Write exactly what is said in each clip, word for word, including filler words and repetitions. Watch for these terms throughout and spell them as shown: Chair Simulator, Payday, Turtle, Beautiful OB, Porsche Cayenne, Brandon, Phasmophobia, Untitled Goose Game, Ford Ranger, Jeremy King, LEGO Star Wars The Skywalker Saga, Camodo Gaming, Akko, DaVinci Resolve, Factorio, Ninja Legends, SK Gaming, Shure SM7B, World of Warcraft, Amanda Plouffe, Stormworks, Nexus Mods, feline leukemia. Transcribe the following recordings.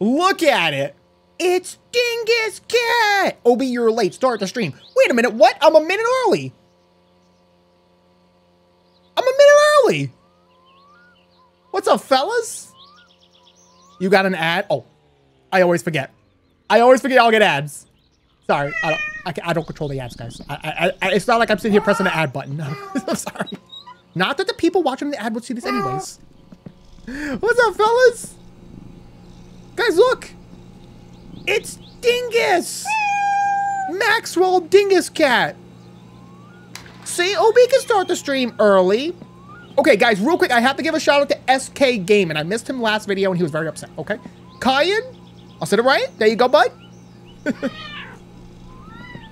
Look at it. It's Dingus Cat. Obi, you're late. Start the stream. Wait a minute. What? I'm a minute early. I'm a minute early. What's up, fellas? You got an ad? Oh, I always forget. I always forget y'all get ads. Sorry, I don't, I, can, I don't control the ads, guys. I, I, I, it's not like I'm sitting here pressing the ad button. I'm sorry. Not that the people watching the ad would see this anyways. What's up, fellas? Guys, look. It's Dingus. Maxwell Dingus Cat. See, Obi can start the stream early. Okay, guys, real quick, I have to give a shout out to S K Gaming. I missed him last video and he was very upset, okay? Cayenne, I'll set it right. There you go, bud.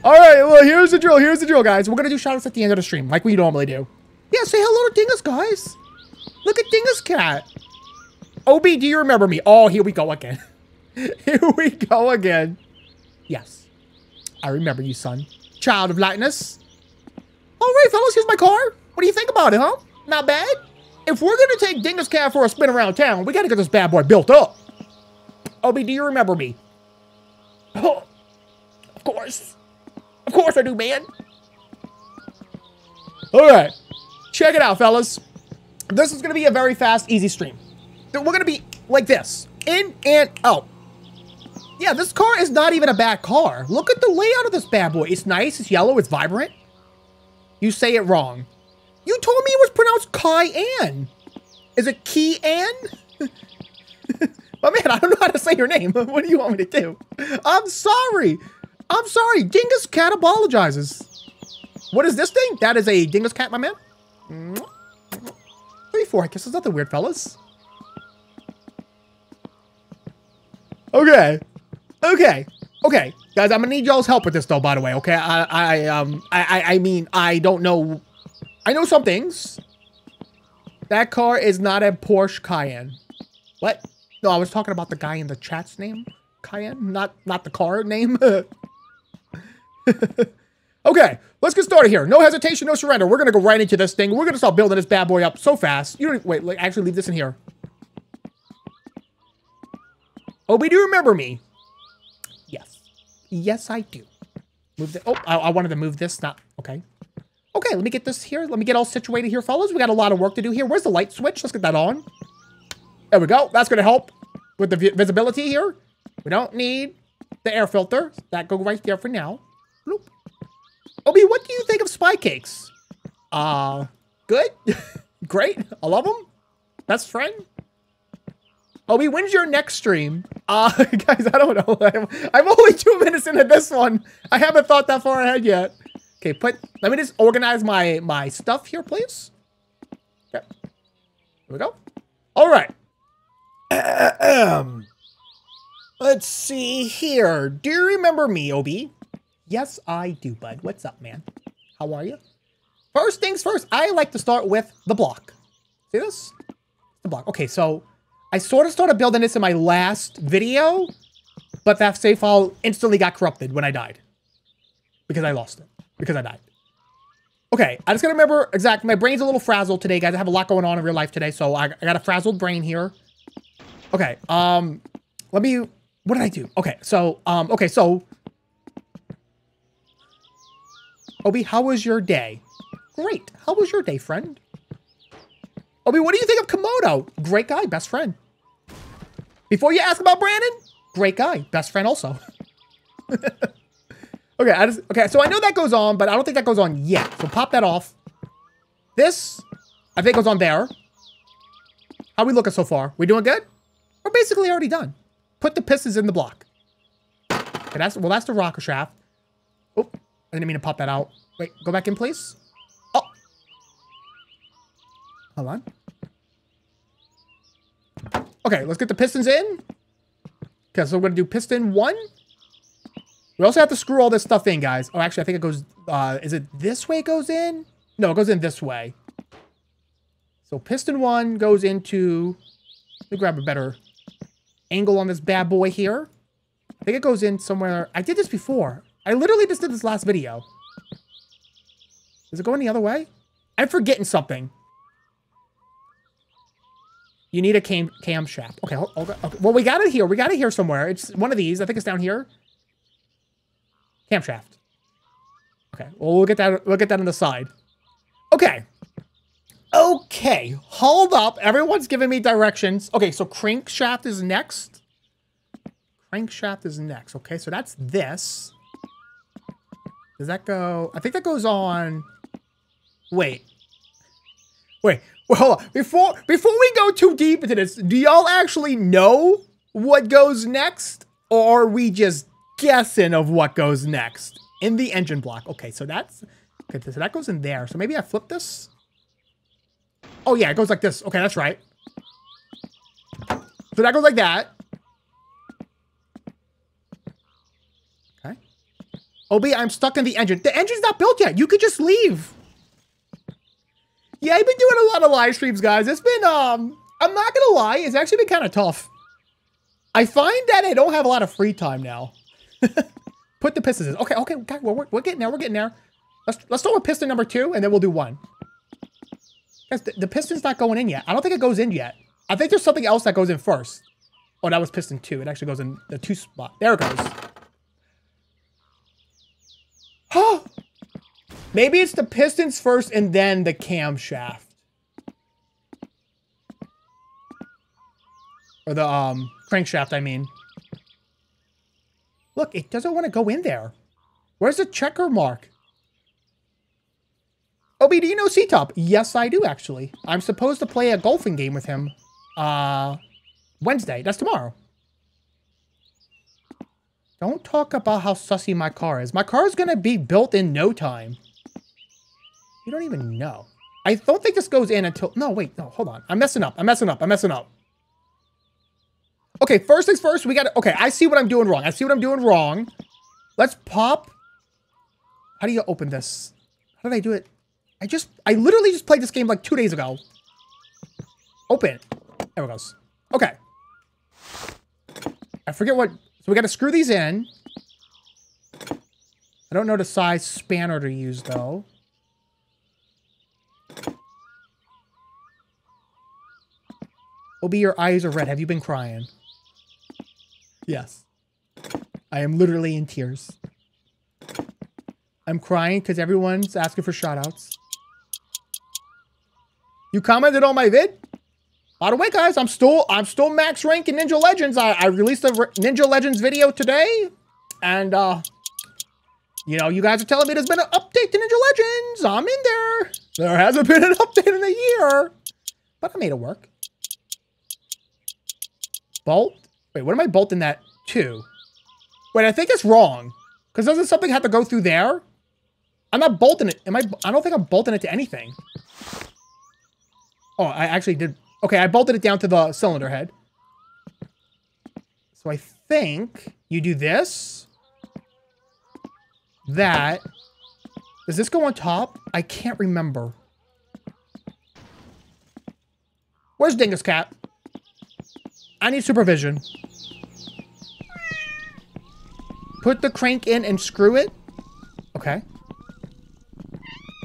All right, well, here's the drill. Here's the drill, guys. We're going to do shout outs at the end of the stream like we normally do. Yeah, say hello to Dingus, guys. Look at Dingus Cat. Obi, do you remember me? Oh, here we go again. Here we go again. Yes, I remember you, son. Child of lightness. All right, fellas, here's my car. What do you think about it, huh? Not bad. If we're going to take Dingus Cat for a spin around town, we got to get this bad boy built up. Obi, do you remember me? Oh, of course. Of course I do, man. All right. Check it out, fellas. This is going to be a very fast, easy stream. We're going to be like this. In and out. Yeah, this car is not even a bad car. Look at the layout of this bad boy. It's nice. It's yellow. It's vibrant. You say it wrong. You told me it was pronounced Cayenne. Is it Cayenne? But man, I don't know how to say your name. What do you want me to do? I'm sorry. I'm sorry. Dingus Cat apologizes. What is this thing? That is a Dingus Cat, my man. Three, four. I guess there's nothing weird, fellas. Okay. Okay. Okay. Guys, I'm gonna need y'all's help with this, though, by the way, okay? I, I, um, I, I, I mean, I don't know... I know some things. That car is not a Porsche Cayenne. What? No, I was talking about the guy in the chat's name. Cayenne, not not the car name. Okay, let's get started here. No hesitation, no surrender. We're gonna go right into this thing. We're gonna start building this bad boy up so fast. You don't wait. Like, actually, leave this in here. Obi, do you remember me? Yes, yes, I do. Move the. Oh, I, I wanted to move this. Not okay. Okay, let me get this here. Let me get all situated here, fellas. We got a lot of work to do here. Where's the light switch? Let's get that on. There we go. That's going to help with the visibility here. We don't need the air filter. That go right there for now. Bloop. Obi, what do you think of SpyCakes? Uh, good. Great. I love them. Best friend. Obi, when's your next stream? Uh, guys, I don't know. I'm, I'm only two minutes into this one. I haven't thought that far ahead yet. Okay, put, let me just organize my, my stuff here, please. Okay. Here we go. All right. Um, let's see here. Do you remember me, Obi? Yes, I do, bud. What's up, man? How are you? First things first, I like to start with the block. See this? The block. Okay, so I sort of started building this in my last video, but that save file instantly got corrupted when I died. Because I lost it. Because I died. Okay, I just gotta remember exactly. My brain's a little frazzled today, guys. I have a lot going on in real life today, so I, I got a frazzled brain here. Okay, um, let me, what did I do? Okay, so, um, okay, so. Obi, how was your day? Great, how was your day, friend? Obi, what do you think of Camodo? Great guy, best friend. Before you ask about Brandon, great guy, best friend also. Okay, I just, okay, so I know that goes on, but I don't think that goes on yet. So pop that off. This, I think goes on there. How we looking so far? We doing good? We're basically already done. Put the pistons in the block. Okay, that's, well, that's the rocket shaft. Oh, I didn't mean to pop that out. Wait, go back in, please. Oh. Hold on. Okay, let's get the pistons in. Okay, so we're gonna do piston one. We also have to screw all this stuff in, guys. Oh, actually, I think it goes... Uh, is it this way it goes in? No, it goes in this way. So piston one goes into... Let me grab a better angle on this bad boy here. I think it goes in somewhere... I did this before. I literally just did this last video. Is it going the other way? I'm forgetting something. You need a cam, cam strap. Okay, I'll, I'll, okay. Well, we got it here. We got it here somewhere. It's one of these. I think it's down here. Camshaft. Okay. Well, we'll get that. We'll get that on the side. Okay. Okay. Hold up. Everyone's giving me directions. Okay. So crankshaft is next. Crankshaft is next. Okay. So that's this. Does that go? I think that goes on. Wait. Wait. Well, hold on. Before before we go too deep into this, do y'all actually know what goes next, or are we just guessing of what goes next in the engine block? Okay, so that's okay, so that goes in there. So maybe I flip this. Oh yeah, it goes like this. Okay, that's right. So that goes like that. Okay. O B, I'm stuck in the engine. The engine's not built yet. You could just leave. Yeah, I've been doing a lot of live streams, guys. It's been, um, I'm not gonna lie, it's actually been kind of tough. I find that I don't have a lot of free time now. Put the pistons in. Okay, okay, okay, well, we're, we're getting there, we're getting there. Let's, let's start with piston number two, and then we'll do one. Guys, the, the piston's not going in yet. I don't think it goes in yet. I think there's something else that goes in first. Oh, that was piston two. It actually goes in the two spot. There it goes. Oh! Maybe it's the pistons first and then the camshaft. Or the um, crankshaft, I mean. Look, it doesn't want to go in there. Where's the checker mark? O B, do you know C-Top? Yes, I do, actually. I'm supposed to play a golfing game with him uh, Wednesday. That's tomorrow. Don't talk about how sussy my car is. My car is going to be built in no time. You don't even know. I don't think this goes in until... No, wait. No, hold on. I'm messing up. I'm messing up. I'm messing up. Okay, first things first, we got to... Okay, I see what I'm doing wrong. I see what I'm doing wrong. Let's pop... How do you open this? How did I do it? I just... I literally just played this game like two days ago. Open. There it goes. Okay. I forget what... So we got to screw these in. I don't know the size spanner to use, though. Obi, your eyes are red. Have you been crying? Yes. I am literally in tears. I'm crying because everyone's asking for shoutouts. You commented on my vid? By the way, guys, I'm still I'm still max rank in Ninja Legends. I, I released a Ninja Legends video today. And, uh, you know, you guys are telling me there's been an update to Ninja Legends. I'm in there. There hasn't been an update in a year. But I made it work. Bolt? Wait, what am I bolting that to? Wait, I think it's wrong. Because doesn't something have to go through there? I'm not bolting it. Am I? I don't think I'm bolting it to anything. Oh, I actually did. Okay, I bolted it down to the cylinder head. So I think you do this. That. Does this go on top? I can't remember. Where's Dingus Cat? I need supervision. Put the crank in and screw it. Okay.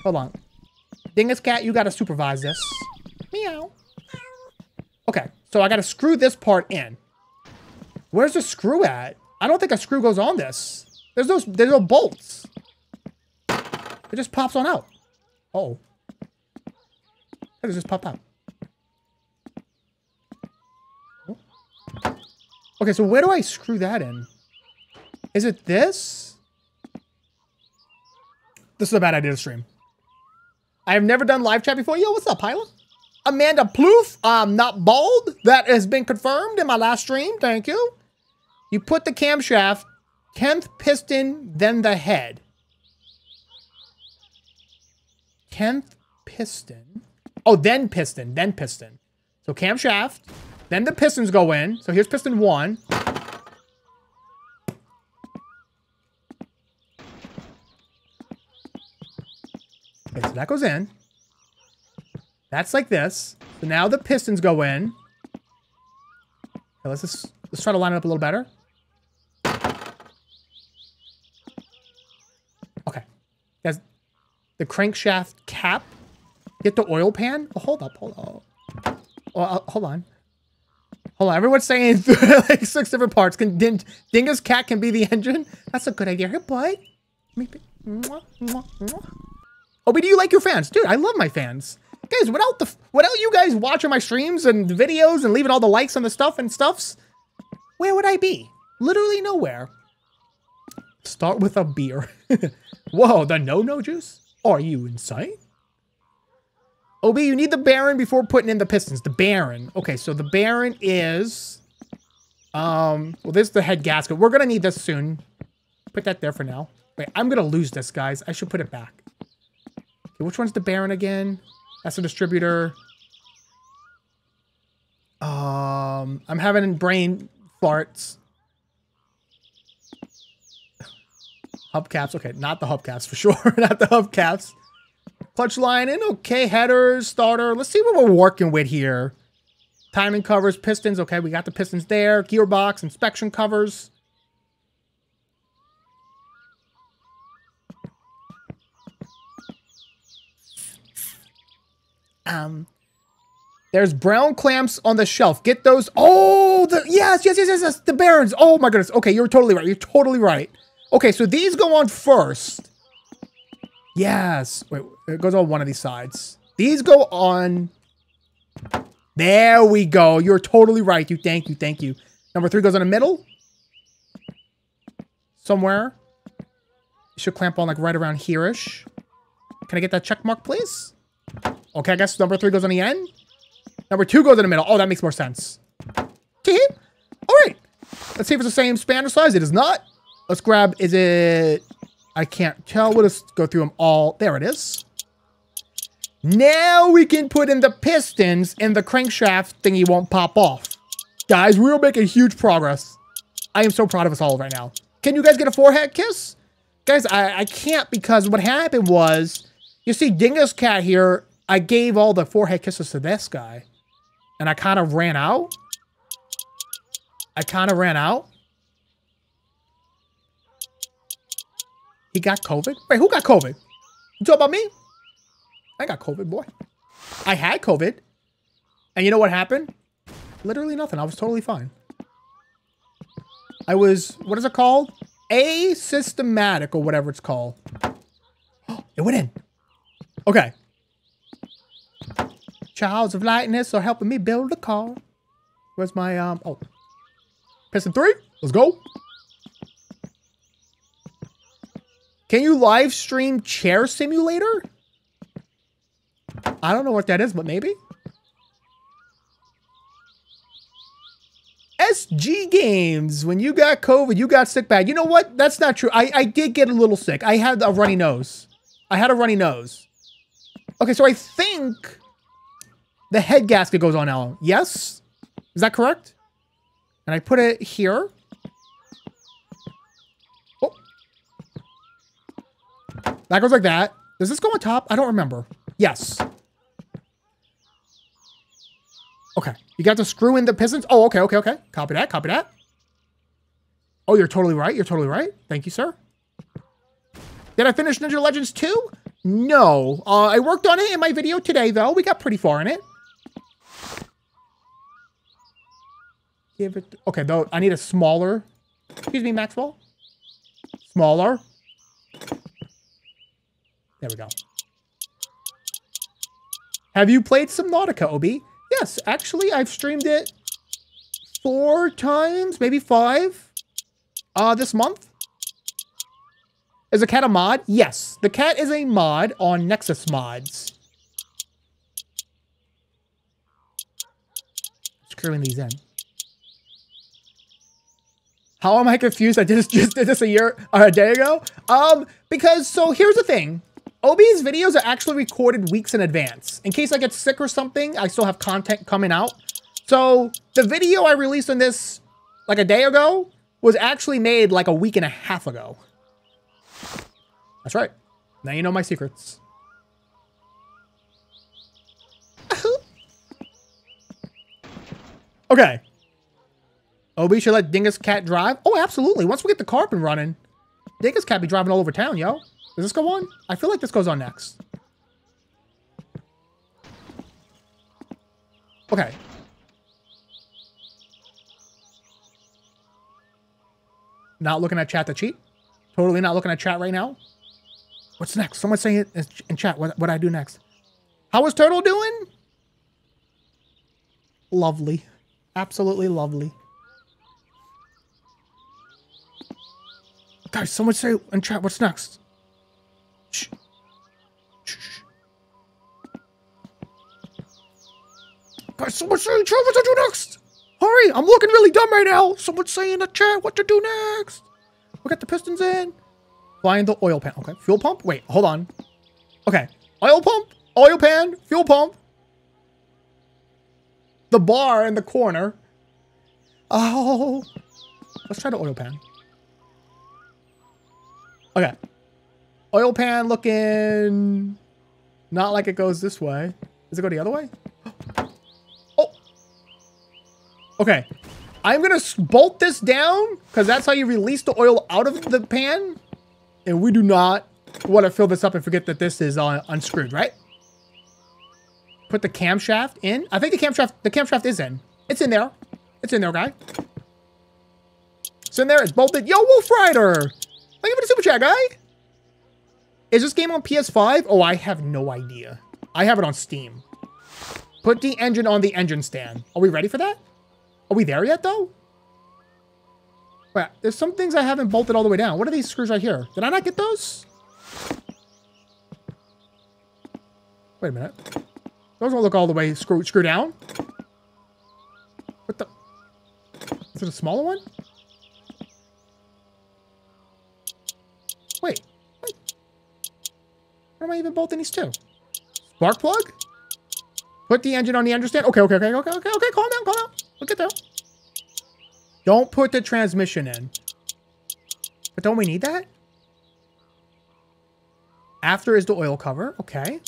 Hold on. Dingus Cat, you gotta supervise this. Meow. Okay, so I gotta screw this part in. Where's the screw at? I don't think a screw goes on this. There's no, there's no bolts. It just pops on out. Uh-oh. It just popped out. Okay, so where do I screw that in? Is it this? This is a bad idea to stream. I have never done live chat before. Yo, what's up, Hyla? Amanda Plouffe, I'm not bald. That has been confirmed in my last stream. Thank you. You put the camshaft, tenth piston, then the head. tenth piston. Oh, then piston, then piston. So camshaft, then the pistons go in. So here's piston one. Okay, so that goes in. That's like this. So now the pistons go in. Okay, let's just, let's try to line it up a little better. Okay. That's the crankshaft cap. Get the oil pan. Oh, hold up, hold up. Oh, uh, hold on. Hold on, everyone's saying like six different parts. Can Din Dingus Cat can be the engine? That's a good idea. Hey, boy. Oh, but do you like your fans? Dude, I love my fans. Guys, without the without you guys watching my streams and videos and leaving all the likes on the stuff and stuffs, where would I be? Literally nowhere. Start with a beer. Whoa, the no-no juice? Are you insane? O B, you need the Baron before putting in the pistons. The Baron. Okay, so the Baron is... Um, well, this is the head gasket. We're going to need this soon. Put that there for now. Wait, I'm going to lose this, guys. I should put it back. Okay, which one's the Baron again? That's the distributor. Um, I'm having brain farts. Hubcaps. Okay, not the hubcaps for sure. Not the hubcaps. Clutch line and okay, headers, starter. Let's see what we're working with here. Timing covers, pistons. Okay, we got the pistons there. Gearbox, inspection covers. Um, there's brown clamps on the shelf. Get those. Oh, the, yes, yes, yes, yes, yes. The Barons. Oh my goodness. Okay, you're totally right. You're totally right. Okay, so these go on first. Yes. Wait, it goes on one of these sides. These go on. There we go. You're totally right. You thank you. Thank you. Number three goes on the middle. Somewhere. It should clamp on like right around here-ish. Can I get that check mark, please? Okay, I guess number three goes on the end. Number two goes in the middle. Oh, that makes more sense. All right. Let's see if it's the same spanner size. It is not. Let's grab, is it... I can't tell. We'll just go through them all. There it is. Now we can put in the pistons and the crankshaft thingy won't pop off. Guys, we're making huge progress. I am so proud of us all right now. Can you guys get a forehead kiss? Guys, I, I can't because what happened was, you see Dingus Cat here, I gave all the forehead kisses to this guy. And I kind of ran out. I kind of ran out. He got COVID? Wait, who got COVID? You talking about me? I got COVID, boy. I had COVID. And you know what happened? Literally nothing. I was totally fine. I was, what is it called? Asymptomatic or whatever it's called. Oh, it went in. Okay. Childs of lightness are helping me build a car. Where's my, um, oh. Piston three. Let's go. Can you live stream Chair Simulator? I don't know what that is, but maybe. S G Games, when you got COVID, you got sick bad. You know what? That's not true. I, I did get a little sick. I had a runny nose. I had a runny nose. Okay, so I think the head gasket goes on now. Yes? Is that correct? And I put it here. That goes like that. Does this go on top? I don't remember. Yes. Okay. You got to screw in the pistons. Oh, okay, okay, okay. Copy that, copy that. Oh, you're totally right. You're totally right. Thank you, sir. Did I finish Ninja Legends two? No. Uh, I worked on it in my video today, though. We got pretty far in it. Give it... Okay, though, I need a smaller... Excuse me, Maxwell. Smaller... There we go. Have you played Subnautica, O B? Yes, actually, I've streamed it four times, maybe five, uh, this month. Is the cat a mod? Yes, the cat is a mod on Nexus Mods. Screwing these in. How am I confused? I just, just did this a year or a day ago. Um, because, so here's the thing. O B's videos are actually recorded weeks in advance. In case I get sick or something, I still have content coming out. So the video I released on this like a day ago was actually made like a week and a half ago. That's right. Now you know my secrets. Okay. O B should let Dingus Cat drive. Oh, absolutely. Once we get the car up and running, Dingus Cat be driving all over town, yo. Does this go on? I feel like this goes on next. Okay. Not looking at chat to cheat. Totally not looking at chat right now. What's next? Someone saying it in chat what, what I do next. How is Turtle doing? Lovely. Absolutely lovely. Guys, someone say in chat what's next. Shh. Shh. Guys, someone say in chat what to do next. Hurry, I'm looking really dumb right now. Someone say in the chat what to do next. We got the pistons in. Find the oil pan. Okay, fuel pump. Wait, hold on. Okay, oil pump, oil pan, fuel pump. The bar in the corner. Oh, let's try the oil pan. Okay, oil pan looking not like it goes this way. Does it go the other way? Oh, okay. I'm gonna bolt this down because that's how you release the oil out of the pan. And we do not want to fill this up and forget that this is uh, unscrewed, right? Put the camshaft in. I think the camshaft, the camshaft is in. It's in there. It's in there, guy. It's in there. It's bolted. Yo, Wolf Rider. Thank you for the super chat, guy. Is this game on P S five? Oh, I have no idea. I have it on Steam. Put the engine on the engine stand. Are we ready for that? Are we there yet, though? Wait, there's some things I haven't bolted all the way down. What are these screws right here? Did I not get those? Wait a minute. Those don't look all the way screw, screw down. What the? Is it a smaller one? Wait. Wait. Where am I even bolting these two? Spark plug? Put the engine on the engine stand. Okay, okay, okay, okay, okay, okay. Calm down, calm down. We'll get there. Don't put the transmission in. But don't we need that? After is the oil cover. Okay.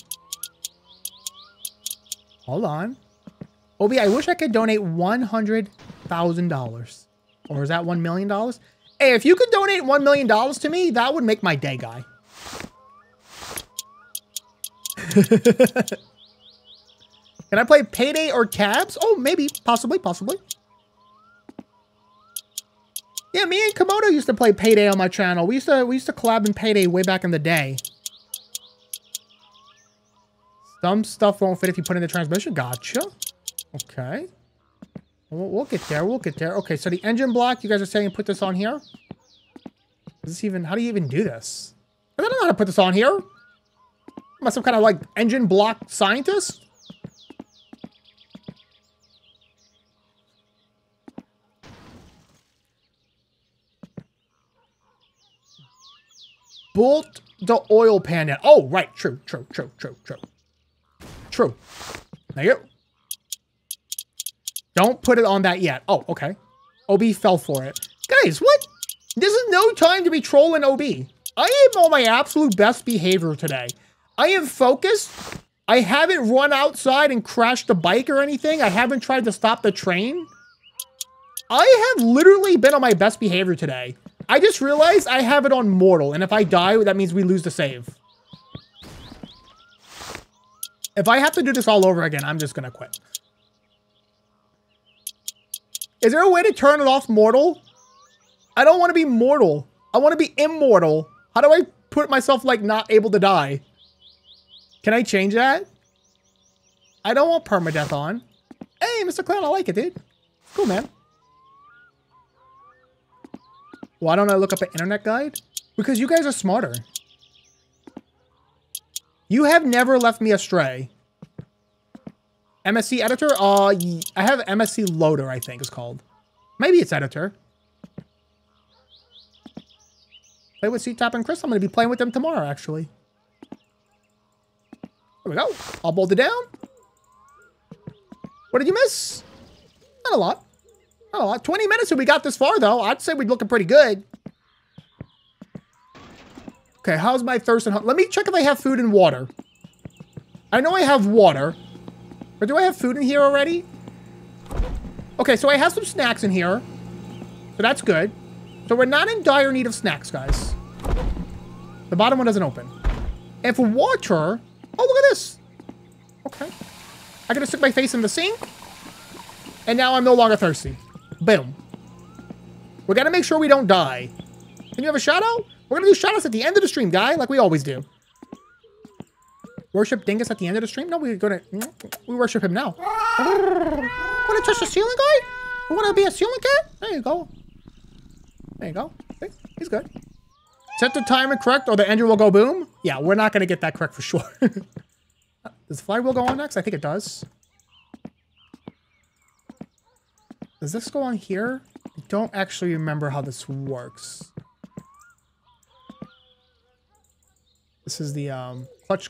Hold on. Obi, I wish I could donate one hundred thousand dollars. Or is that one million dollars? Hey, if you could donate one million dollars to me, that would make my day, guy. Can I play Payday or Cabs? Oh, maybe. Possibly, possibly. Yeah, me and Camodo used to play Payday on my channel. We used to we used to collab in Payday way back in the day. Some stuff won't fit if you put in the transmission. Gotcha. Okay. We'll, we'll get there. We'll get there. Okay, so the engine block, you guys are saying put this on here? Is this even... How do you even do this? I don't know how to put this on here. Am I some kind of, like, engine block scientist? Bolt the oil pan in. Oh, right. True, true, true, true, true. True. There you go. Don't put it on that yet. Oh, okay. O B fell for it. Guys, what? This is no time to be trolling O B. I am on my absolute best behavior today. I am focused. I haven't run outside and crashed the bike or anything. I haven't tried to stop the train. I have literally been on my best behavior today. I just realized I have it on Mortal, and if I die, that means we lose the save. If I have to do this all over again, I'm just going to quit. Is there a way to turn it off Mortal? I don't want to be mortal. I want to be immortal. How do I put myself, like, not able to die? Can I change that? I don't want permadeath on. Hey, Mister Clown, I like it, dude. Cool, man. Why don't I look up an internet guide? Because you guys are smarter. You have never left me astray. M S C editor? Uh, I have M S C loader, I think it's called. Maybe it's editor. Play with C-Top and Chris. I'm going to be playing with them tomorrow, actually. There we go. I'll bolt it down. What did you miss? Not a lot. Oh, twenty minutes and we got this far, though. I'd say we're looking pretty good. Okay, how's my thirst and hunger? Let me check if I have food and water. I know I have water. But do I have food in here already? Okay, so I have some snacks in here. So that's good. So we're not in dire need of snacks, guys. The bottom one doesn't open. And for water... Oh, look at this. Okay. I could have stuck my face in the sink. And now I'm no longer thirsty. Boom. We're gonna make sure we don't die. Can you have a shout-out? We're going to do shoutouts at the end of the stream, guy, like we always do. Worship Dingus at the end of the stream? No, we're going to... We worship him now. Want to touch the ceiling, guy? You want to be a ceiling cat? There you go. There you go. He's good. Set the timer correct or the engine will go boom. Yeah, we're not going to get that correct for sure. Does the flywheel go on next? I think it does. Does this go on here? I don't actually remember how this works. This is the um, clutch.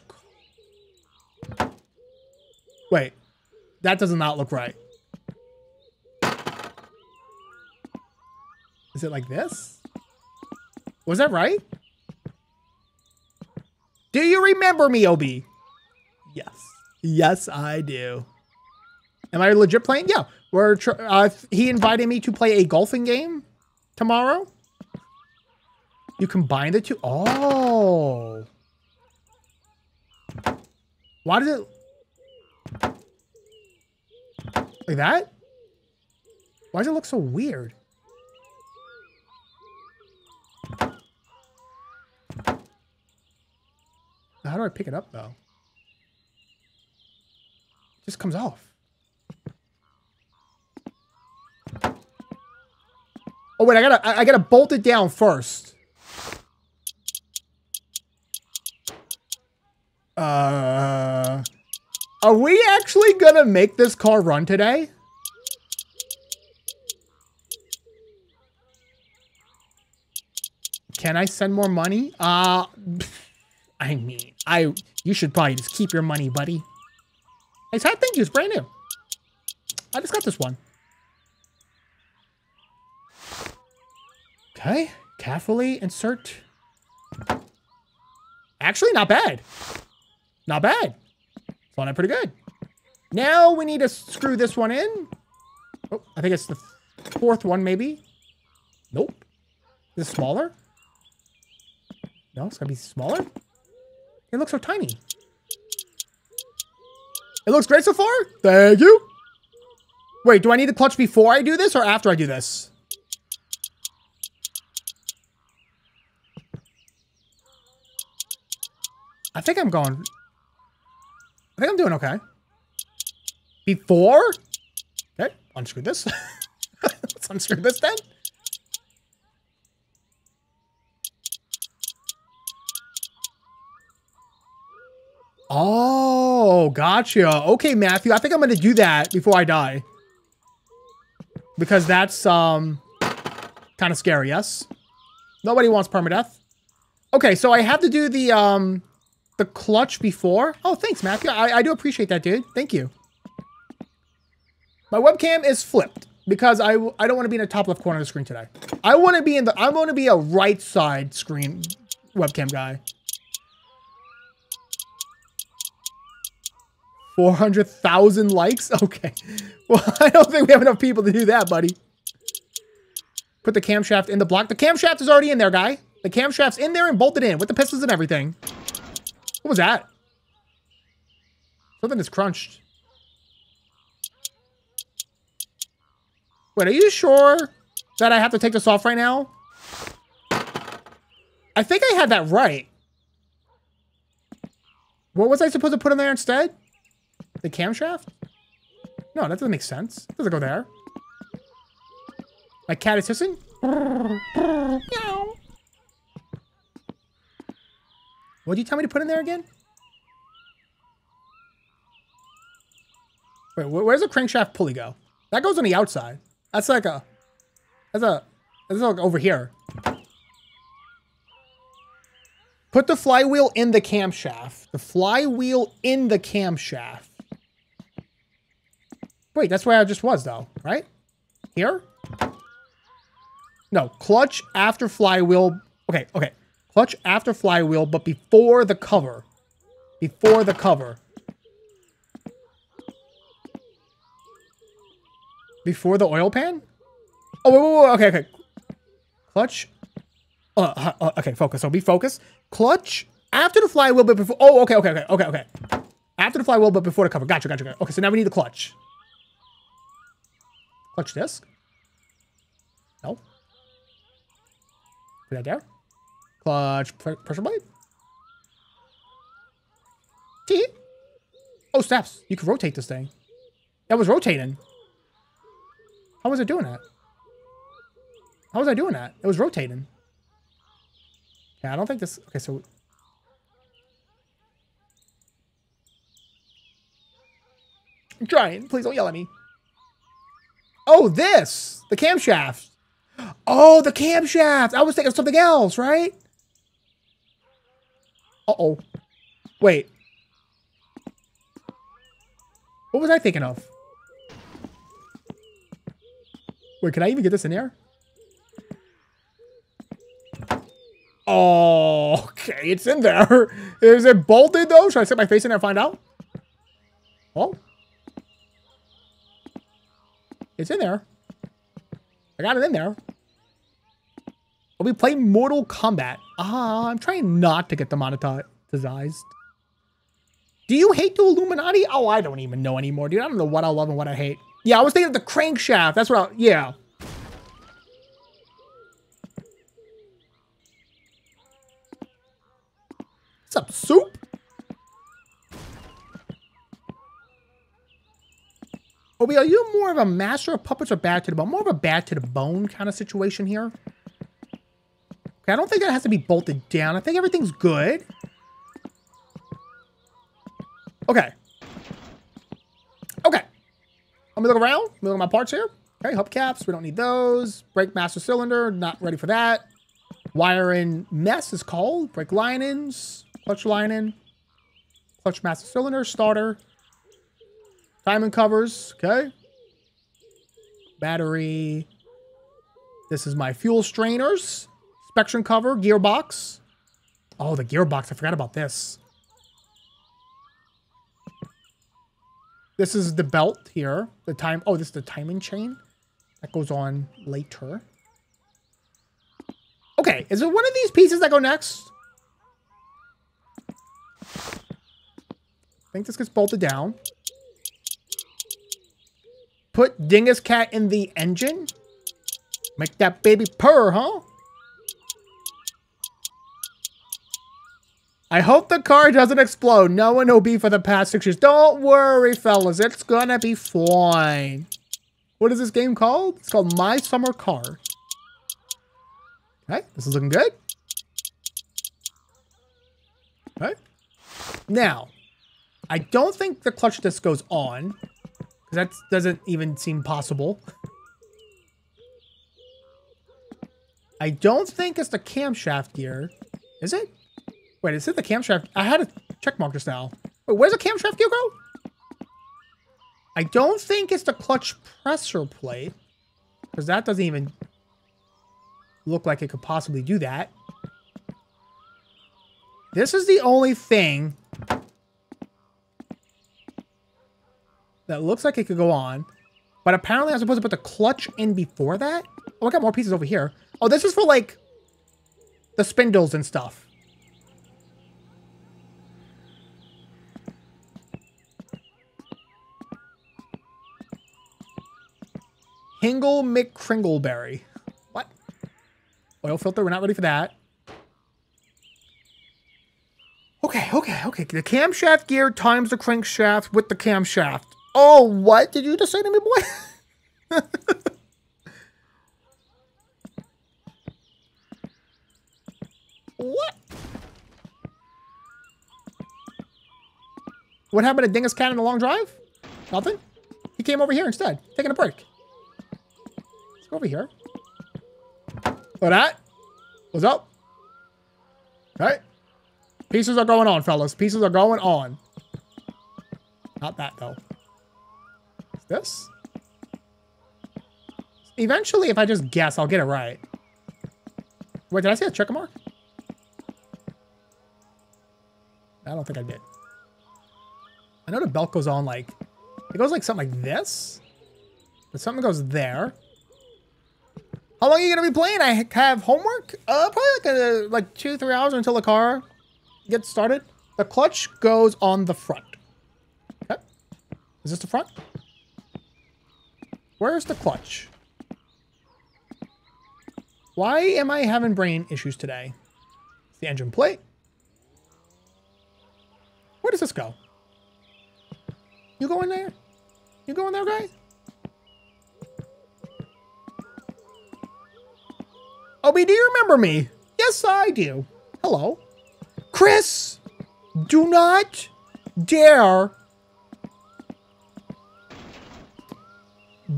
Wait, that does not look right. Is it like this? Was that right? Do you remember me, O B? Yes. Yes, I do. Am I legit playing? Yeah. We're tr uh, he invited me to play a golfing game tomorrow. You combine the two. Oh. Why does it... Like that? Why does it look so weird? How do I pick it up, though? It just comes off. Oh, wait, I gotta, I gotta bolt it down first. Uh, are we actually gonna make this car run today? Can I send more money? Uh, I mean... I, you should probably just keep your money, buddy. Hey, Sad, thank you. It's brand new. I just got this one. Okay. Carefully insert. Actually, not bad. Not bad. It's on it pretty good. Now we need to screw this one in. Oh, I think it's the fourth one, maybe. Nope. Is it smaller? No, it's going to be smaller. It looks so tiny. It looks great so far. Thank you. Wait, do I need to clutch before I do this or after I do this? I think I'm going. I think I'm doing okay. Before? Okay, unscrew this. Let's unscrew this then. Oh, gotcha. Okay, Matthew. I think I'm gonna do that before I die. Because that's um kind of scary, yes? Nobody wants permadeath. Okay, so I have to do the um the clutch before. Oh, thanks, Matthew. I, I do appreciate that, dude. Thank you. My webcam is flipped because I I don't want to be in the top left corner of the screen today. I wanna be in the I wanna be a right side screen webcam guy. four hundred thousand likes? Okay. Well, I don't think we have enough people to do that, buddy. Put the camshaft in the block. The camshaft is already in there, guy. The camshaft's in there and bolted in with the pistons and everything. What was that? Something is crunched. Wait, are you sure that I have to take this off right now? I think I had that right. What was I supposed to put in there instead? The camshaft? No, that doesn't make sense. It doesn't go there. My cat is hissing. What did you tell me to put in there again? Wait, wh where's the crankshaft pulley go? That goes on the outside. That's like a... That's a... That's like over here. Put the flywheel in the camshaft. The flywheel in the camshaft. Wait, that's where I just was, though, right? Here? No, clutch after flywheel. Okay, okay. Clutch after flywheel, but before the cover. Before the cover. Before the oil pan? Oh, wait, wait, wait, okay, okay. Clutch. Uh, uh, okay, focus. So be focused. Clutch after the flywheel, but before... Oh, okay, okay, okay, okay, okay. After the flywheel, but before the cover. Gotcha, gotcha, gotcha. Okay, so now we need the clutch. Clutch disc? No. Put that down. Clutch pressure plate. Tee. Oh, snaps. You can rotate this thing. That was rotating. How was I doing that? How was I doing that? It was rotating. Yeah, I don't think this... Okay, so... I'm trying. Please don't yell at me. Oh, this! The camshaft! Oh, the camshaft! I was thinking of something else, right? Uh-oh. Wait. What was I thinking of? Wait, can I even get this in here? Oh, okay. It's in there. Is it bolted, though? Should I stick my face in there and find out? Oh. It's in there. I got it in there. I'll be playing Mortal Kombat. Ah, uh, I'm trying not to get demonetized. Do you hate the Illuminati? Oh, I don't even know anymore, dude. I don't know what I love and what I hate. Yeah, I was thinking of the crankshaft. That's what I... Yeah. What's up, soup? Obi, are you more of a master of puppets or bad to the bone? More of a bad to the bone kind of situation here. Okay, I don't think that has to be bolted down. I think everything's good. Okay. Okay. Let me look around. Let me look at my parts here. Okay, hubcaps. We don't need those. Brake master cylinder. Not ready for that. Wiring mess is called. Brake linings. Clutch lining. Clutch master cylinder. Starter. Diamond covers, okay. Battery. This is my fuel strainers. Spectrum cover, gearbox. Oh, the gearbox, I forgot about this. This is the belt here. The time, oh, this is the timing chain. That goes on later. Okay, is it one of these pieces that go next? I think this gets bolted down. Put Dingus Cat in the engine. Make that baby purr, huh? I hope the car doesn't explode. No one will be for the past six years. Don't worry, fellas. It's gonna be fine. What is this game called? It's called My Summer Car. Okay, this is looking good. Okay. Now, I don't think the clutch disc goes on. That doesn't even seem possible. I don't think it's the camshaft gear. Is it? Wait, is it the camshaft? I had a check mark just now. Wait, where's the camshaft gear go? I don't think it's the clutch presser plate. Because that doesn't even look like it could possibly do that. This is the only thing... that looks like it could go on. But apparently I'm supposed to put the clutch in before that? Oh, I got more pieces over here. Oh, this is for, like, the spindles and stuff. Hingle McCringleberry. What? Oil filter, we're not ready for that. Okay, okay, okay. The camshaft gear times the crankshaft with the camshaft. Oh, what did you just say to me, boy? What? What happened to Dingus Cat in the long drive? Nothing. He came over here instead, taking a break. Let's go over here. Look at that. What's up? All right. Pieces are going on, fellas. Pieces are going on. Not that, though. This? Eventually, if I just guess, I'll get it right. Wait, did I see a check mark? I don't think I did. I know the belt goes on like... It goes like something like this. But something goes there. How long are you going to be playing? I have homework? Uh, probably like, a, like two, three hours until the car gets started. The clutch goes on the front. Okay. Is this the front? Where's the clutch? Why am I having brain issues today? It's the engine plate. Where does this go? You go in there? You go in there, guy? Obi, do you remember me? Yes, I do. Hello. Chris, do not dare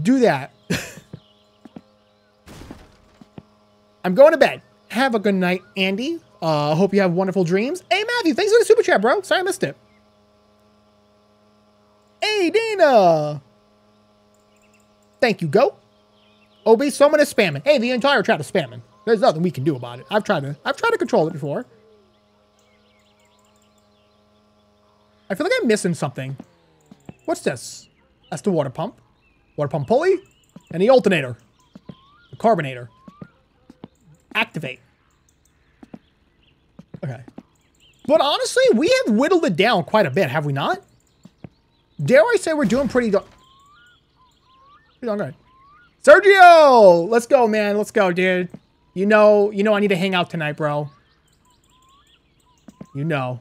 do that. I'm going to bed. Have a good night, Andy. Uh, hope you have wonderful dreams. Hey, Matthew, thanks for the super chat, bro. Sorry I missed it. Hey, Dana. Thank you, Goat. Obi, someone is spamming. Hey, the entire chat is spamming. There's nothing we can do about it. I've tried to, I've tried to control it before. I feel like I'm missing something. What's this? That's the water pump. Water pump pulley. And the alternator. The carbonator. Activate. Okay. But honestly, we have whittled it down quite a bit, have we not? Dare I say we're doing pretty good. Pretty darn good. Sergio! Let's go, man. Let's go, dude. You know, you know I need to hang out tonight, bro. You know.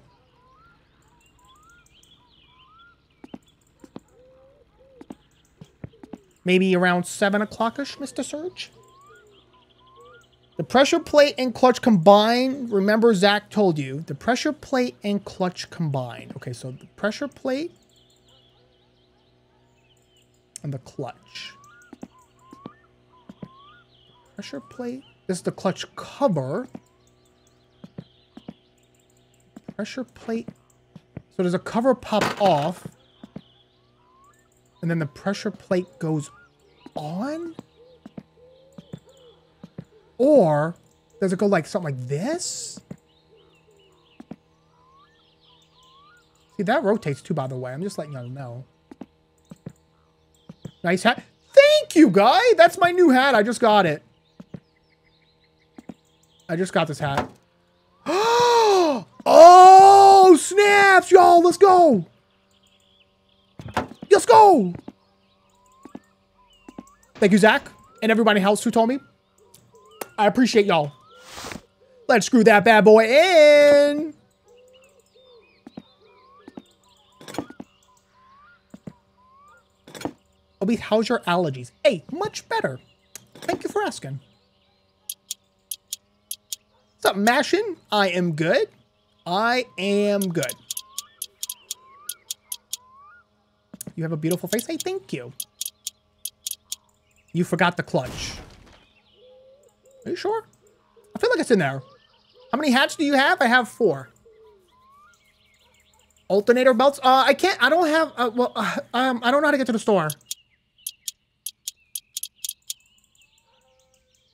Maybe around seven o'clock-ish, Mister Serge? The pressure plate and clutch combine. Remember, Zach told you. The pressure plate and clutch combine. Okay, so the pressure plate and the clutch. Pressure plate. This is the clutch cover. Pressure plate. So there's a cover pop off. And then the pressure plate goes on? Or does it go like something like this? See, that rotates too, by the way. I'm just letting y'all know. Nice hat. Thank you, guy. That's my new hat. I just got it. I just got this hat. Oh, snaps, y'all. Let's go. Let's go. Thank you, Zach, and everybody else who told me. I appreciate y'all. Let's screw that bad boy in. Obi, how's your allergies? Hey, much better. Thank you for asking. What's up, Mashin? I am good. I am good. You have a beautiful face. Hey, thank you. You forgot the clutch. Are you sure? I feel like it's in there. How many hats do you have? I have four. Alternator belts? Uh, I can't. I don't have. Uh, well, uh, um, I don't know how to get to the store.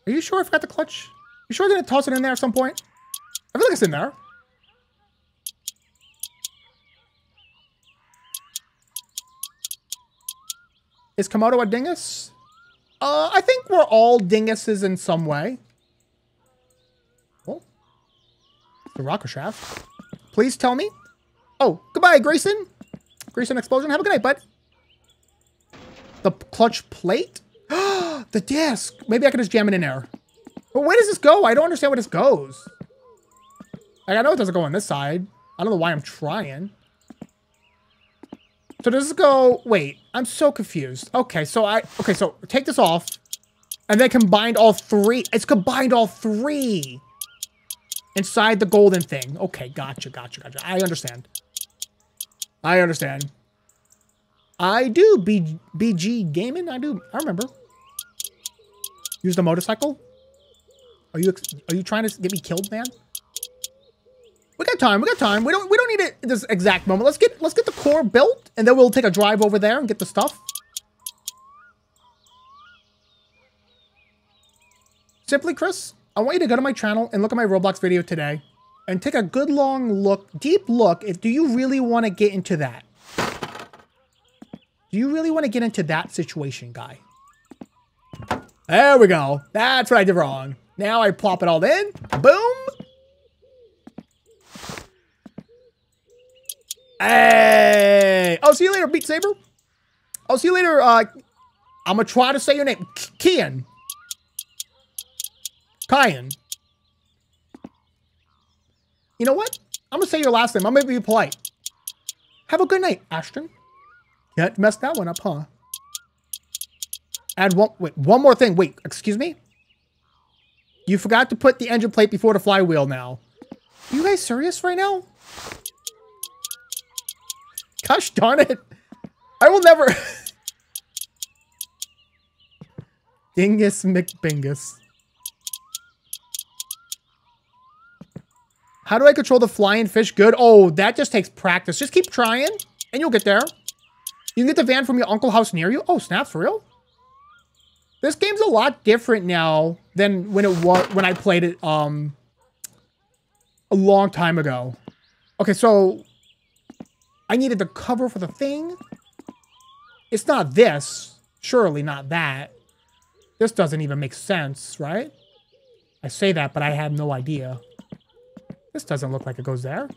Are you sure I forgot the clutch? You sure I didn't toss it in there at some point? I feel like it's in there. Is Camodo a dingus? Uh, I think we're all dinguses in some way. Oh, the rocket shaft. Please tell me. Oh, goodbye, Grayson. Grayson explosion. Have a good night, bud. The clutch plate. The disc. Maybe I can just jam it in there. But where does this go? I don't understand where this goes. Like, I know it doesn't go on this side. I don't know why I'm trying. So does this go? Wait, I'm so confused. Okay, so I okay, so take this off, and then combined all three. It's combined all three inside the golden thing. Okay, gotcha, gotcha, gotcha. I understand. I understand. I do B BG gaming. I do. I remember. Use the motorcycle. Are you are you trying to get me killed, man? We got time. We got time. We don't. We don't need it this exact moment. Let's get. Let's get the core built, and then we'll take a drive over there and get the stuff. Simply, Chris, I want you to go to my channel and look at my Roblox video today, and take a good long look, deep look. If do you really want to get into that? Do you really want to get into that situation, guy? There we go. That's what I did wrong. Now I plop it all in. Boom. Hey! I'll see you later, Beat Saber. I'll see you later. Uh, I'm gonna try to say your name, Kian. Cayenne. You know what? I'm going to say your last name. I'm going to be polite. Have a good night, Ashton. Can't mess that one up, huh? Add one, wait, one more thing. Wait, excuse me? You forgot to put the engine plate before the flywheel now. Are you guys serious right now? Gosh darn it. I will never... Dingus McBingus. How do I control the flying fish? Good. Oh, that just takes practice. Just keep trying, and you'll get there. You can get the van from your uncle's house near you. Oh, snap, for real? This game's a lot different now than when it was when I played it um a long time ago. Okay, so I needed the cover for the thing. It's not this, surely not that. This doesn't even make sense, right? I say that, but I have no idea. This doesn't look like it goes there.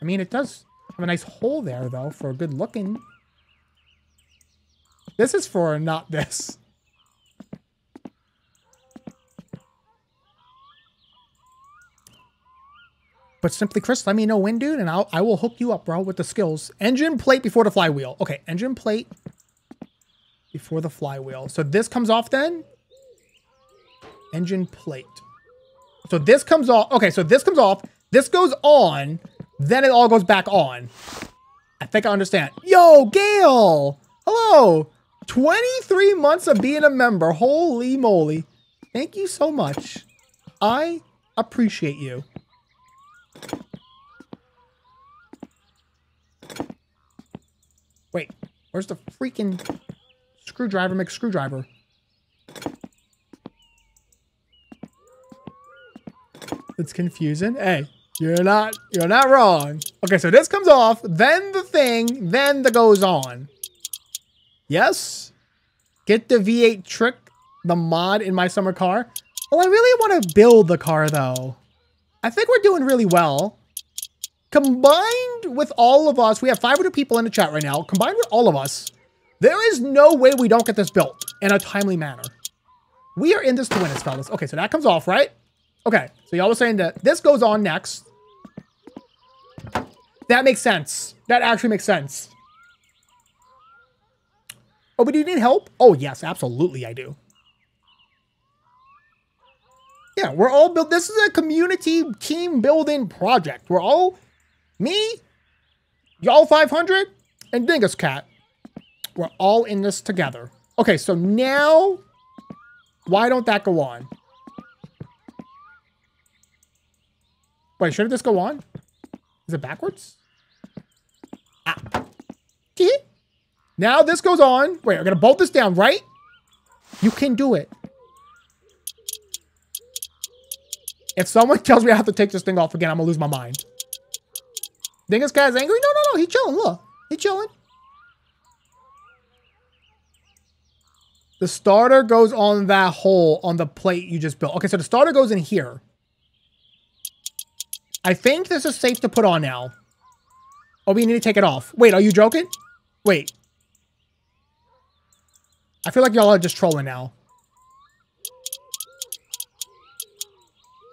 I mean, it does have a nice hole there though for a good looking. This is for not this. But Simply Chris, let me know when, dude, and I'll, I will hook you up, bro, with the skills. Engine plate before the flywheel. Okay, engine plate before the flywheel. So this comes off then. Engine plate. So this comes off. Okay, so this comes off. This goes on. Then it all goes back on. I think I understand. Yo, Gail. Hello. twenty-three months of being a member. Holy moly. Thank you so much. I appreciate you. Wait, where's the freaking screwdriver? Make screwdriver. It's confusing. Hey, you're not you're not wrong. Okay, so this comes off, then the thing, then the goes on. Yes. Get the V eight trick, the mod in My Summer Car. Well, I really want to build the car though. I think we're doing really well. Combined with all of us, we have five hundred people in the chat right now. Combined with all of us, there is no way we don't get this built in a timely manner. We are in this to win it, fellas. Okay, so that comes off, right? Okay, so y'all were saying that this goes on next. That makes sense. That actually makes sense. Oh, but do you need help? Oh, yes, absolutely I do. Yeah, we're all built. This is a community team building project. We're all me, y'all five hundred, and Dingus Cat. We're all in this together. Okay, so now, why don't that go on? Wait, shouldn't this go on? Is it backwards? Ah. Now this goes on. Wait, we're gonna bolt this down, right? You can do it. If someone tells me I have to take this thing off again, I'm gonna lose my mind. Think this guy's angry? No, no, no. He chilling. Look, he chilling. The starter goes on that hole on the plate you just built. Okay, so the starter goes in here. I think this is safe to put on now. Oh, we need to take it off. Wait, are you joking? Wait. I feel like y'all are just trolling now.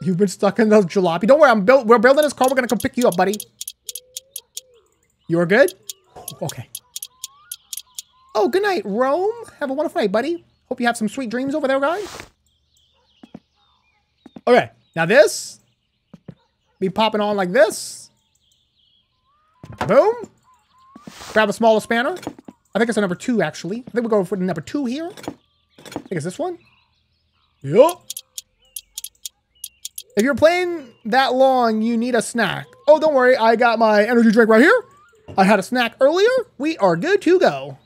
You've been stuck in the jalopy. Don't worry, I'm built. We're building this car. We're gonna come pick you up, buddy. You are good? Okay. Oh, good night, Rome. Have a wonderful night, buddy. Hope you have some sweet dreams over there, guys. Okay, now this. Be popping on like this. Boom. Grab a smaller spanner. I think it's a number two, actually. I think we're going for the number two here. I think it's this one. Yup. If you're playing that long, you need a snack. Oh, don't worry. I got my energy drink right here. I had a snack earlier. We are good to go.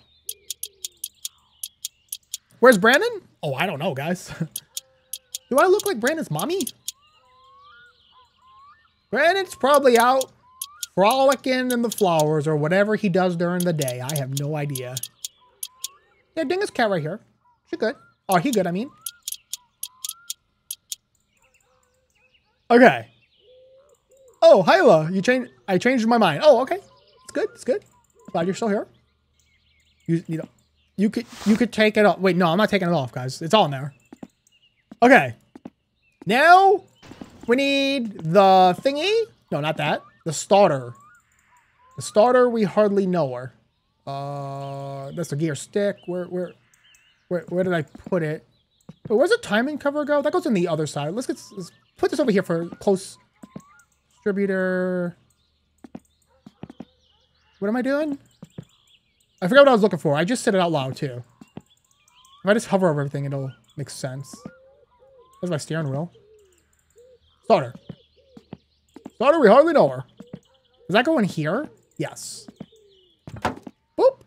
Where's Brandon? Oh, I don't know, guys. Do I look like Brandon's mommy? Brandon's probably out frolicking in the flowers or whatever he does during the day. I have no idea. Yeah, Dingus Cat right here. She good. Oh, he good, I mean. Okay. Oh, Hyla, you changed. I changed my mind. Oh, okay. It's good. It's good. Glad you're still here. You, you know, you could you could take it off. Wait, no, I'm not taking it off, guys. It's on there. Okay. Now we need the thingy. No, not that. The starter. The starter, we hardly know her. Uh, that's the gear stick. Where, where, where, where did I put it? But where's the timing cover go? That goes on the other side. Let's get let's put this over here for close distributor. What am I doing? I forgot what I was looking for. I just said it out loud too. If I just hover over everything, it'll make sense. That's my steering wheel. Starter. Starter, we hardly know her. Does that go in here? Yes. Boop.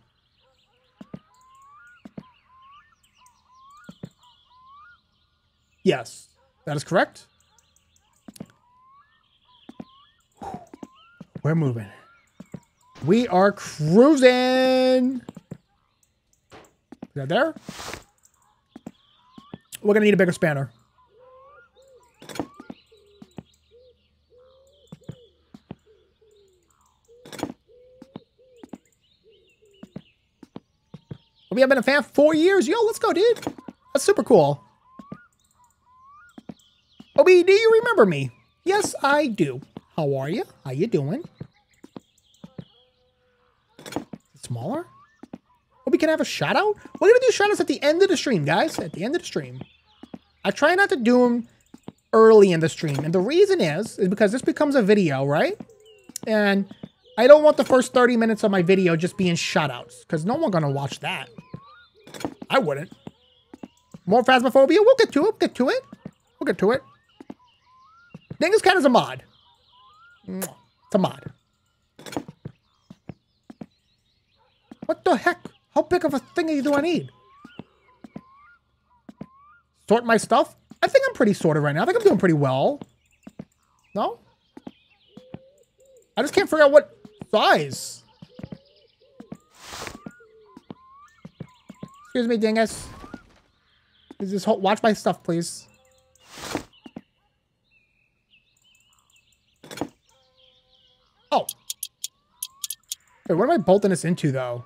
Yes. That is correct. We're moving. We are cruising. Is that there? We're going to need a bigger spanner. We have been a fan for four years. Yo, let's go, dude. That's super cool. Obi, do you remember me? Yes, I do. How are you? How you doing? Smaller? Obi, can I have a shout out? We're going to do shout outs at the end of the stream, guys. At the end of the stream. I try not to do them early in the stream. And the reason is, is because this becomes a video, right? And I don't want the first thirty minutes of my video just being shout outs. Because no one's going to watch that. I wouldn't. More Phasmophobia? We'll get to it. We'll get to it. We'll get to it. Ninja's Cat is a mod. It's a mod. What the heck? How big of a thingy do I need? Sort my stuff? I think I'm pretty sorted right now. I think I'm doing pretty well. No? I just can't figure out what size. Excuse me, dingus. Is this whole, watch my stuff, please. Oh. Wait, what am I bolting this into, though?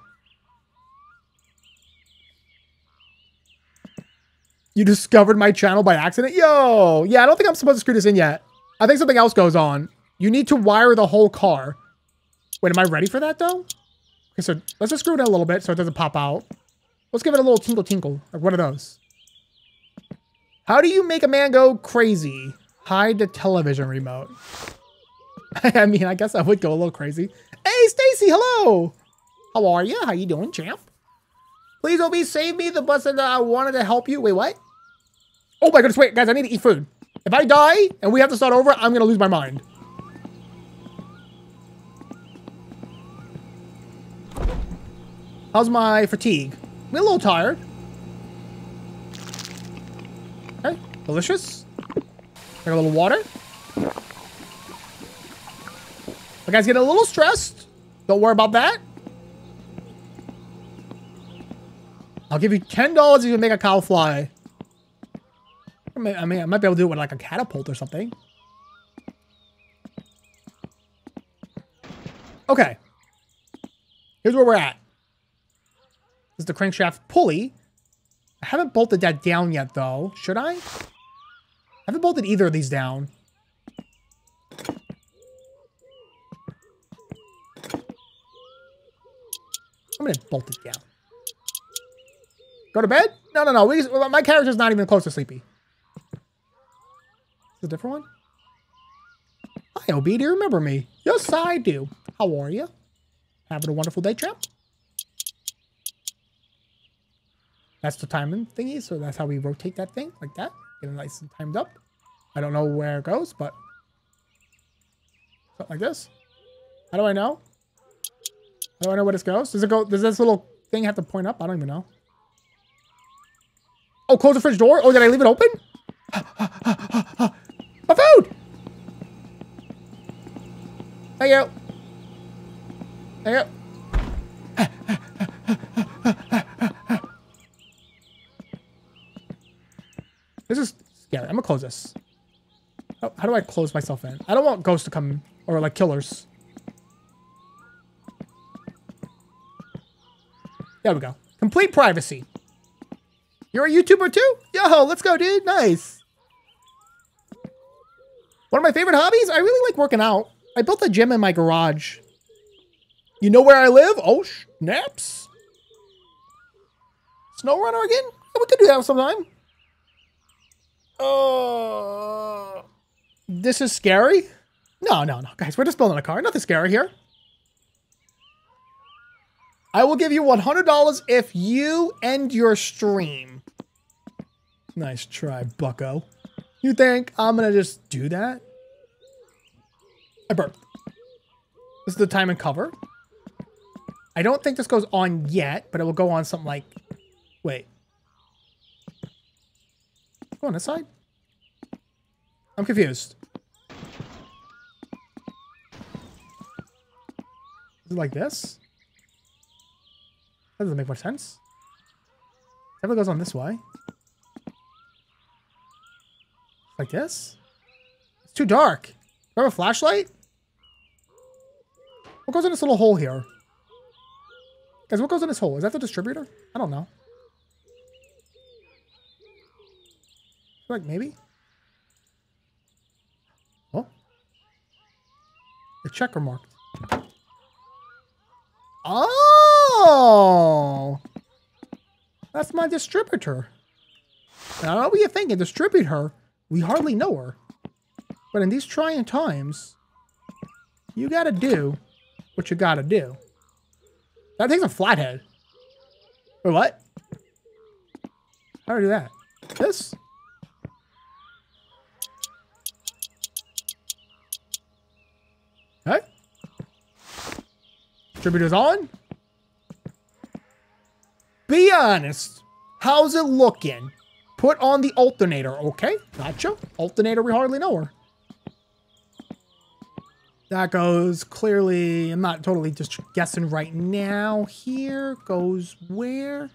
You discovered my channel by accident? Yo! Yeah, I don't think I'm supposed to screw this in yet. I think something else goes on. You need to wire the whole car. Wait, am I ready for that, though? Okay, so let's just screw it in a little bit so it doesn't pop out. Let's give it a little tinkle tinkle, like one of those. How do you make a man go crazy? Hide the television remote. I mean, I guess I would go a little crazy. Hey, Stacy, hello. How are you? How you doing, champ? Please, Obi, save me the bus, and I wanted to help you. Wait, what? Oh my goodness, wait, guys, I need to eat food. If I die and we have to start over, I'm going to lose my mind. How's my fatigue? I'm a little tired. Okay, delicious. Got a little water. You guys get a little stressed. Don't worry about that. I'll give you ten dollars if you make a cow fly. I mean, I mean, I might be able to do it with like a catapult or something. Okay. Here's where we're at. This is the crankshaft pulley. I haven't bolted that down yet, though. Should I? I haven't bolted either of these down. I'm gonna bolt it down. Go to bed? No, no, no. We just, my character's not even close to sleepy. It's a different one. Hi, O B. Do you remember me? Yes, I do. How are you? Having a wonderful day, champ. That's the timing thingy. So that's how we rotate that thing like that. Get it nice and timed up. I don't know where it goes, but something like this. How do I know? I don't know where this goes. Does it go? Does this little thing have to point up? I don't even know. Oh, close the fridge door. Oh, did I leave it open? My food! Thank you. Thank you. This is scary. I'm gonna close this. Oh, how do I close myself in? I don't want ghosts to come or like killers. There we go. Complete privacy. You're a YouTuber too? Yo, let's go, dude. Nice. One of my favorite hobbies? I really like working out. I built a gym in my garage. You know where I live? Oh, snaps. Snowrunner again? Yeah, we could do that sometime. Uh, this is scary? No, no, no. Guys, we're just building a car. Nothing scary here. I will give you one hundred dollars if you end your stream. Nice try, bucko. You think I'm going to just do that? I burped. This is the time and cover. I don't think this goes on yet, but it will go on something like... Wait. Go on this side? I'm confused. Is it like this? That doesn't make much sense. It definitely goes on this way. Like this? It's too dark. Do I have a flashlight? What goes in this little hole here? Guys, what goes in this hole? Is that the distributor? I don't know. Like, maybe? Oh. The checker marked. Oh! Oh, that's my distributor. Now, I don't know what you're thinking. Distribute her. We hardly know her. But in these trying times, you gotta do what you gotta do. That thing's a flathead. Wait, what? How do I do that? This? Okay. Distributor's on. Be honest. How's it looking? Put on the alternator, okay? Gotcha. Alternator, we hardly know her. That goes clearly... I'm not totally just guessing right now. Here goes where?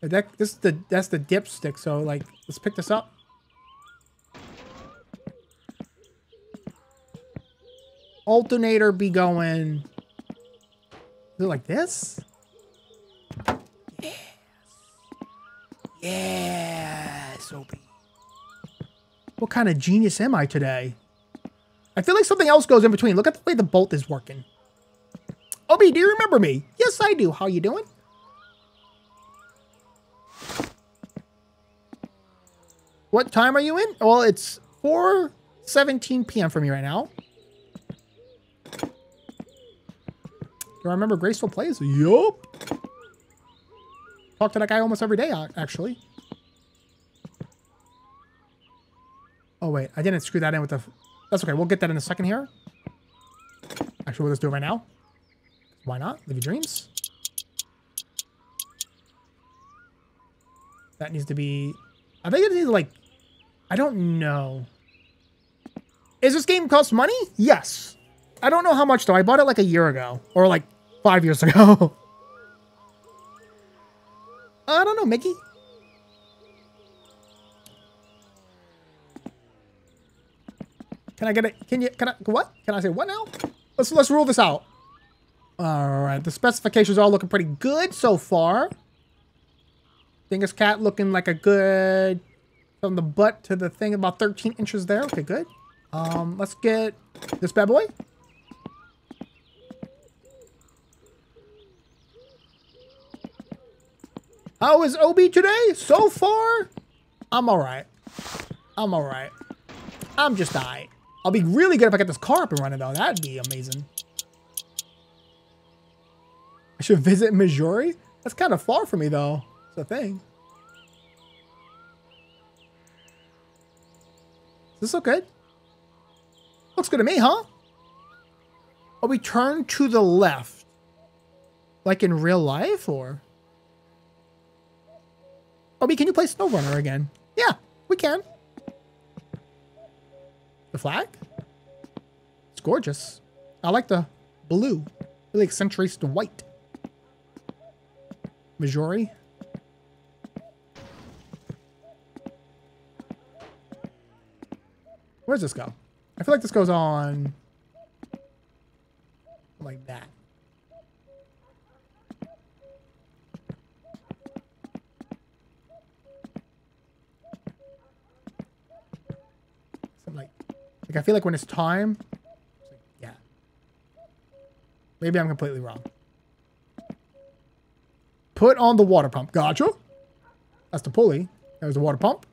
That, this is the, that's the dipstick, so, like, let's pick this up. Alternator be going... Is it like this? Yeah, Soapy. What kind of genius am I today? I feel like something else goes in between. Look at the way the bolt is working. Obi, do you remember me? Yes, I do. How you doing? What time are you in? Well, it's four seventeen p m for me right now. Do I remember Graceful Plays? Yup. Talk to that guy almost every day, actually. Oh, wait. I didn't screw that in with the... That's okay. We'll get that in a second here. Actually, we'll just do it right now. Why not? Live your dreams. That needs to be... I think it needs to, like... I don't know. Is this game cost money? Yes. I don't know how much, though. I bought it, like, a year ago. Or, like, five years ago. I don't know, Mickey. Can I get it? Can you? Can I? What? Can I say what now? Let's let's rule this out. All right, the specifications are all looking pretty good so far. Dingus Cat looking like a good from the butt to the thing, about thirteen inches there. Okay, good. Um, let's get this bad boy. How is Obi today? So far, I'm all right. I'm all right. I'm just all right. I'll be really good if I get this car up and running, though. That'd be amazing. I should visit Missouri. That's kind of far from me, though. It's a thing. Is this look good? Looks good to me, huh? Obi, turn to the left. Like in real life, or... Obi, can you play SnowRunner again? Yeah, we can. The flag? It's gorgeous. I like the blue. Really accentuates the white. Missouri. Where does this go? I feel like this goes on... like that. I'm like, like I feel like when it's time, it's like, yeah. Maybe I'm completely wrong. Put on the water pump. Gotcha. That's the pulley. There's the water pump.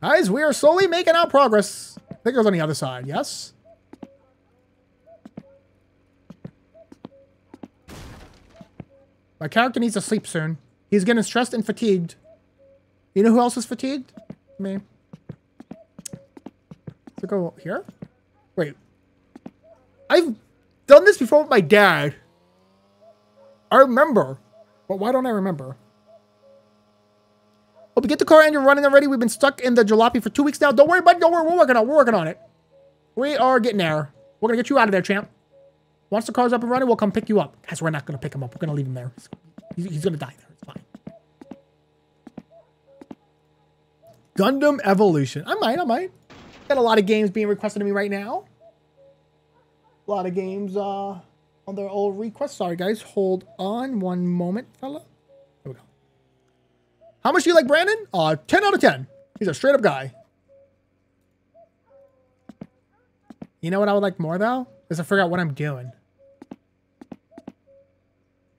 Guys, we are slowly making our progress. I think it was on the other side. Yes. My character needs to sleep soon. He's getting stressed and fatigued. You know who else is fatigued? Me. So go here. Wait. I've done this before with my dad. I remember. But why don't I remember? Oh, we get the car engine running already. We've been stuck in the jalopy for two weeks now. Don't worry, bud. Don't worry. We're working on it. We're working on it. We are getting there. We're going to get you out of there, champ. Once the car's up and running, we'll come pick you up. Guys, we're not going to pick him up. We're going to leave him there. He's, he's going to die there. It's fine. Gundam Evolution. I might. I might. Got a lot of games being requested to me right now. A lot of games uh, on their old requests. Sorry, guys. Hold on one moment, fella. There we go. How much do you like Brandon? Uh, ten out of ten. He's a straight up guy. You know what I would like more, though? Is I figure out what I'm doing.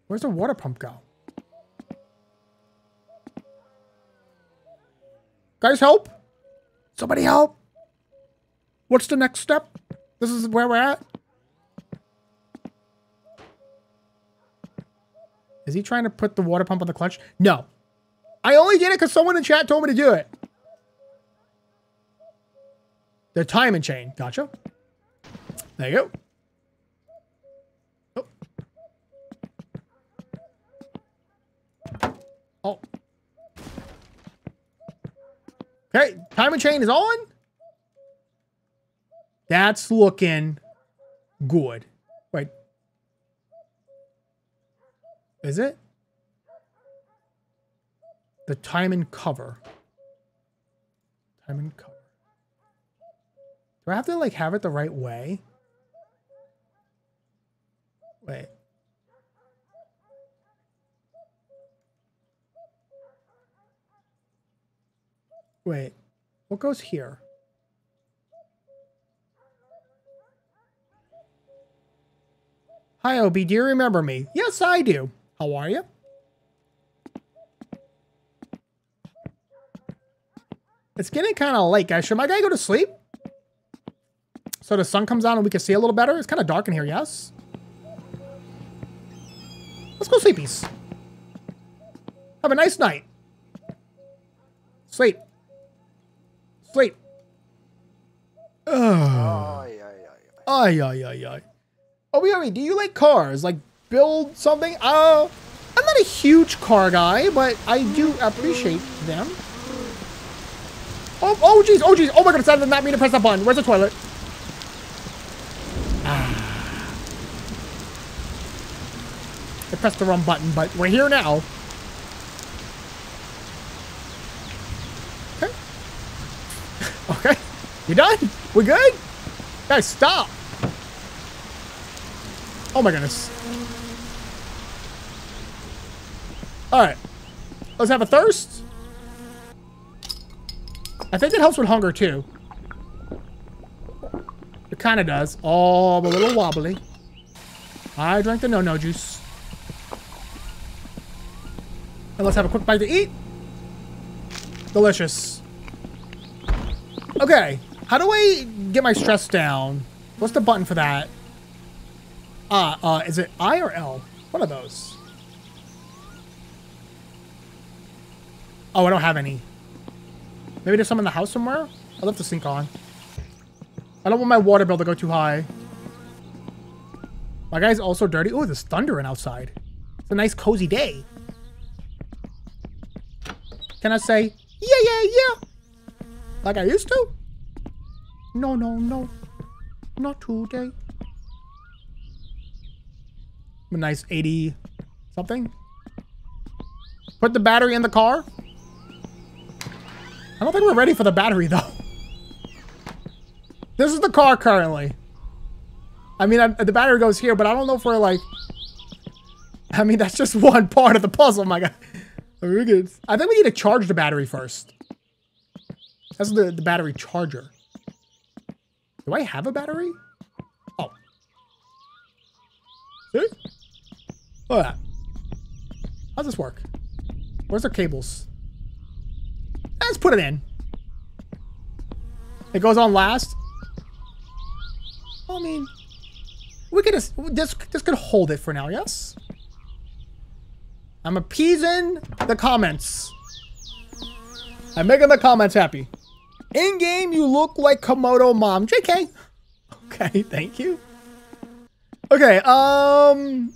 Where's the water pump go? Guys, help! Somebody help! What's the next step? This is where we're at. Is he trying to put the water pump on the clutch? No. I only did it because someone in chat told me to do it. The timing chain. Gotcha. There you go. Oh. Okay, timing chain is on. That's looking good. Wait. Is it? The time and cover. Time and cover. Do I have to like have it the right way? Wait. Wait, what goes here? Hi, Obi, do you remember me? Yes, I do. How are you? It's getting kind of late, guys. Should my guy go to sleep? So the sun comes out and we can see a little better? It's kind of dark in here, yes? Let's go sleepies. Have a nice night. Sleep. Sleep. Ugh. Ay, ay, ay, ay. Ay, ay, ay, ay. Oh, Obi, do you like cars? Like, build something? Uh, I'm not a huge car guy, but I do appreciate them. Oh, oh, jeez. Oh, jeez. Oh, my goodness. I did not mean to press that button. Where's the toilet? Ah. I pressed the wrong button, but we're here now. Okay. Okay. You done? We're good? Guys, stop. Oh my goodness. Alright. Let's have a thirst. I think it helps with hunger too. It kind of does. Oh, I'm a little wobbly. I drank the no-no juice. And let's have a quick bite to eat. Delicious. Okay. How do I get my stress down? What's the button for that? Ah, uh, uh, is it I or L? One of those. Oh, I don't have any. Maybe there's some in the house somewhere? I'll have to sink on. I don't want my water bill to go too high. My guy's also dirty. Oh, there's thundering outside. It's a nice cozy day. Can I say, yeah, yeah, yeah, like I used to? No, no, no, not today. A nice eighty something. Put the battery in the car. I don't think we're ready for the battery though. This is the car currently. I mean, I, the battery goes here, but I don't know if we're like, I mean, that's just one part of the puzzle, my God. I think we need to charge the battery first. That's the, the battery charger. Do I have a battery? Oh. See? Look at that. How's this work? Where's their cables? Let's put it in. It goes on last. I mean, we could just, this, this could hold it for now, yes? I'm appeasing the comments. I'm making the comments happy. In game, you look like Camodo Mom. J K. Okay, thank you. Okay, um...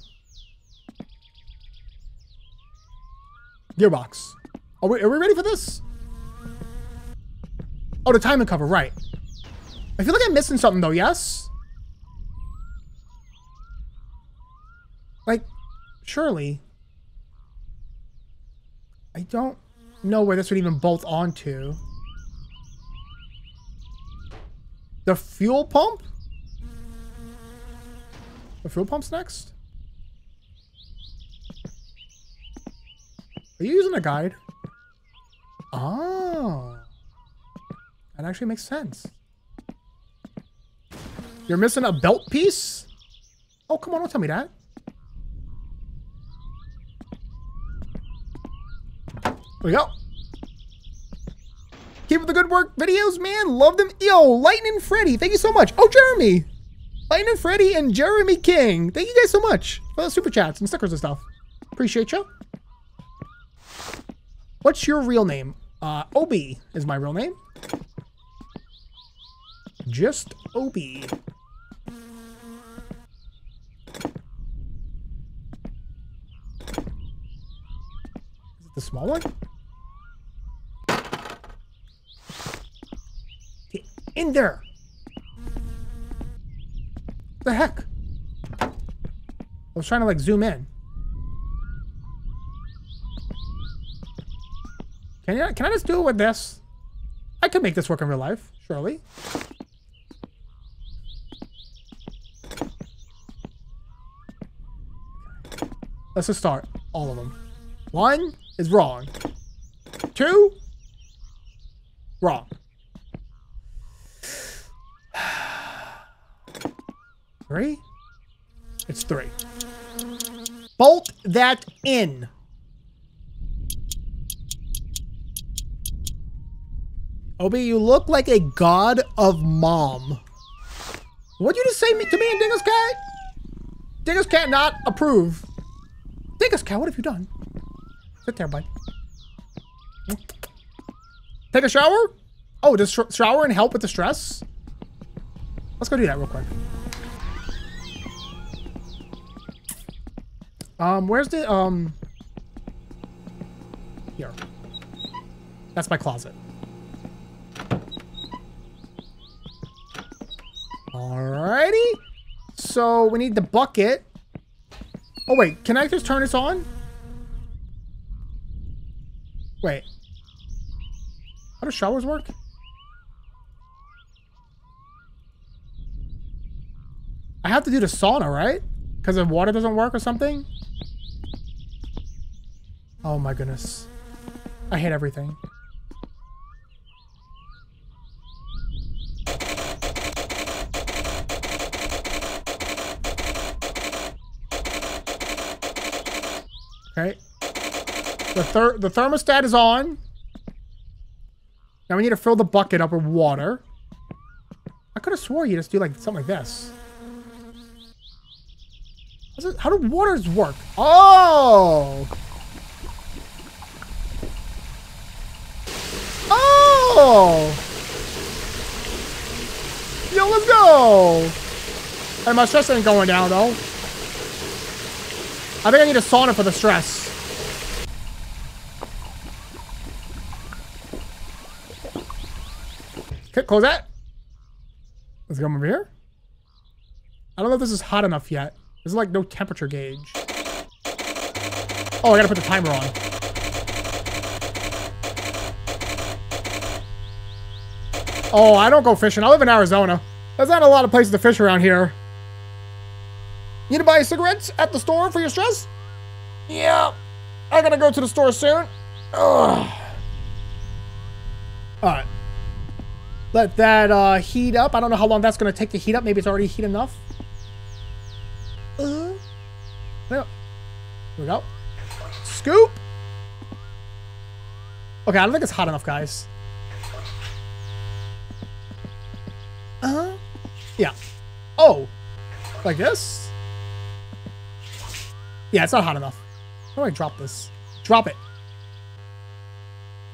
Gearbox. Are we, are we ready for this? Oh, the timing cover, right. I feel like I'm missing something though, yes? Like, surely. I don't know where this would even bolt onto. The fuel pump? The fuel pump's next? Are you using a guide? Oh. That actually makes sense. You're missing a belt piece? Oh, come on, don't tell me that. There we go. Keep up the good work videos, man. Love them. Yo, Lightning Freddy, thank you so much. Oh, Jeremy. Lightning Freddy and Jeremy King. Thank you guys so much for the super chats and stickers and stuff. Appreciate you. What's your real name? Uh, Obi is my real name. Just Obi. Is it the small one? Get in there. The heck? I was trying to like zoom in. Can I, can I just do it with this? I could make this work in real life, surely. Let's just start all of them. One is wrong. Two, wrong. Three, it's three. Bolt that in. Obi, you look like a god of mom. What'd you just say to me and Dingus Cat? Dingus Cat not approve. Dingus Cat, what have you done? Sit there, bud. Take a shower? Oh, does sh shower and help with the stress? Let's go do that real quick. Um, where's the, um... Here. That's my closet. Alrighty. So, we need the bucket. Oh, wait. Can I just turn this on? Wait. How do showers work? I have to do the sauna, right? Because the water doesn't work or something? Oh, my goodness. I hate everything. Okay. The ther the thermostat is on. Now we need to fill the bucket up with water. I could have swore you just do like something like this. How's it, how do waters work? Oh. Oh. Yo, let's go. And my stress ain't going down though. I think I need a sauna for the stress. Okay, close that. Let's go over here. I don't know if this is hot enough yet. There's like no temperature gauge. Oh, I gotta put the timer on. Oh, I don't go fishing. I live in Arizona. There's not a lot of places to fish around here. You need to buy cigarettes at the store for your stress? Yeah. I gotta go to the store soon. Ugh. All right. Let that uh, heat up. I don't know how long that's going to take to heat up. Maybe it's already heat enough. Uh, there we go. Scoop. Okay, I don't think it's hot enough, guys. Uh-huh. Yeah. Oh. Like this? Yeah, it's not hot enough. How do I drop this? Drop it.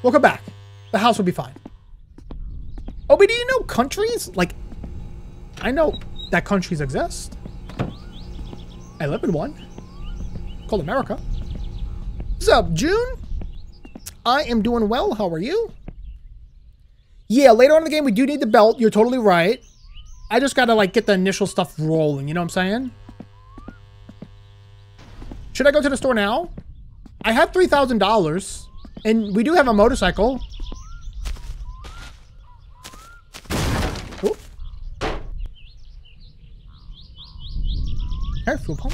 We'll come back. The house will be fine. Oh, but do you know countries? Like, I know that countries exist. I live in one. It's called America. What's up, June? I am doing well. How are you? Yeah, later on in the game, we do need the belt. You're totally right. I just gotta, like, get the initial stuff rolling. You know what I'm saying? Should I go to the store now? I have three thousand dollars. And we do have a motorcycle. Ooh. Okay, fuel pump.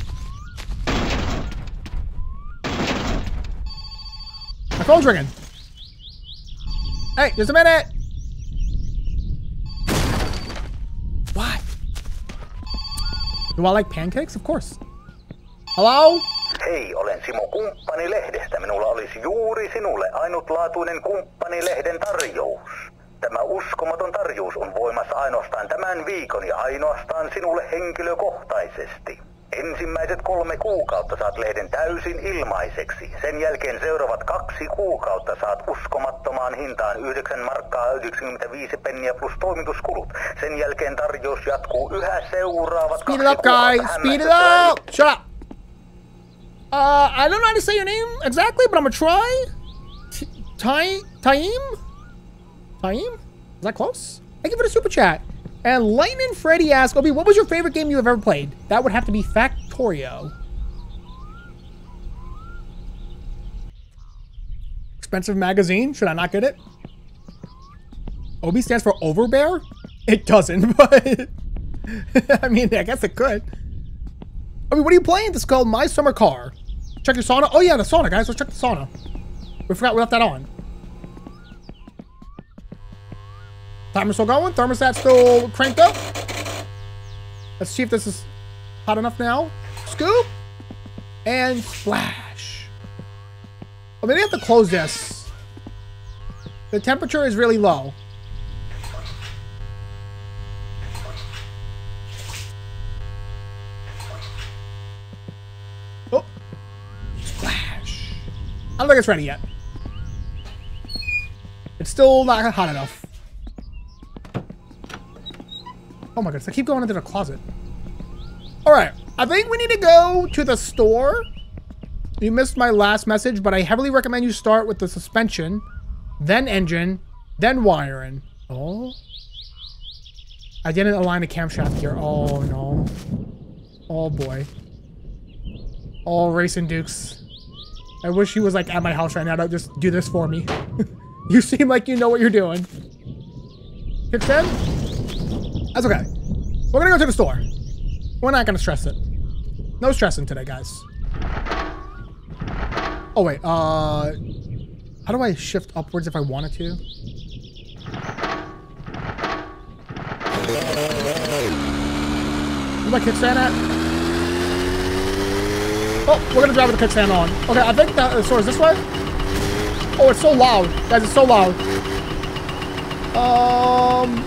My phone's ringing. Hey, just a minute. What? Do I like pancakes? Of course. Hello? Hei, olen Simo Kumppani-lehdestä. Minulla olisi juuri sinulle ainutlaatuinen Kumppani-lehden tarjous. Tämä uskomaton tarjous on voimassa ainoastaan tämän viikon ja ainoastaan sinulle henkilökohtaisesti. Ensimmäiset kolme kuukautta saat lehden täysin ilmaiseksi. Sen jälkeen seuraavat kaksi kuukautta saat uskomattomaan hintaan yhdeksän markkaa yhdeksänkymmentäviisi penniä plus toimituskulut. Sen jälkeen tarjous jatkuu yhä seuraavat kaksi kuukautta. Speed it up, guys! Speed it up! Uh, I don't know how to say your name exactly, but I'm gonna try. Taim? Taim? Taim? Is that close? Thank you for the super chat. And Lightning Freddy asks, Obi, what was your favorite game you have ever played? That would have to be Factorio. Expensive magazine? Should I not get it? Obi stands for Overbear? It doesn't, but... I mean, I guess it could. I mean, what are you playing? This is called My Summer Car. Check your sauna. Oh, yeah, the sauna, guys. Let's check the sauna. We forgot we left that on. Timer's still going. Thermostat's still cranked up. Let's see if this is hot enough now. Scoop. And splash. Oh, maybe I have to close this. The temperature is really low. I don't think it's ready yet. It's still not hot enough. Oh my goodness, I keep going into the closet. Alright, I think we need to go to the store. You missed my last message, but I heavily recommend you start with the suspension, then engine, then wiring. Oh? I didn't align the camshaft here. Oh no. Oh boy. Oh, racing dukes. I wish he was, like, at my house right now to just do this for me. You seem like you know what you're doing. Kicks in? That's okay. We're gonna go to the store. We're not gonna stress it. No stressing today, guys. Oh, wait. Uh, how do I shift upwards if I wanted to? Where's my kickstand at? Oh, we're gonna drive with the kickstand on. Okay, I think that the store is this way. Oh, it's so loud. Guys, it's so loud. Um...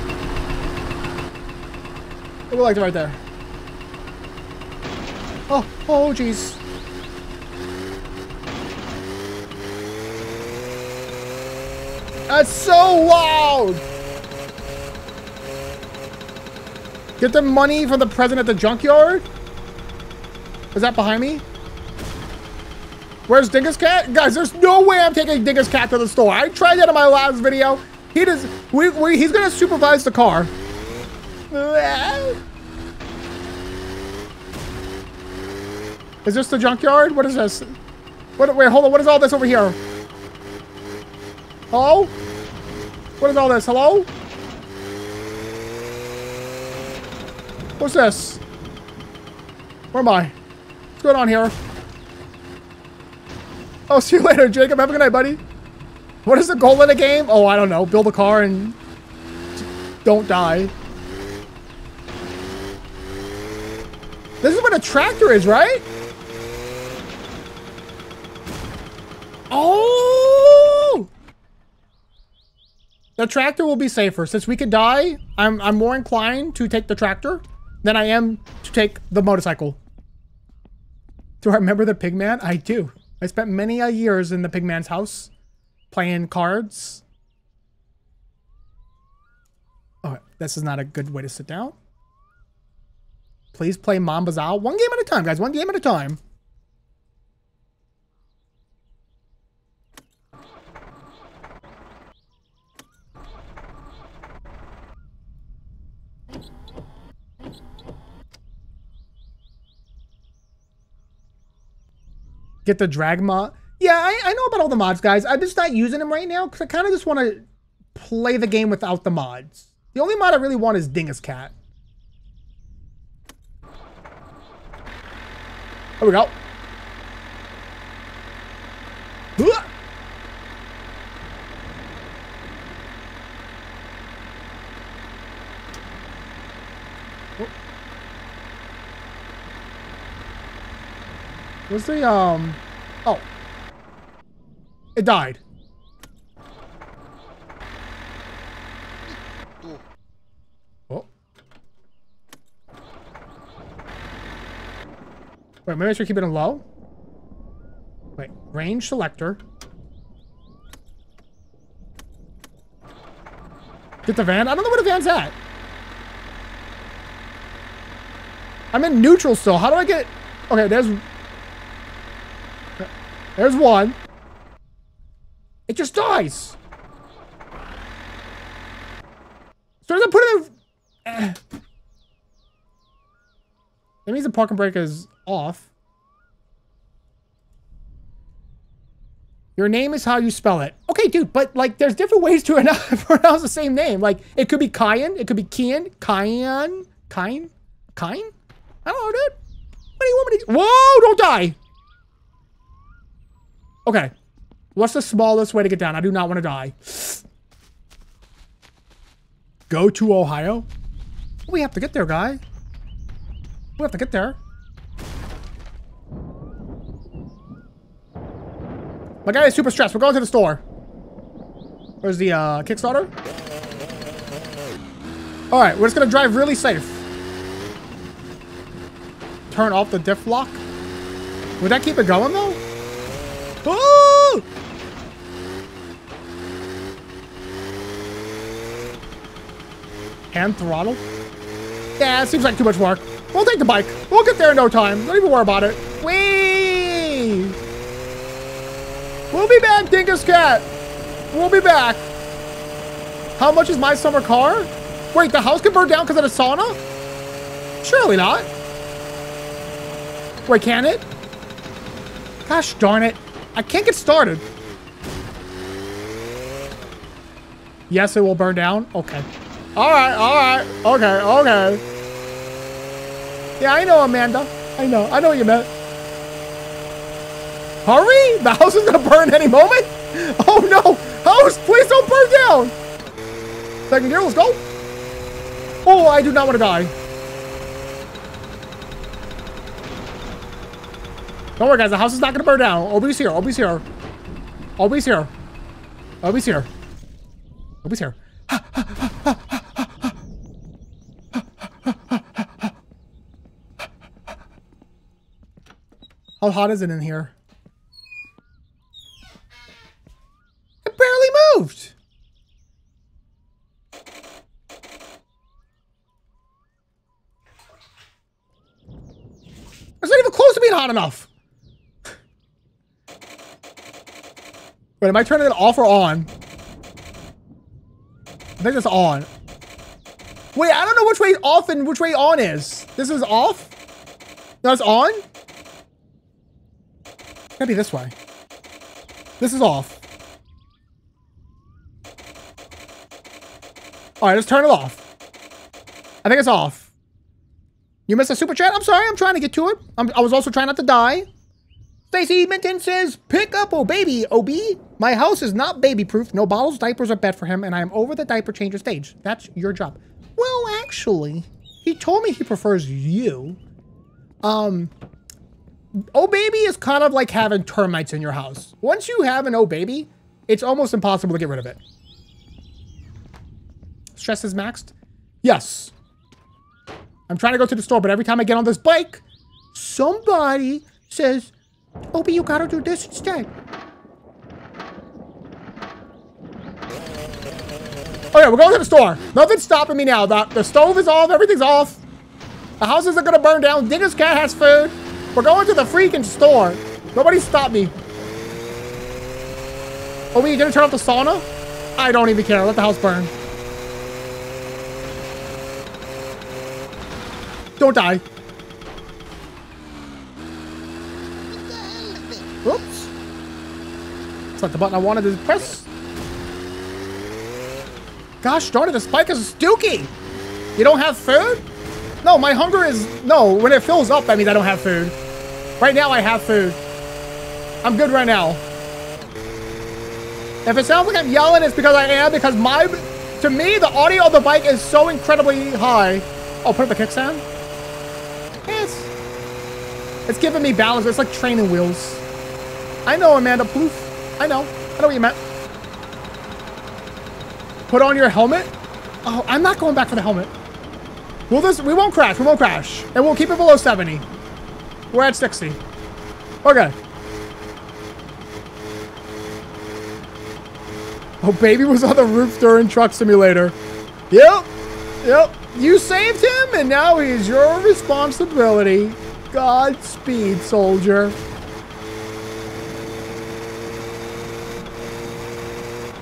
We liked it right there. Oh, oh, jeez. That's so loud! Get the money from the present at the junkyard? Is that behind me? Where's Dingus Cat? Guys, there's no way I'm taking Dingus Cat to the store. I tried that in my last video. He does. We, we, he's gonna supervise the car. Is this the junkyard? What is this? What, wait, hold on. What is all this over here? Hello? What is all this? Hello? What's this? Where am I? What's going on here? Oh, see you later, Jacob. Have a good night, buddy. What is the goal of the game? Oh, I don't know. Build a car and Don't die. This is what a tractor is, right? Oh! The tractor will be safer. Since we could die, I'm, I'm more inclined to take the tractor than I am to take the motorcycle. Do I remember the Pigman? I do. I spent many a years in the Pigman's house playing cards. Oh, this is not a good way to sit down. Please play Mambazal. One game at a time, guys. One game at a time. Get the drag mod. Yeah, I, I know about all the mods, guys. I'm just not using them right now because I kind of just want to play the game without the mods. The only mod I really want is Dingus Cat. There we go. What's the, um... Oh. It died. Oh. Wait, maybe I should keep it in low? Wait, range selector. Get the van? I don't know where the van's at. I'm in neutral still. How do I get... Okay, there's... There's one. It just dies. So does it put it in... That means the parking brake is off. Your name is how you spell it. Okay, dude, but like there's different ways to pronounce the same name. Like it could be Cayenne, it could be Kian, Cayenne, Kine, Kine? I don't know, dude. What do you want me to do? Whoa, don't die. Okay, what's the smallest way to get down? I do not want to die. Go to Ohio? We have to get there, guy. We have to get there. My guy is super stressed. We're going to the store. Where's the uh, Kickstarter? All right, we're just going to drive really safe. Turn off the diff lock. Would that keep it going, though? Oh! Hand throttle? Yeah, it seems like too much work. We'll take the bike. We'll get there in no time. Don't even worry about it. Whee! We'll be back, Dingus Cat. We'll be back. How much is my summer car? Wait, the house can burn down because of the sauna? Surely not. Wait, can it? Gosh darn it. I can't get started. Yes, it will burn down. Okay. All right. All right. Okay. Okay. Yeah, I know, Amanda. I know. I know what you meant. Hurry! The house is going to burn any moment. Oh, no. House, please don't burn down. Second gear, let's go. Oh, I do not want to die. Don't worry, guys. The house is not going to burn down. O B's here. O B's here. O B's here. O B's here. O B's here. How hot is it in here? It barely moved. It's not even close to being hot enough. Wait, am I turning it off or on? I think it's on. Wait, I don't know which way off and which way on is. This is off? No, it's on? It's gotta be this way. This is off. All right, let's turn it off. I think it's off. You missed a super chat? I'm sorry, I'm trying to get to it. I'm, I was also trying not to die. Stacy Minton says, pick up, oh baby, O B. My house is not baby-proof. No bottles, diapers are bed for him, and I am over the diaper changer stage. That's your job. Well, actually, he told me he prefers you. Um, oh baby is kind of like having termites in your house. Once you have an oh baby, it's almost impossible to get rid of it. Stress is maxed. Yes. I'm trying to go to the store, but every time I get on this bike, somebody says, "Obi, you gotta do this instead." Okay, we're going to the store. Nothing's stopping me now. The, the stove is off. Everything's off. The house isn't going to burn down. Dinner's cat has food. We're going to the freaking store. Nobody stopped me. Oh, wait, you're going to turn off the sauna? I don't even care. Let the house burn. Don't die. Oops. It's not the button I wanted to press. Gosh darn it, this bike is dookie! You don't have food? No, my hunger is... No, when it fills up, that means I don't have food. Right now, I have food. I'm good right now. If it sounds like I'm yelling, it's because I am, because my... To me, the audio of the bike is so incredibly high. Oh, put up the kickstand? Yes. It's giving me balance. It's like training wheels. I know, Amanda Plouf. I know. I know what you meant. Put on your helmet. Oh, I'm not going back for the helmet. Will this? We won't crash. We won't crash. And we'll keep it below seventy. We're at sixty. Okay. Oh, baby was on the roof during Truck Simulator. Yep. Yep. You saved him, and now he's your responsibility. Godspeed, soldier.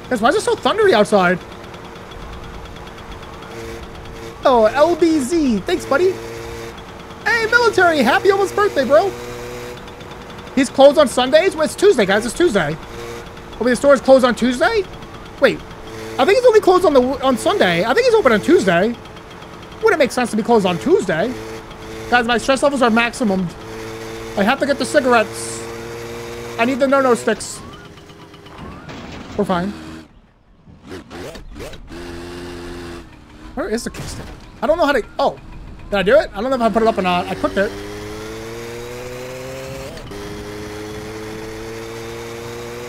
Guys, why is it so thundery outside? Oh, L B Z. Thanks, buddy. Hey, military. Happy almost birthday, bro. He's closed on Sundays? Well, it's Tuesday, guys. It's Tuesday. Oh, wait, the store is closed on Tuesday? Wait. I think he's only closed on the on Sunday. I think he's open on Tuesday. Wouldn't make sense to be closed on Tuesday. Guys, my stress levels are maximum. I have to get the cigarettes. I need the no-no sticks. We're fine. Where is the kickstand? I don't know how to... Oh. Did I do it? I don't know if I put it up or not. I clicked it.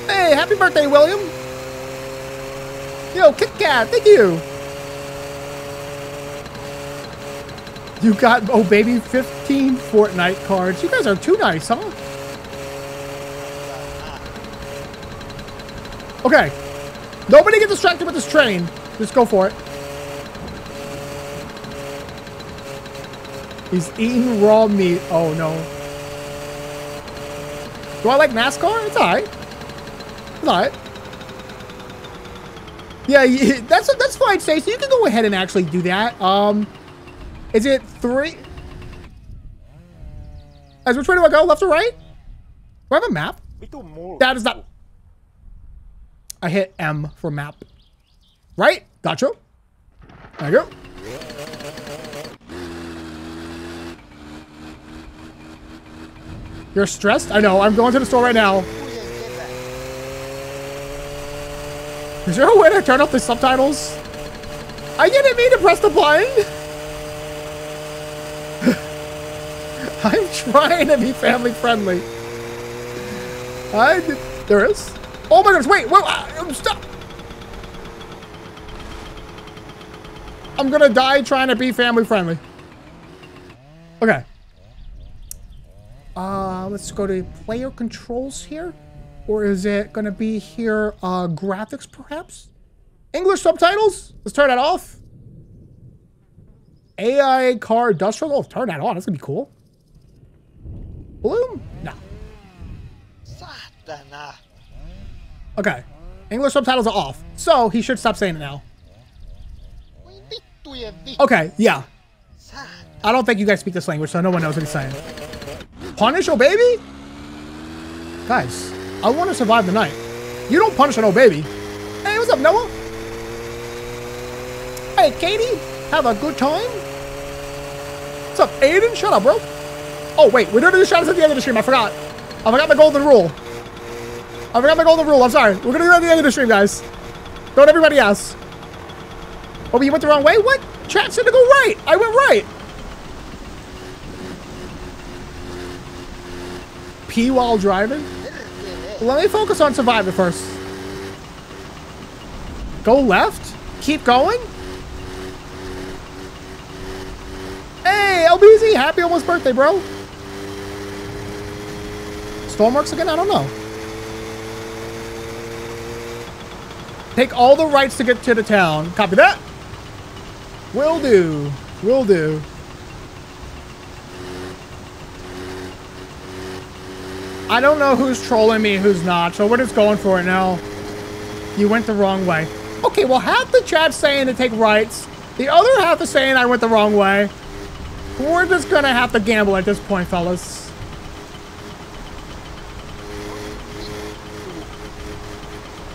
Hey, happy birthday, William. Yo, Kit Kat, thank you. You got, oh baby, fifteen Fortnite cards. You guys are too nice, huh? Okay. Nobody get distracted with this train. Just go for it. He's eating raw meat. Oh, no. Do I like NASCAR? It's all right. It's all right. Yeah, that's that's fine, Stacey. You can go ahead and actually do that. Um, is it three? As which way do I go? Left or right? Do I have a map? That is not... I hit M for map. Right? Gotcha. There you go. You're stressed? I know. I'm going to the store right now. Is there a way to turn off the subtitles? I didn't mean to press the button. I'm trying to be family friendly. I did. There is. Oh my goodness! Wait! Wait! Uh, stop! I'm gonna die trying to be family friendly. Okay. Uh, let's go to player controls here. Or is it going to be here, uh, graphics perhaps? English subtitles? Let's turn that off. A I car industrial. Oh, turn that on. That's going to be cool. Bloom? No. Okay. English subtitles are off. So he should stop saying it now. Okay, yeah. I don't think you guys speak this language, so no one knows what he's saying. Punish, oh baby? Guys, I want to survive the night. You don't punish an oh baby. Hey, what's up, Noah? Hey, Katie, have a good time. What's up, Aiden? Shut up, bro. Oh, wait, we're doing the shoutouts at the end of the stream. I forgot. I forgot the golden rule. I forgot my golden rule. I'm sorry. We're going to do it at the end of the stream, guys. Don't everybody else. Oh, you went the wrong way? What? Chat said to go right. I went right. Pee while driving? Let me focus on surviving first. Go left? Keep going? Hey, L B Z, happy almost birthday, bro. Stormworks again? I don't know. Take all the rights to get to the town. Copy that. Will do. Will do. I don't know who's trolling me, who's not, so we're just going for it now. You went the wrong way. Okay, well, half the chat's saying to take rights. The other half is saying I went the wrong way. We're just going to have to gamble at this point, fellas.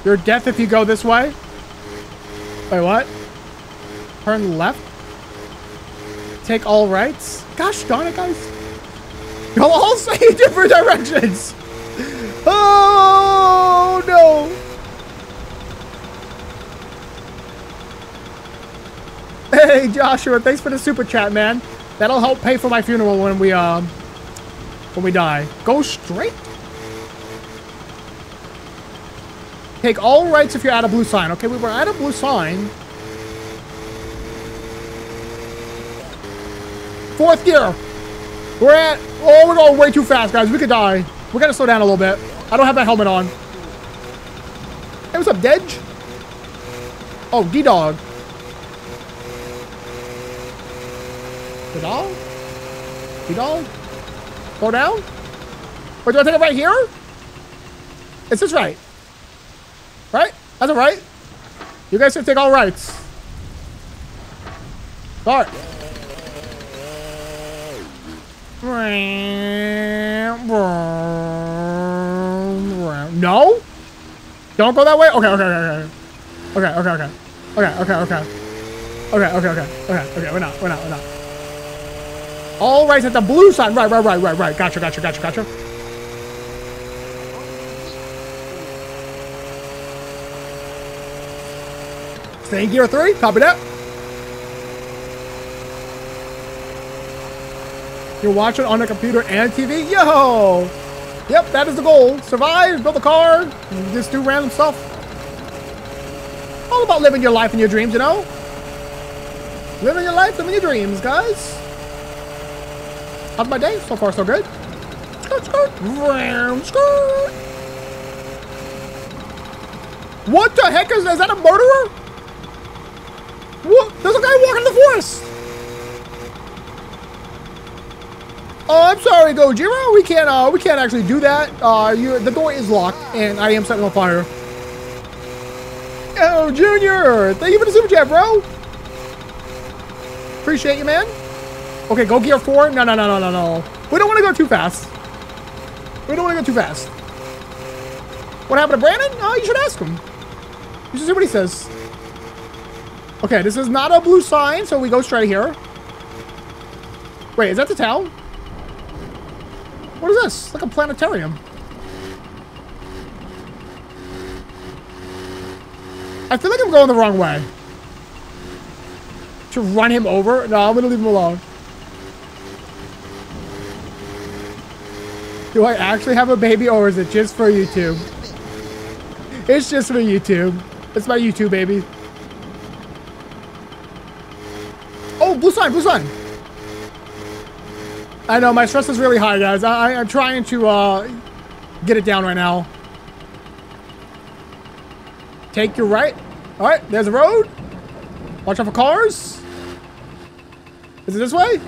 You're deaf if you go this way. Wait, what? Turn left? Take all rights? Gosh darn it, guys. Y'all all say different directions. Oh, no. Hey, Joshua, thanks for the super chat, man. That'll help pay for my funeral when we, um, when we die. Go straight. Take all rights if you're at a blue sign. Okay, we were at a blue sign. Fourth gear. We're at... Oh, we're going way too fast, guys. We could die. We're going to slow down a little bit. I don't have that helmet on. Hey, what's up, Dedge? Oh, D-Dog. D-Dog? D-Dog? Go down? Or do I take it right here? Is this right? Right? That's all right. You guys should take all rights. Start. No? Don't go that way? Okay, okay, okay, okay. Okay, okay, okay. Okay, okay, okay. Okay, okay, okay. Okay, okay, we're not, we're not, we're not. All right, at the blue sign. Right, right, right, right, right. Gotcha, gotcha, gotcha, gotcha. Stay in gear three. Copy that. You're watching on the computer and T V? Yo! Yep, that is the goal. Survive, build a car, just do random stuff. All about living your life and your dreams, you know? Living your life, living your dreams, guys. How's my day? So far, so good. Skirt, skirt, round skirt. What the heck is, is that a murderer? What? There's a guy walking in the forest. Oh, I'm sorry, Gojira. We can't. Uh, we can't actually do that. Uh, you, the door is locked, and I am setting on fire. Oh, Junior, thank you for the super chat, bro. Appreciate you, man. Okay, go gear four. No, no, no, no, no, no. We don't want to go too fast. We don't want to go too fast. What happened to Brandon? Oh, you should ask him. You should see what he says. Okay, this is not a blue sign, so we go straight here. Wait, is that the town? What is this? Like a planetarium. I feel like I'm going the wrong way. To run him over? No, I'm gonna leave him alone. Do I actually have a baby or is it just for YouTube? It's just for YouTube. It's my YouTube baby. Oh, blue sign, blue sign. I know, my stress is really high, guys. I, I'm trying to uh, get it down right now. Take your right. All right, there's a road. Watch out for cars. Is it this way?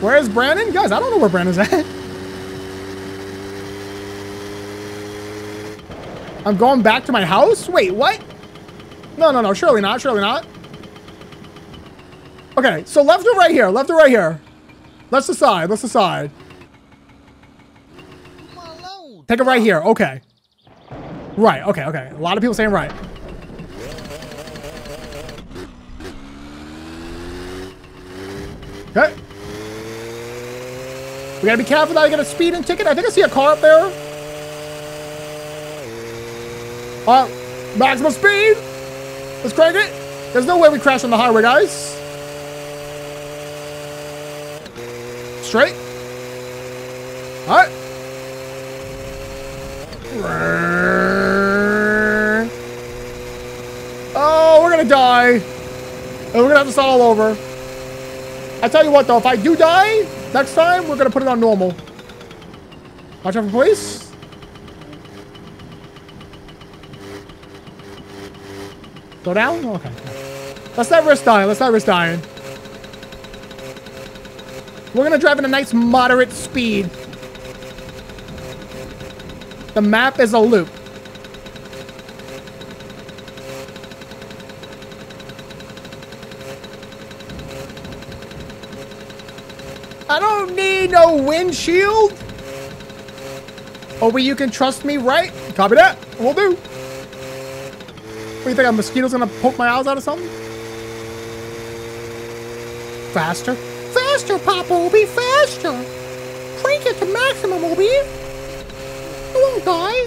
Where is Brandon? Guys, I don't know where Brandon's at. I'm going back to my house? Wait, what? No, no, no, surely not, surely not. Okay, so left or right here? Left or right here? Let's decide. Let's decide. Take it right here. Okay. Right. Okay, okay. A lot of people saying right. Okay. We gotta be careful not to get a speeding ticket. I think I see a car up there. All right, maximum speed. Let's crank it. There's no way we crash on the highway, guys. Straight. All right. Oh, we're gonna die. And we're gonna have to start all over. I tell you what, though, if I do die next time, we're gonna put it on normal. Watch out for police. Go down? Okay. Let's not risk dying. Let's not risk dying. We're gonna drive at a nice moderate speed. The map is a loop. I don't need no windshield. Over you can trust me, right? Copy that. Will do. What do you think? A mosquito's gonna poke my eyes out or something? Faster. Faster, Papa Obi, faster! Crank it to maximum, Obi! You won't die!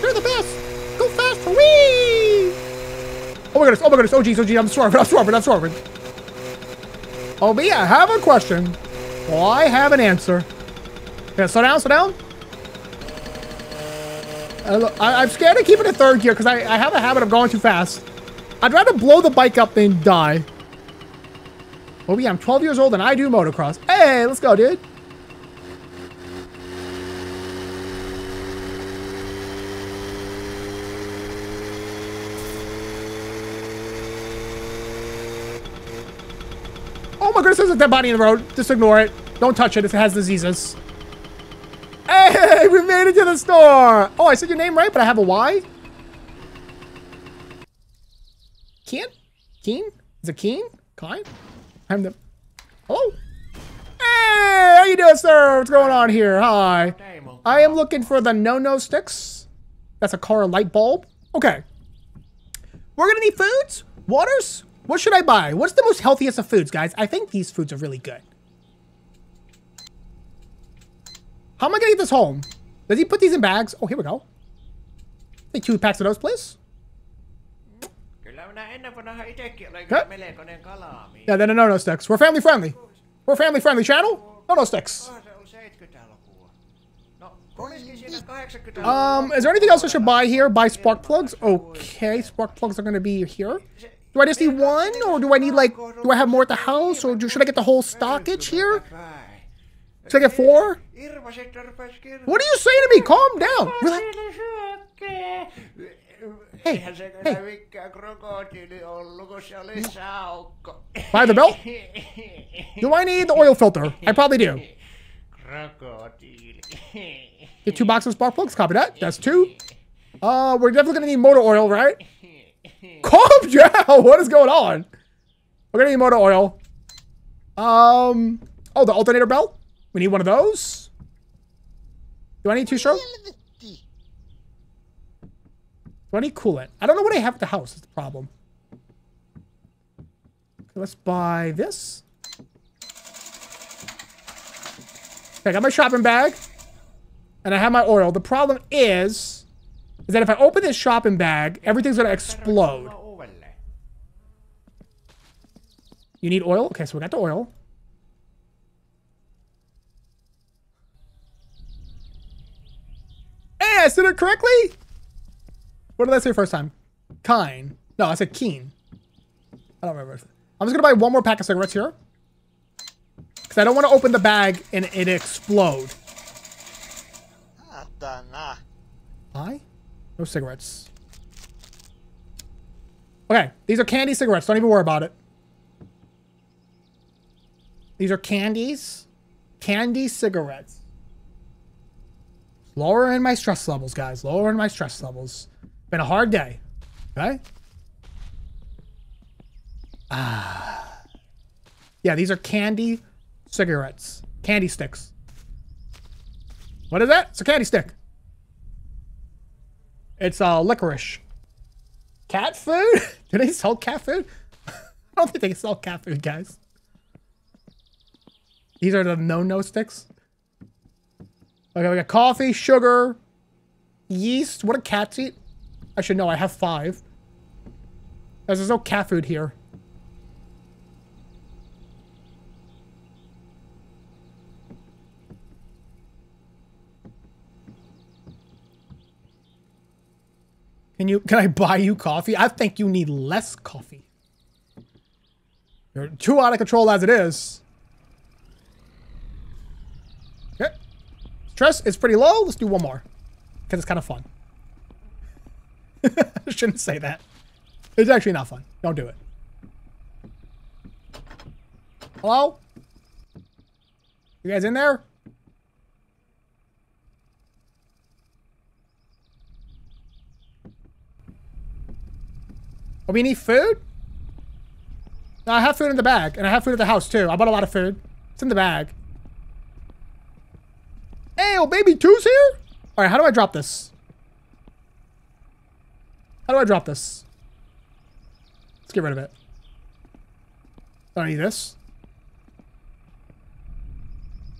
You're the best! Go faster! Whee! Oh my goodness, oh my goodness, oh geez, oh geez, I'm swerving, I'm swerving, I'm swerving! Obi, I have a question. Well, I have an answer. Yeah, slow down, slow down. I, I, I'm scared of keeping it in third gear because I, I have a habit of going too fast. I'd rather blow the bike up than die. Oh yeah, I'm twelve years old and I do motocross. Hey, let's go, dude. Oh my goodness, there's a dead body in the road. Just ignore it. Don't touch it. It has diseases. Hey, we made it to the store. Oh, I said your name right, but I have a Y. Keen? Keen? Is it Keen? Kine? I'm the... Hello? Hey, how you doing, sir? What's going on here? Hi. I am looking for the no-no sticks. That's a car light bulb. Okay. We're going to need foods, waters. What should I buy? What's the most healthiest of foods, guys? I think these foods are really good. How am I going to get this home? Does he put these in bags? Oh, here we go. Take two packs of those, please. Huh? Yeah, no, no, no, no sticks. We're family friendly. We're family friendly channel. No, no sticks. Um, is there anything else I should buy here? Buy spark plugs? Okay, spark plugs are going to be here. Do I just need one, or do I need like? Do I have more at the house, or do, should I get the whole stockage here? Should I get four? What are you saying to me? Calm down. Relax. Hey, hey. By the belt? Do I need the oil filter? I probably do. Get two boxes of spark plugs. Copy that. That's two. Uh, we're definitely going to need motor oil, right? Calm down. What is going on? We're going to need motor oil. Um, oh, the alternator belt? We need one of those. Do I need two stroke? Do I need coolant? I don't know what I have at the house is the problem. Let's buy this. Okay, I got my shopping bag. And I have my oil. The problem is, is that if I open this shopping bag, everything's going to explode. You need oil? Okay, so we got the oil. Hey, I said it correctly? What did I say first time? Kine. No, I said Keen. I don't remember. I'm just going to buy one more pack of cigarettes here. Because I don't want to open the bag and it explode. Why? No cigarettes. Okay. These are candy cigarettes. Don't even worry about it. These are candies. Candy cigarettes. Lowering my stress levels, guys. Lowering my stress levels. Been a hard day, okay? Ah, yeah. These are candy cigarettes, candy sticks. What is that? It's a candy stick. It's uh, licorice. Cat food? Do they sell cat food? I don't think they sell cat food, guys. These are the no-no sticks. Okay, we got coffee, sugar, yeast. What do cats eat? Actually, no, I have five. As there's no cat food here. Can you, can I buy you coffee? I think you need less coffee. You're too out of control as it is. Okay. Stress is pretty low. Let's do one more. Because it's kind of fun. I shouldn't say that. It's actually not fun. Don't do it. Hello? You guys in there? Oh, we need food? No, I have food in the bag. And I have food at the house, too. I bought a lot of food. It's in the bag. Hey, oh, baby two's here? All right, how do I drop this? How do I drop this? Let's get rid of it. I don't need this.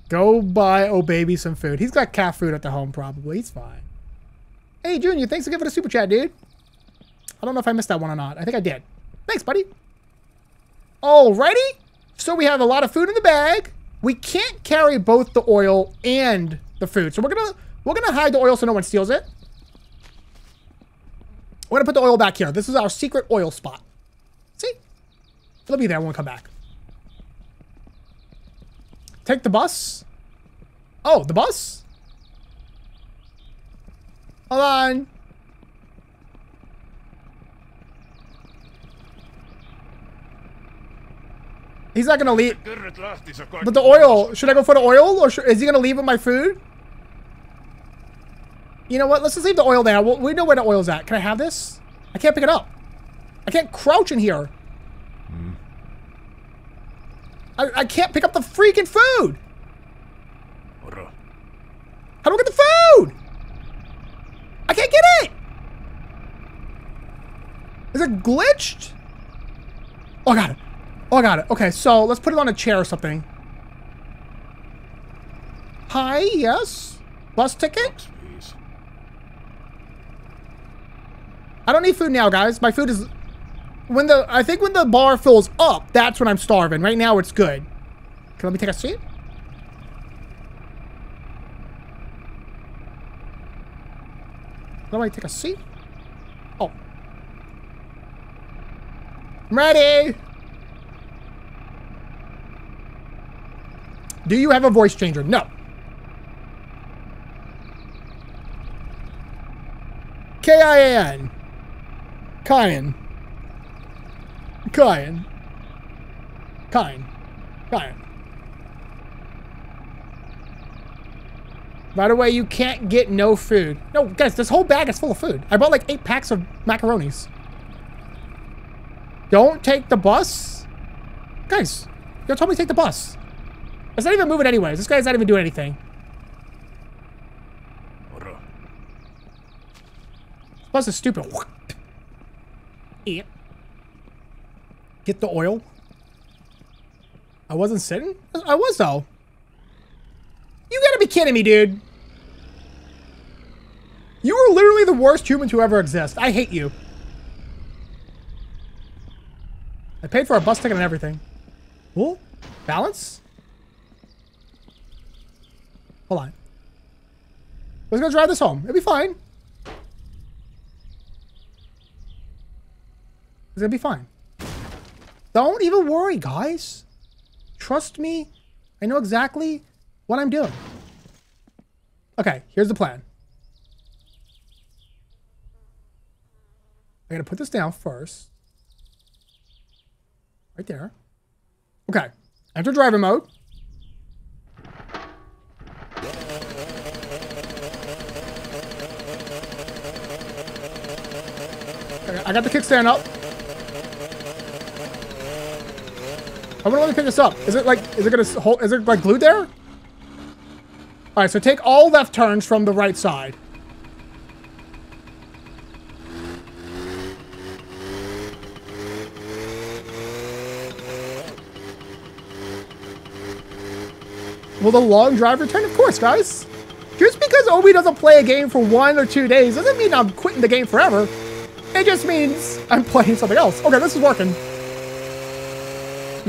Go buy oh baby some food. He's got cat food at the home, probably. He's fine. Hey, Junior, thanks again for the super chat, dude. I don't know if I missed that one or not. I think I did. Thanks, buddy. Alrighty. So we have a lot of food in the bag. We can't carry both the oil and the food. So we're gonna we're gonna hide the oil so no one steals it. We're gonna put the oil back here. This is our secret oil spot. See? It'll be there when we come back. Take the bus. Oh, the bus? Hold on. He's not gonna leave. But the oil, should I go for the oil? Or should, is he gonna leave with my food? You know what? Let's just leave the oil there. We'll, we know where the oil's at. Can I have this? I can't pick it up. I can't crouch in here. Mm. I, I can't pick up the freaking food. How do I get the food? I can't get it. Is it glitched? Oh, I got it. Oh, I got it. Okay, so let's put it on a chair or something. Hi, yes. Bus ticket. I don't need food now, guys. My food is... when the I think when the bar fills up, that's when I'm starving. Right now, it's good. Okay, let me take a seat. Let me take a seat. Oh. I'm ready. Do you have a voice changer? No. K I N. Cayenne. Cayenne. Cayenne. Cayenne. By the way, you can't get no food. No, guys, this whole bag is full of food. I bought like eight packs of macaronis. Don't take the bus. Guys, y'all told me to take the bus. It's not even moving anyways. This guy's not even doing anything. This bus is stupid. Yeah. Get the oil. I wasn't sitting? I was though. You gotta be kidding me, dude. You are literally the worst human to ever exist. I hate you. I paid for a bus ticket and everything. Cool. Balance? Hold on. Let's go drive this home. It'll be fine. It's gonna be fine. Don't even worry, guys. Trust me. I know exactly what I'm doing. Okay, here's the plan. I'm gonna put this down first. Right there. Okay. Enter driver mode. I got the kickstand up. I want to let me pick this up. Is it like, is it going to hold, is it like glued there? All right, so take all left turns from the right side. Will the long drive return? Of course, guys. Just because Obi doesn't play a game for one or two days doesn't mean I'm quitting the game forever. It just means I'm playing something else. Okay, this is working.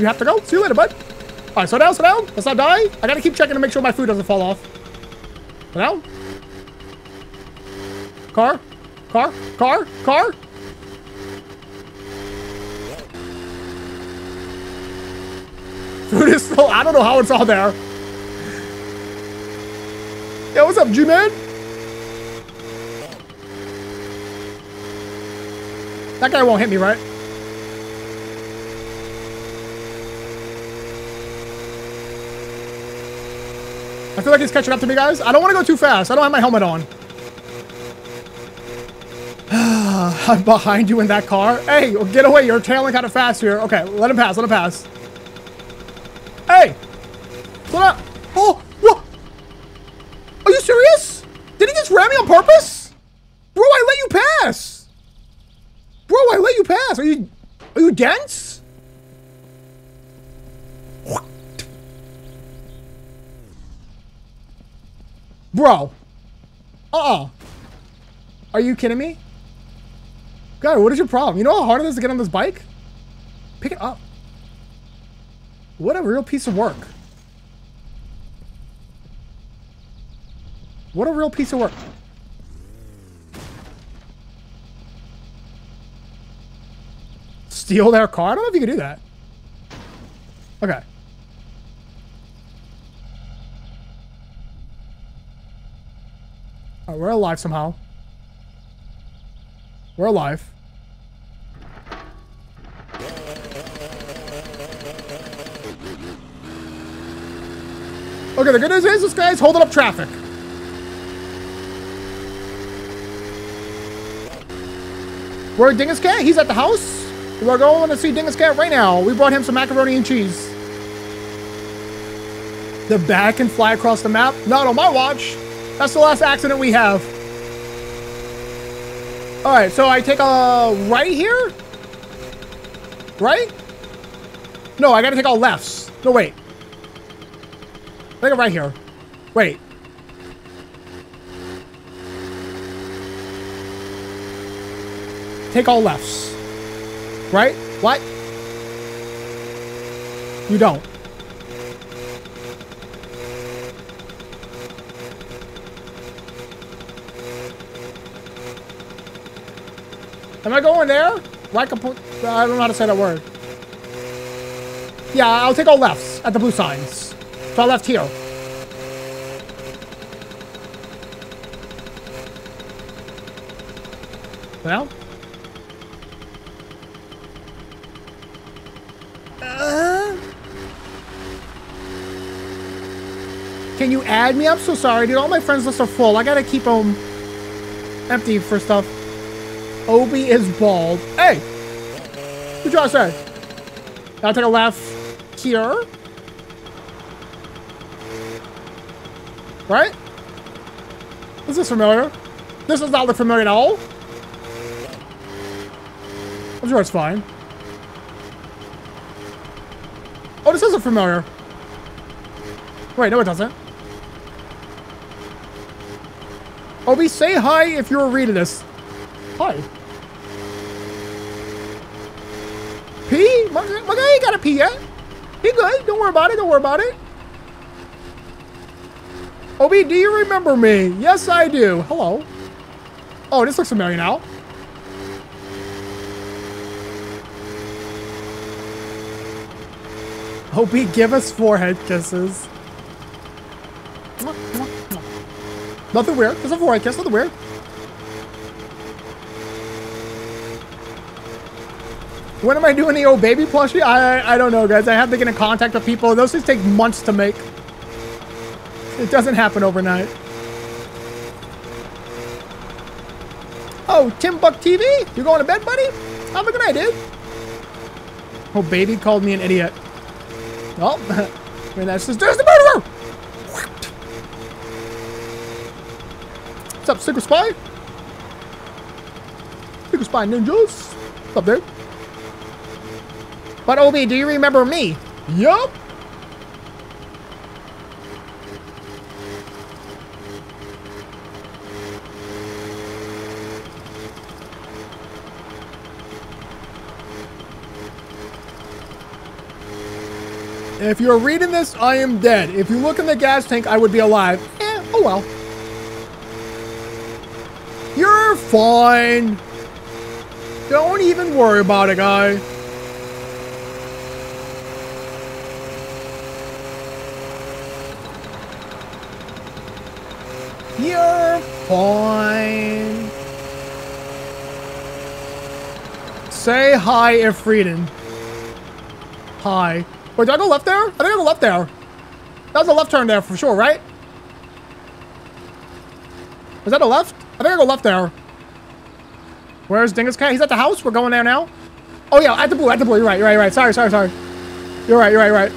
You have to go. See you later, bud. All right, slow down, slow down. Let's not die. I gotta keep checking to make sure my food doesn't fall off. Slow down. Car, car, car, car. Food is still, I don't know how it's all there. Yo, what's up, G-Man? That guy won't hit me, right? I feel like he's catching up to me, guys. I don't want to go too fast. I don't have my helmet on. I'm behind you in that car. Hey, get away. You're tailing kind of fast here. Okay, let him pass. Let him pass. Hey! What up? Oh! What? Are you serious? Did he just ram me on purpose? Bro, I let you pass! Bro, I let you pass! Are you... Are you dense? What? Bro. Uh-uh. Are you kidding me? God, what is your problem? You know how hard it is to get on this bike? Pick it up. What a real piece of work. What a real piece of work. Steal their car? I don't know if you can do that. Okay. Alright, we're alive somehow. We're alive. Okay, the good news is this guy's holding up traffic. We're at Dingus Cat. He's at the house. We're going to see Dingus Cat right now. We brought him some macaroni and cheese. The bat can fly across the map. Not on my watch. That's the last accident we have. All right, so I take a right here? Right? No, I got to take all lefts. No, wait. I think I'm right here. Wait. Take all lefts. Right? What? You don't. Am I going there? Right, I don't know how to say that word. Yeah, I'll take all lefts at the blue signs. So I left here. Well. Uh, can you add me? I'm so sorry, dude. All my friends lists are full. I gotta keep them empty for stuff. Obi is bald. Hey! What did I say? I'll take a left here. Right? This is familiar. This does not look familiar at all. I'm sure it's fine. Oh, this isn't familiar. Wait, no it doesn't. Obi, say hi if you're reading this. Hi. Pee? My, my guy ain't got a pee yet. He good. Don't worry about it. Don't worry about it. Obi, do you remember me? Yes, I do. Hello. Oh, this looks familiar now. Obi, give us forehead kisses. Nothing weird. There's a forehead kiss. Nothing weird. When am I doing the old baby plushie? I, I don't know, guys. I have to get in contact with people. Those things take months to make. It doesn't happen overnight. Oh, Tim Buck T V? You going to bed, buddy? Have a good night, dude. Oh, baby called me an idiot. Oh, I mean, that's just, there's the murderer! What? What's up, Secret Spy? Secret Spy Ninjas? What's up, dude? But, Obi, do you remember me? Yup. If you're reading this, I am dead. If you look in the gas tank, I would be alive. Eh, oh well. You're fine. Don't even worry about it, guy. You're fine. Say hi, Ifrieden. Hi. Wait, do I go left there? I think I go left there. That was a left turn there for sure, right? Was that a left? I think I go left there. Where's Dingus Cat? He's at the house. We're going there now. Oh yeah, at the blue, at the blue. You're right, you're right, you're right. Sorry, sorry, sorry. You're right, you're right, you're right.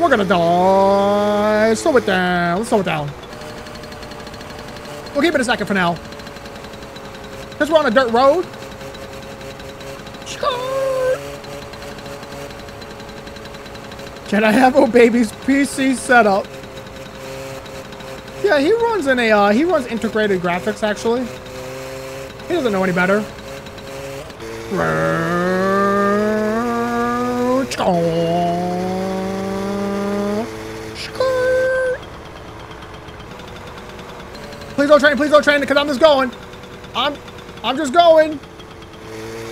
We're gonna die. Slow it down. Let's slow it down. We'll keep it a second for now. Because we're on a dirt road. Can I have old baby's P C setup? Yeah, he runs in a uh, he runs integrated graphics actually. He doesn't know any better. Please don't train, please don't train, because I'm just going. I'm, I'm just going.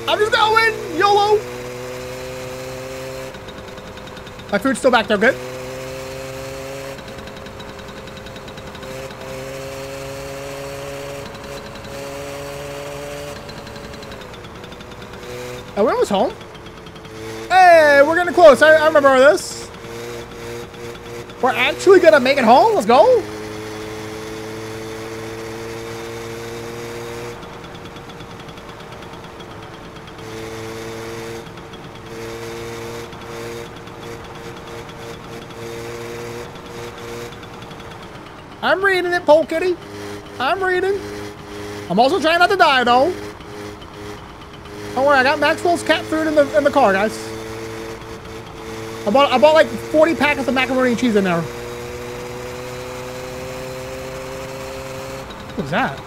I'm just going. YOLO. My food's still back there, good? Oh, we're almost home. Hey, we're getting close. I, I remember this. We're actually gonna make it home? Let's go. I'm reading it, Pole Kitty. I'm reading. I'm also trying not to die, though. Don't worry, I got Maxwell's cat food in the in the car, guys. I bought I bought like forty packets of macaroni and cheese in there. What was that?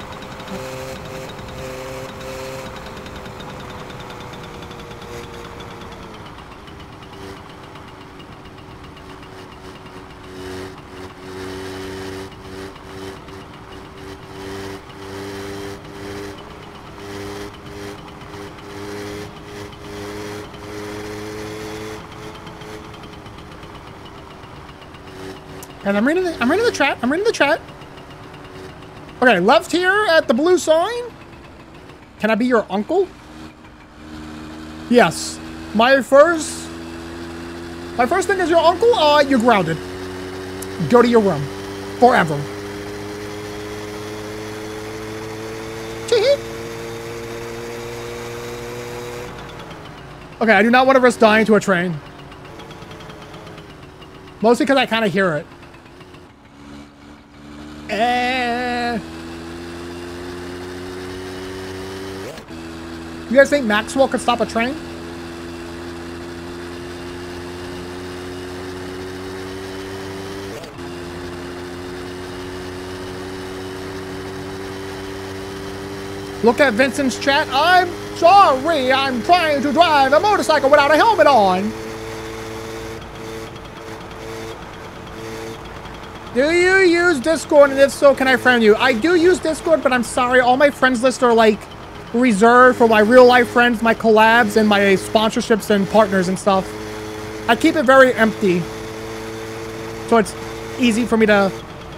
And I'm reading the, I'm reading the chat. I'm reading the chat. Okay, left here at the blue sign. Can I be your uncle? Yes. My first... My first thing is your uncle. Uh, you're grounded. Go to your room. Forever. Okay, I do not want to risk dying to a train. Mostly because I kind of hear it. Eh. You guys think Maxwell could stop a train? Look at Vincent's chat. I'm sorry, I'm trying to drive a motorcycle without a helmet on. Do you use Discord, and if so, can I friend you? I do use Discord, but I'm sorry, all my friends lists are like reserved for my real life friends, my collabs, and my sponsorships and partners and stuff. I keep it very empty, so it's easy for me to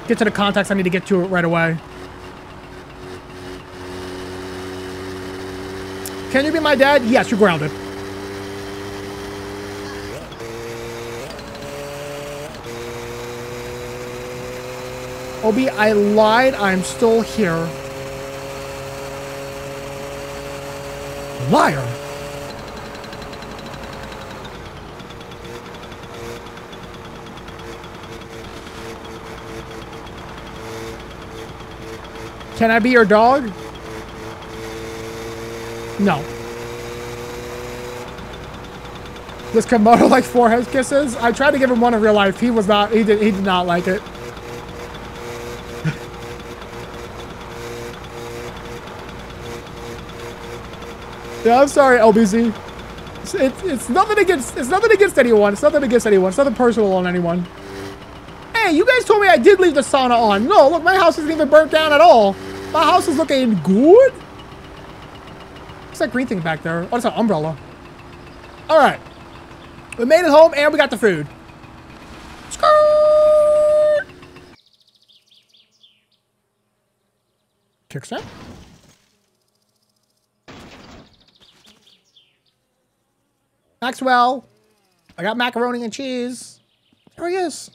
get to the contacts I need to get to right away. Can you be my dad? Yes, you're grounded. Obi, I lied. I'm still here. Liar. Can I be your dog? No. Does Camodo like forehead kisses? I tried to give him one in real life. He was not. He did. He did not like it. Yeah, I'm sorry, L B Z. It's, it's, it's nothing against it's nothing against anyone. It's nothing against anyone. It's nothing personal on anyone. Hey, you guys told me I did leave the sauna on. No, look, my house isn't even burnt down at all. My house is looking good. What's that green thing back there? Oh, it's an umbrella. All right, we made it home and we got the food. Skirt. Kickstand. Maxwell, I got macaroni and cheese. There he is.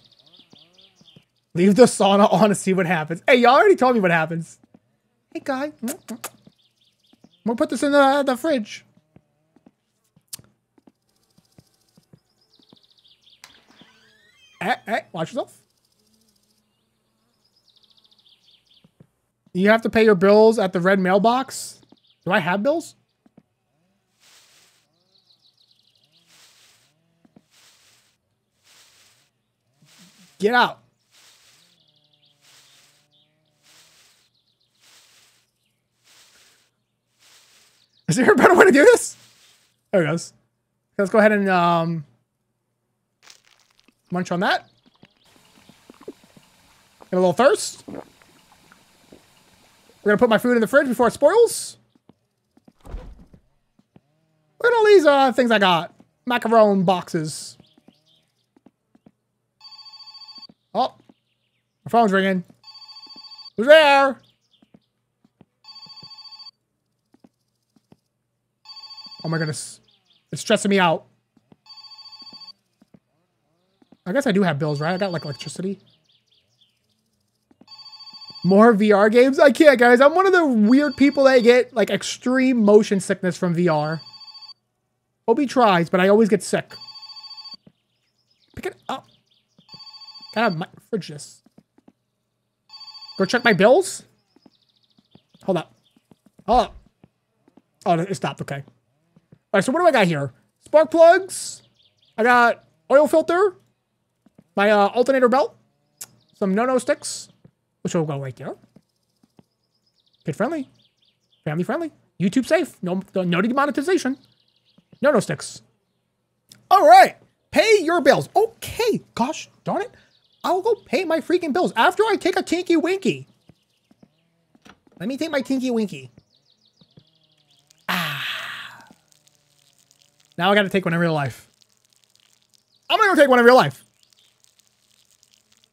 Leave the sauna on to see what happens. Hey, y'all already told me what happens. Hey, guy. We'll put this in the, the fridge. Hey, hey, watch yourself. You have to pay your bills at the red mailbox. Do I have bills? Get out. Is there a better way to do this? There it goes. Let's go ahead and um, munch on that. Get a little thirst. We're gonna put my food in the fridge before it spoils. Look at all these uh, things I got. Macaron boxes. Oh, my phone's ringing. Who's there? Oh my goodness. It's stressing me out. I guess I do have bills, right? I got like electricity. More V R games? I can't, guys. I'm one of the weird people that get like extreme motion sickness from V R. Obi tries, but I always get sick. Pick it up. Gotta my fridge this. Go check my bills? Hold up. Hold up. Oh, it stopped. Okay. All right, so what do I got here? Spark plugs. I got oil filter. My uh, alternator belt. Some no-no sticks, which will go right there. Kid-friendly. Family-friendly. YouTube safe. No, no demonetization. No-no sticks. All right. Pay your bills. Okay. Gosh darn it. I'll go pay my freaking bills after I take a tinky winky. Let me take my tinky winky. Now I gotta take one in real life. I'm gonna go take one in real life.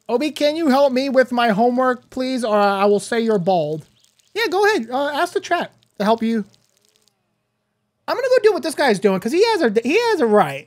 Obi, can you help me with my homework, please? Or I will say you're bald. Yeah, go ahead. Uh, ask the chat to help you. I'm gonna go do what this guy's doing because he has a he has a right.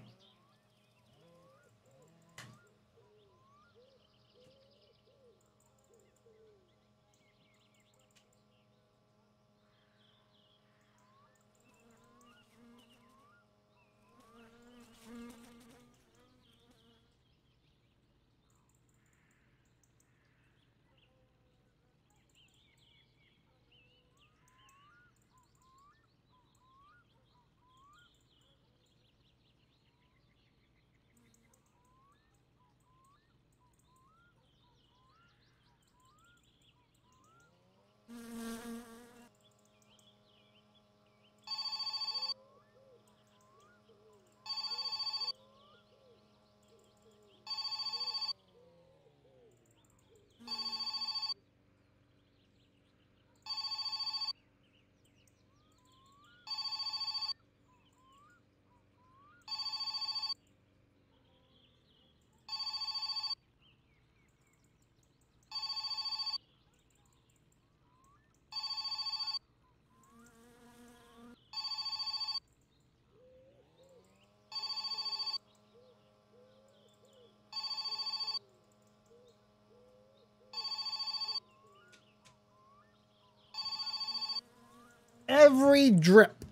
Every drip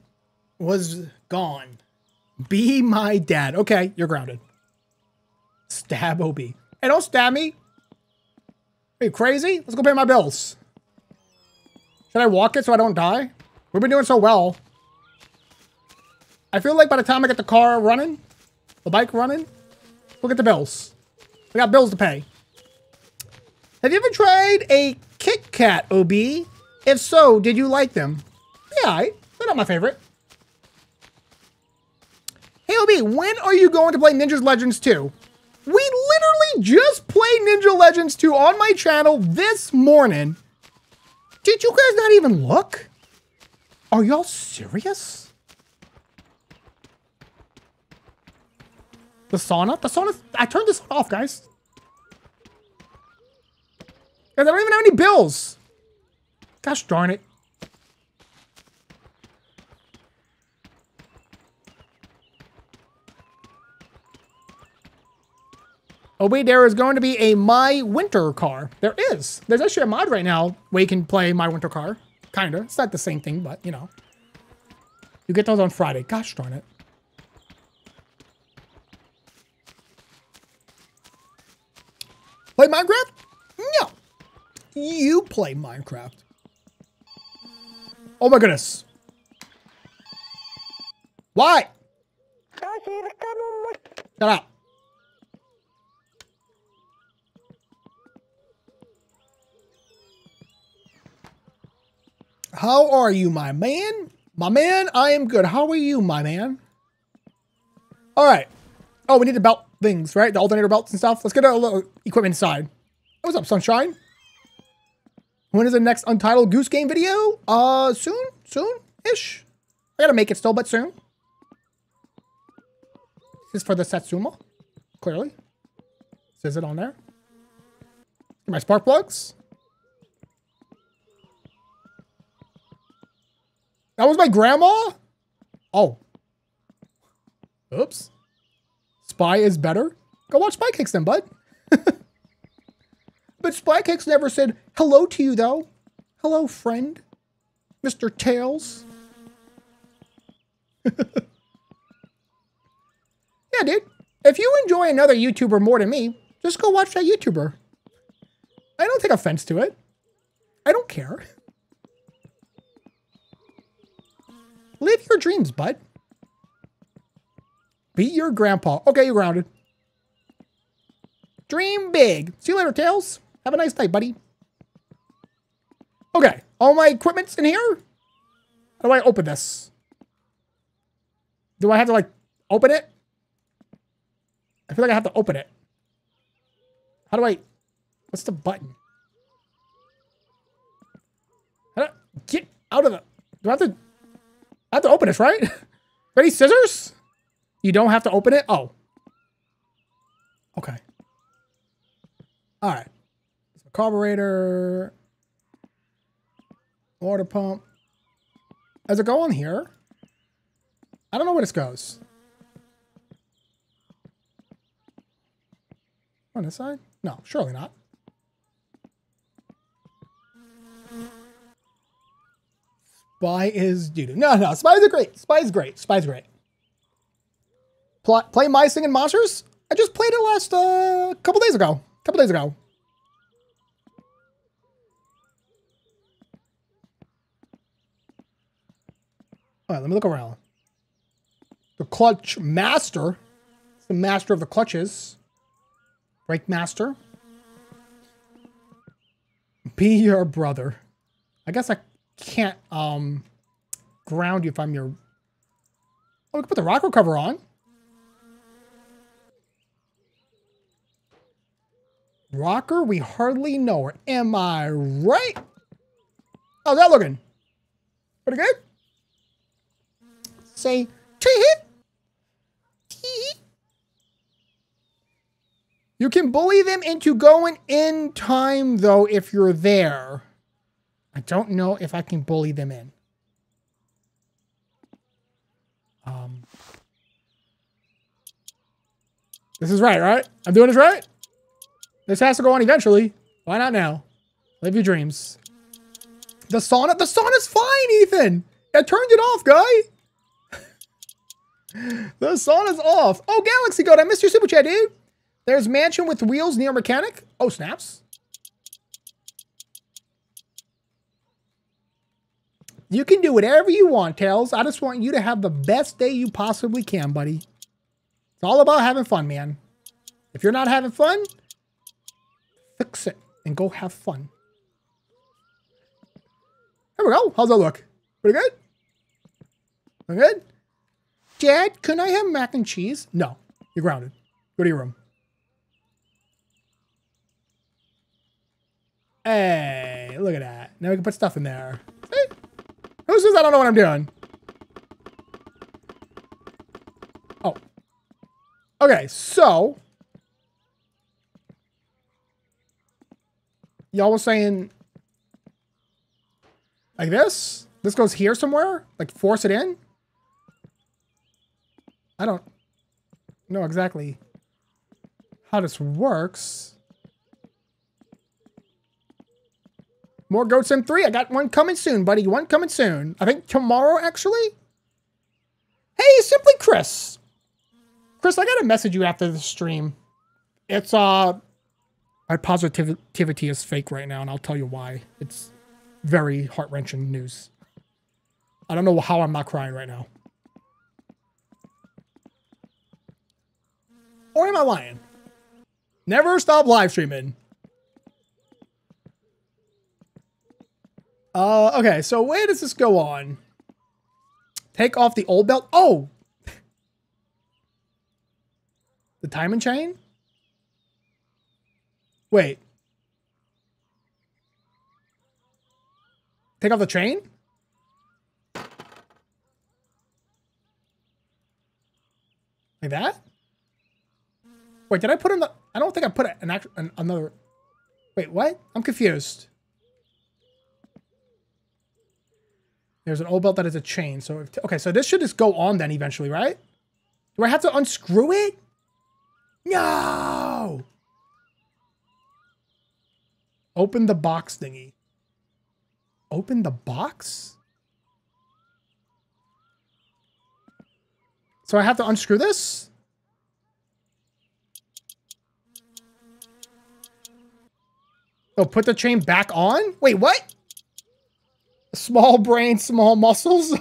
was gone. Be my dad. Okay, you're grounded. Stab O B. Hey, don't stab me. Are you crazy? Let's go pay my bills. Should I walk it so I don't die? We've been doing so well. I feel like by the time I get the car running, the bike running, we'll get the bills. We got bills to pay. Have you ever tried a Kit Kat, O B? If so, did you like them? Yeah, they're not my favorite. Hey, O B, when are you going to play Ninja Legends two? We literally just played Ninja Legends two on my channel this morning. Did you guys not even look? Are y'all serious? The sauna? The sauna? I turned this off, guys. Guys, I don't even have any bills. Gosh darn it. Oh wait, there is going to be a My Winter Car. There is. There's actually a mod right now where you can play My Winter Car. Kinda. It's not the same thing, but you know. You get those on Friday. Gosh darn it. Play Minecraft? No. You play Minecraft. Oh my goodness. Why? Shut up. How are you, my man? My man, I am good. How are you, my man? All right. Oh, we need the belt things, right? The alternator belts and stuff. Let's get our little equipment inside. What's up, sunshine? When is the next Untitled Goose Game video? Uh, soon? Soon-ish? I gotta make it still, but soon. This is for the Satsuma, clearly. Says it on there. My spark plugs. That was my grandma? Oh. Oops. Spy is better? Go watch SpyCakes then, bud. But SpyCakes never said hello to you, though. Hello, friend. Mister Tails. Yeah, dude. If you enjoy another YouTuber more than me, just go watch that YouTuber. I don't take offense to it. I don't care. Live your dreams, bud. Beat your grandpa. Okay, you're grounded. Dream big. See you later, Tails. Have a nice night, buddy. Okay, all my equipment's in here. How do I open this? Do I have to, like, open it? I feel like I have to open it. How do I... What's the button? How do I get out of the... Do I have to... I have to open this, right? Ready, scissors? You don't have to open it? Oh. Okay. All right. So carburetor. Water pump. Does it go on here? I don't know where this goes. On this side? No, surely not. Spy is doo-doo. No, no, Spy's are great. Spy's great. Spy's great. Play, play My Singing Monsters? I just played it last uh, couple days ago. Couple days ago. All right, let me look around. The Clutch Master. It's the master of the clutches. Brake Master. Be your brother. I guess I... can't um ground you if I'm your... Oh, we can put the rocker cover on. Rocker, we hardly know her. Am I right? How's that looking? Pretty good? Say tee-hee. Tee-hee. You can bully them into going in time though if you're there. I don't know if I can bully them in. Um, this is right, right? I'm doing this right? This has to go on eventually. Why not now? Live your dreams. The sauna? The sauna's fine, Ethan! I turned it off, guy! The sauna's off. Oh, Galaxy Goat, I missed your super chat, dude. There's mansion with wheels near mechanic. Oh, snaps. You can do whatever you want, Tails. I just want you to have the best day you possibly can, buddy. It's all about having fun, man. If you're not having fun, fix it and go have fun. There we go. How's that look? Pretty good? Pretty good? Dad, can I have mac and cheese? No, you're grounded. Go to your room. Hey, look at that. Now we can put stuff in there. Hey, who says I don't know what I'm doing? Oh. Okay, so. Y'all were saying like this? This goes here somewhere? Like force it in? I don't know exactly how this works. More Goat Sim three. I got one coming soon, buddy. One coming soon. I think tomorrow, actually. Hey, Simply Chris. Chris, I got to message you after the stream. It's, uh... my positivity is fake right now, and I'll tell you why. It's very heart-wrenching news. I don't know how I'm not crying right now. Or am I lying? Never stop live streaming. Uh, okay, so where does this go on? Take off the old belt. Oh! The timing chain? Wait. Take off the chain? Like that? Wait, did I put in the... I don't think I put an actual... An, another... Wait, what? I'm confused. There's an old belt that is a chain. So, if okay, so this should just go on then eventually, right? Do I have to unscrew it? No! Open the box thingy. Open the box? So I have to unscrew this? Oh, put the chain back on? Wait, what? Small brain, small muscles?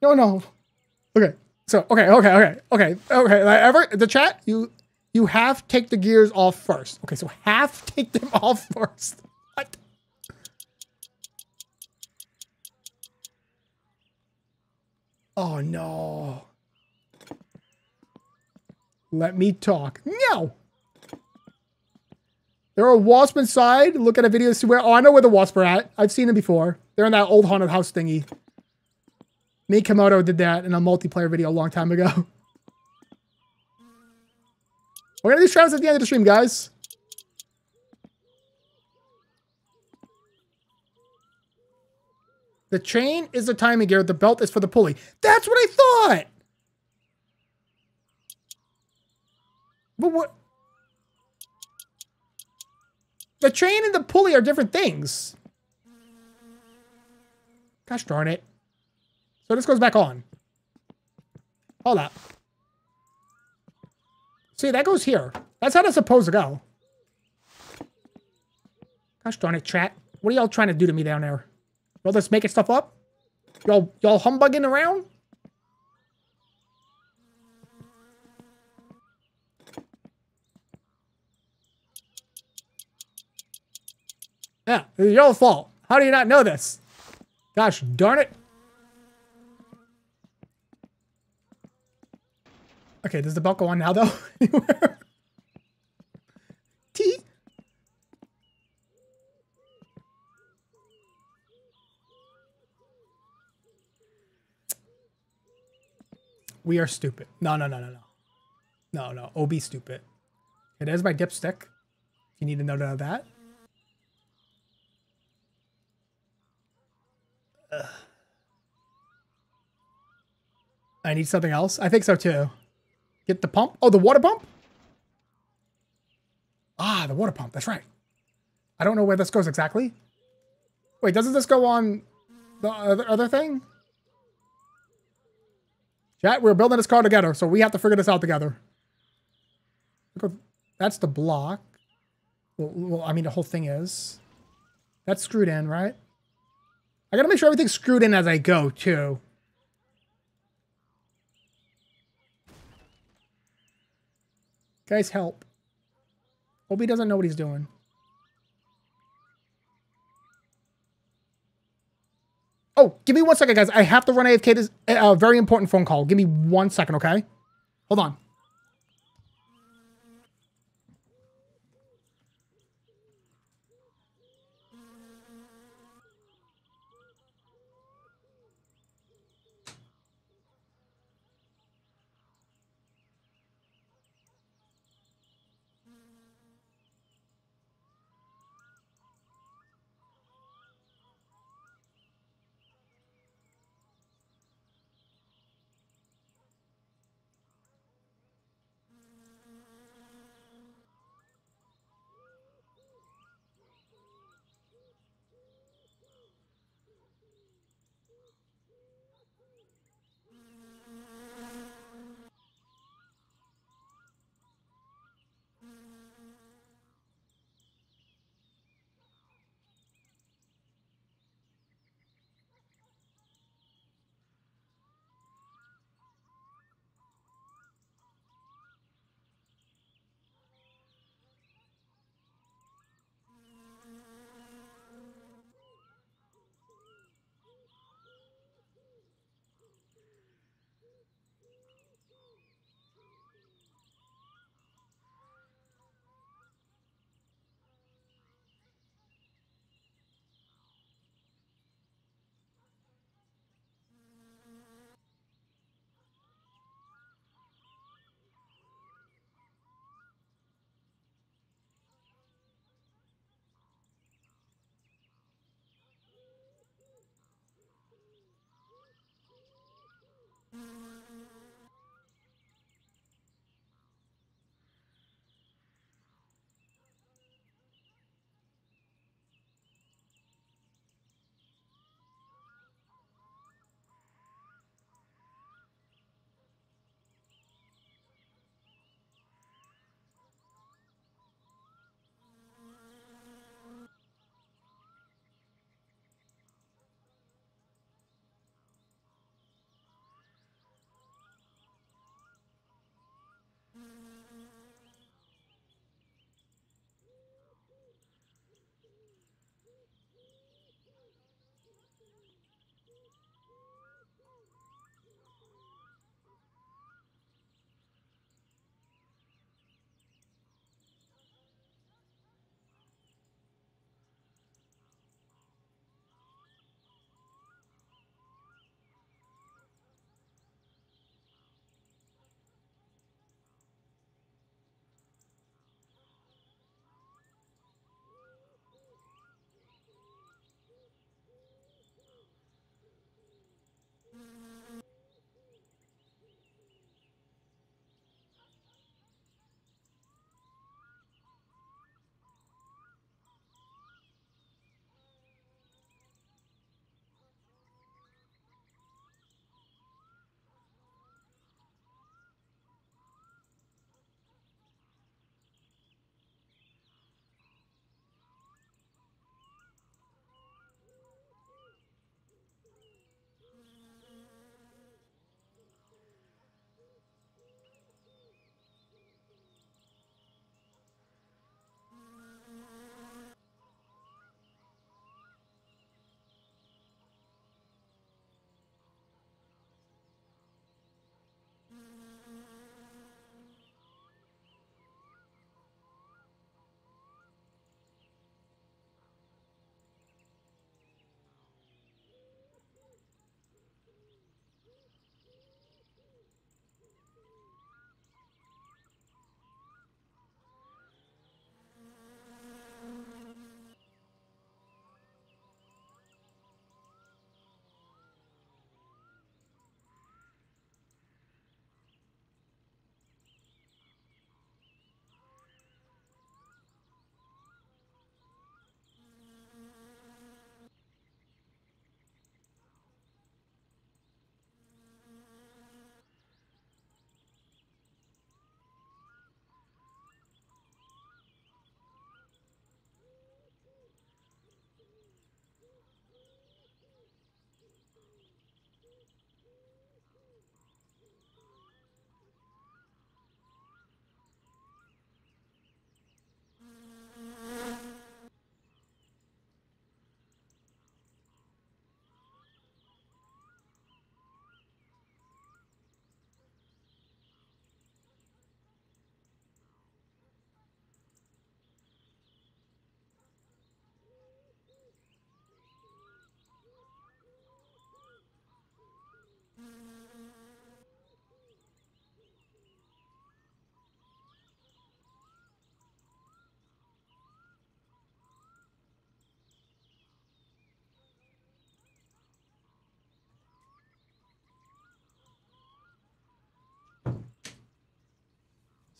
No, no. Okay. So, okay, okay, okay, okay, okay. Like ever the chat, you you have take the gears off first. Okay, so half take them off first. What? Oh no. Let me talk. No. There are wasps inside. Look at a video to see where. Oh, I know where the wasps are at. I've seen them before. They're in that old haunted house thingy. Me, Camodo did that in a multiplayer video a long time ago. We're gonna do tries at the end of the stream, guys. The chain is the timing gear. The belt is for the pulley. That's what I thought. But what? The chain and the pulley are different things. Gosh darn it. So this goes back on. Hold up. See, that goes here. That's how that's supposed to go. Gosh darn it, chat. What are y'all trying to do to me down there? Y'all just making stuff up? Y'all y'all humbugging around? Yeah, it's your fault. How do you not know this? Gosh darn it. Okay, does the belt go on now, though? Anywhere? T? We are stupid. No, no, no, no, no. No, no. O B stupid. Okay, there's my dipstick. You need to know that. Ugh. I need something else. I think so too. Get the pump. Oh, the water pump. Ah, the water pump. That's right. I don't know where this goes exactly. Wait, doesn't this go on the other, other thing? Chat, we're building this car together, so we have to figure this out together. That's the block. Well, well I mean, the whole thing is. That's screwed in, right? I gotta make sure everything's screwed in as I go, too. Guys, help. Obi doesn't know what he's doing. Oh, give me one second, guys. I have to run A F K. This uh, very important phone call. Give me one second, okay? Hold on.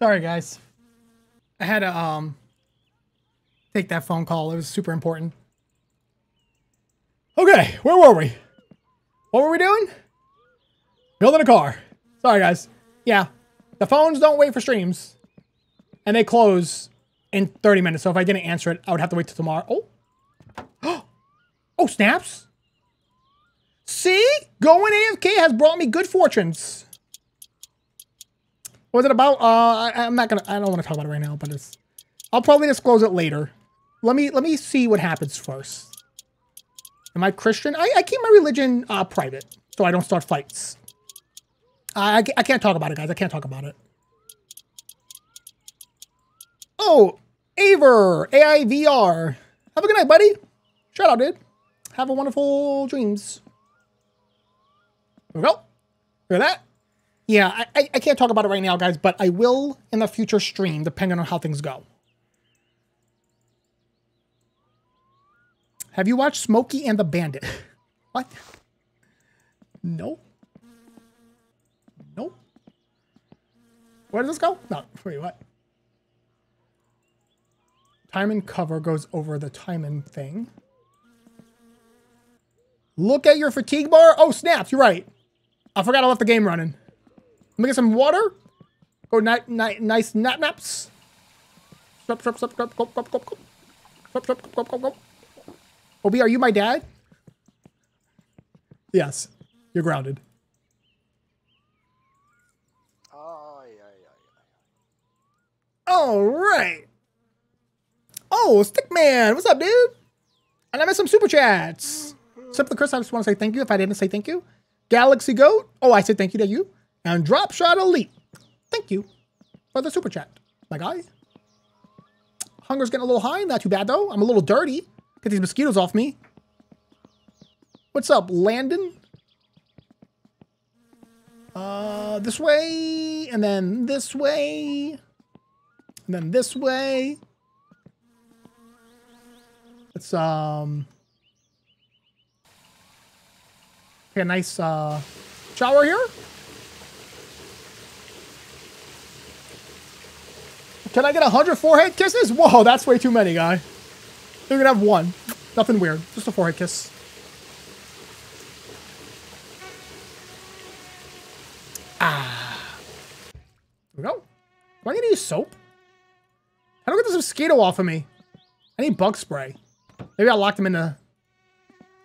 Sorry, guys. I had to um, take that phone call. It was super important. Okay, where were we? What were we doing? Building a car. Sorry, guys. Yeah, the phones don't wait for streams. And they close in thirty minutes. So if I didn't answer it, I would have to wait till tomorrow. Oh. Oh, snaps. See? Going A F K has brought me good fortunes. What was it about? Uh, I, I'm not gonna, I don't want to talk about it right now, but it's, I'll probably disclose it later. Let me, let me see what happens first. Am I Christian? I, I keep my religion uh, private, so I don't start fights. I, I can't talk about it, guys. I can't talk about it. Oh, Aver, A I V R. Have a good night, buddy. Shout out, dude. Have a wonderful dreams. There we go. Look at that. Yeah, I, I can't talk about it right now, guys, but I will in the future stream, depending on how things go. Have you watched Smokey and the Bandit? What? No. No. Where does this go? No, wait, what? Time and cover goes over the time and thing. Look at your fatigue bar. Oh, snaps. You're right. I forgot I left the game running. Let me get some water. Go night, night, nice nap naps. Stop, stop, stop, stop, stop, stop, stop, stop, stop, stop, stop, stop, stop. Obi, are you my dad? Yes. You're grounded. Oh, yeah, yeah, yeah. All right. Oh, Stickman, what's up, dude? And I missed some super chats. Except for Chris, I just want to say thank you if I didn't say thank you. Galaxy Goat, oh, I said thank you to you. And Dropshot Elite, thank you for the super chat, my guy. Hunger's getting a little high, not too bad though. I'm a little dirty. Get these mosquitoes off me. What's up, Landon? Uh, this way, and then this way, and then this way. It's um a nice uh, shower here. Can I get a hundred forehead kisses? Whoa, that's way too many, guy. You're gonna have one. Nothing weird. Just a forehead kiss. Ah. There we go. Do I need to use soap? I don't get this mosquito off of me. I need bug spray. Maybe I locked him in the...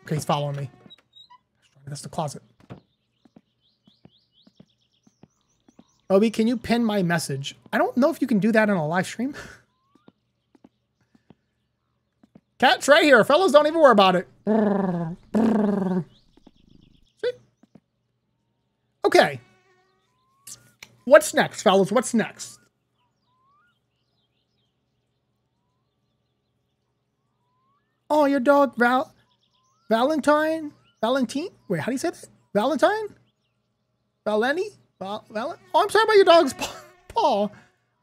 Okay, he's following me. That's the closet. Obi, can you pin my message? I don't know if you can do that on a live stream. Cat's right here. Fellas, don't even worry about it. See? Okay. What's next, fellas? What's next? Oh, your dog, Val, Valentine, Valentine. Wait, how do you say that? Valentine, Valeni, Val, Val. Oh, I'm sorry about your dog's paw.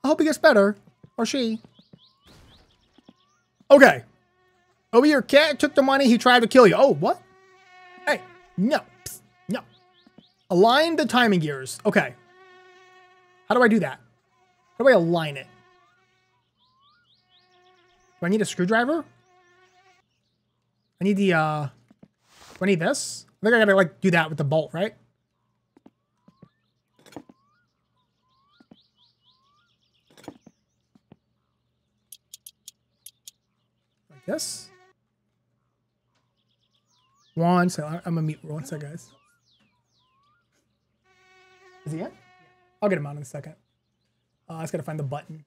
I hope he gets better, or she. Okay. Over your cat took the money. He tried to kill you. Oh, what? Hey, no, psst, no. Align the timing gears. Okay. How do I do that? How do I align it? Do I need a screwdriver? I need the, uh, I need this. I think I gotta, like, do that with the bolt, right? Like this. One second. I'm gonna mute for one second, guys. Is he in? I'll get him out in a second. Uh, I just gotta find the button.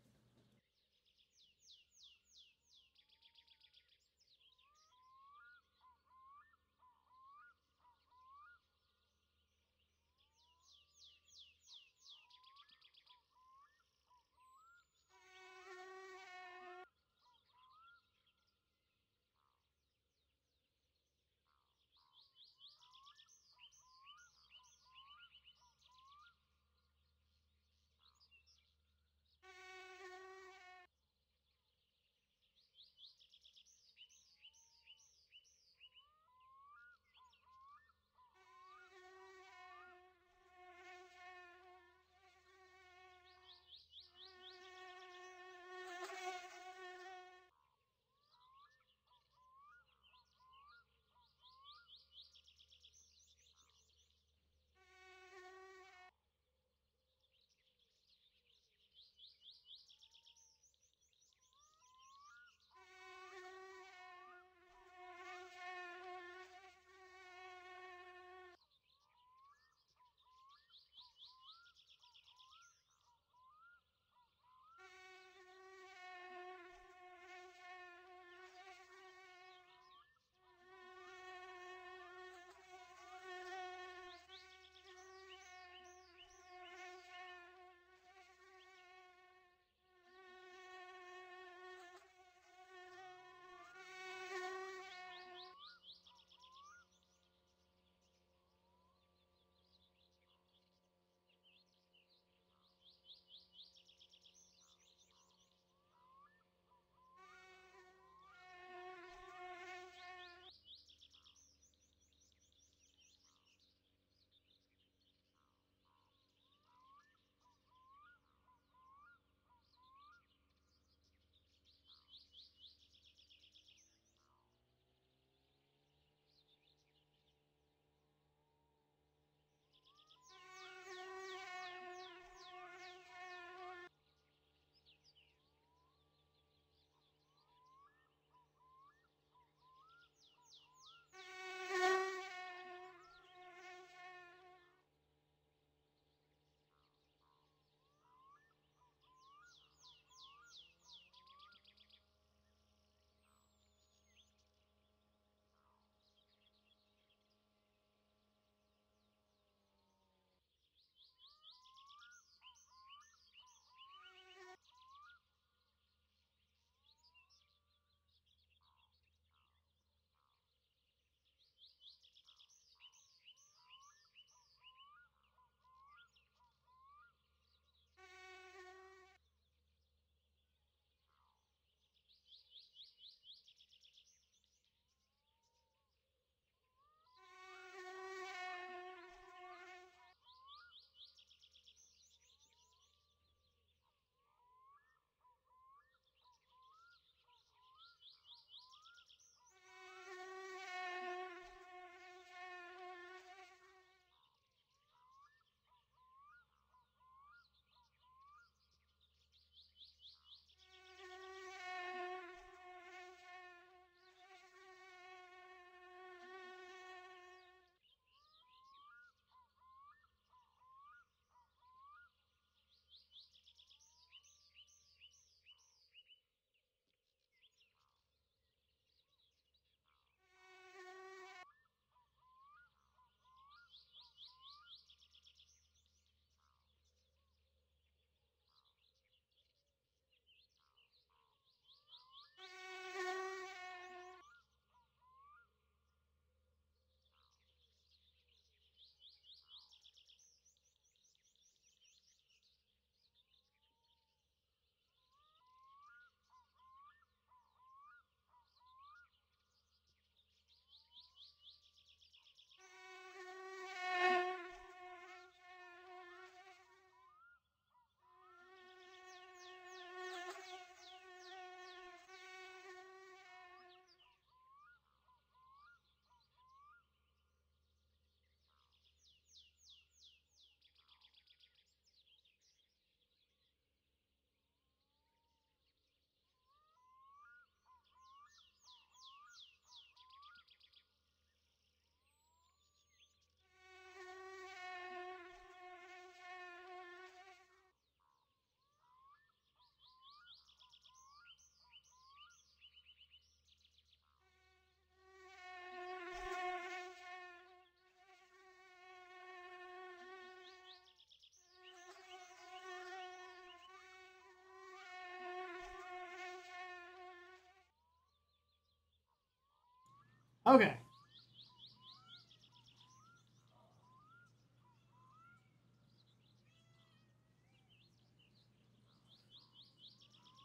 Okay.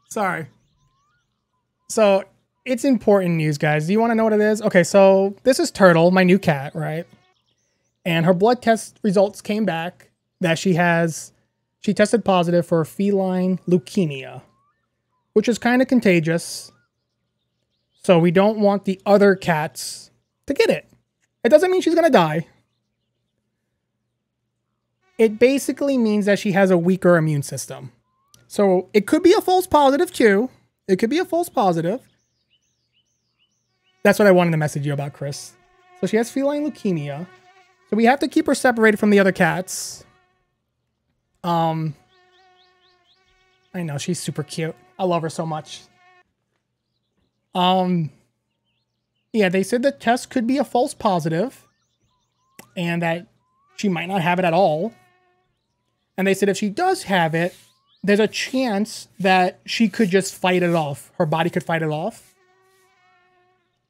Sorry. So it's important news, guys. Do you want to know what it is? Okay, so this is Turtle, my new cat, right? And her blood test results came back that she has, she tested positive for feline leukemia, which is kind of contagious. So we don't want the other cats to get it. It doesn't mean she's going to die. It basically means that she has a weaker immune system. So it could be a false positive too. It could be a false positive. That's what I wanted to message you about, Chris. So she has feline leukemia. So we have to keep her separated from the other cats. Um, I know, she's super cute. I love her so much. Um, yeah, they said the test could be a false positive and that she might not have it at all. And they said if she does have it, there's a chance that she could just fight it off. Her body could fight it off.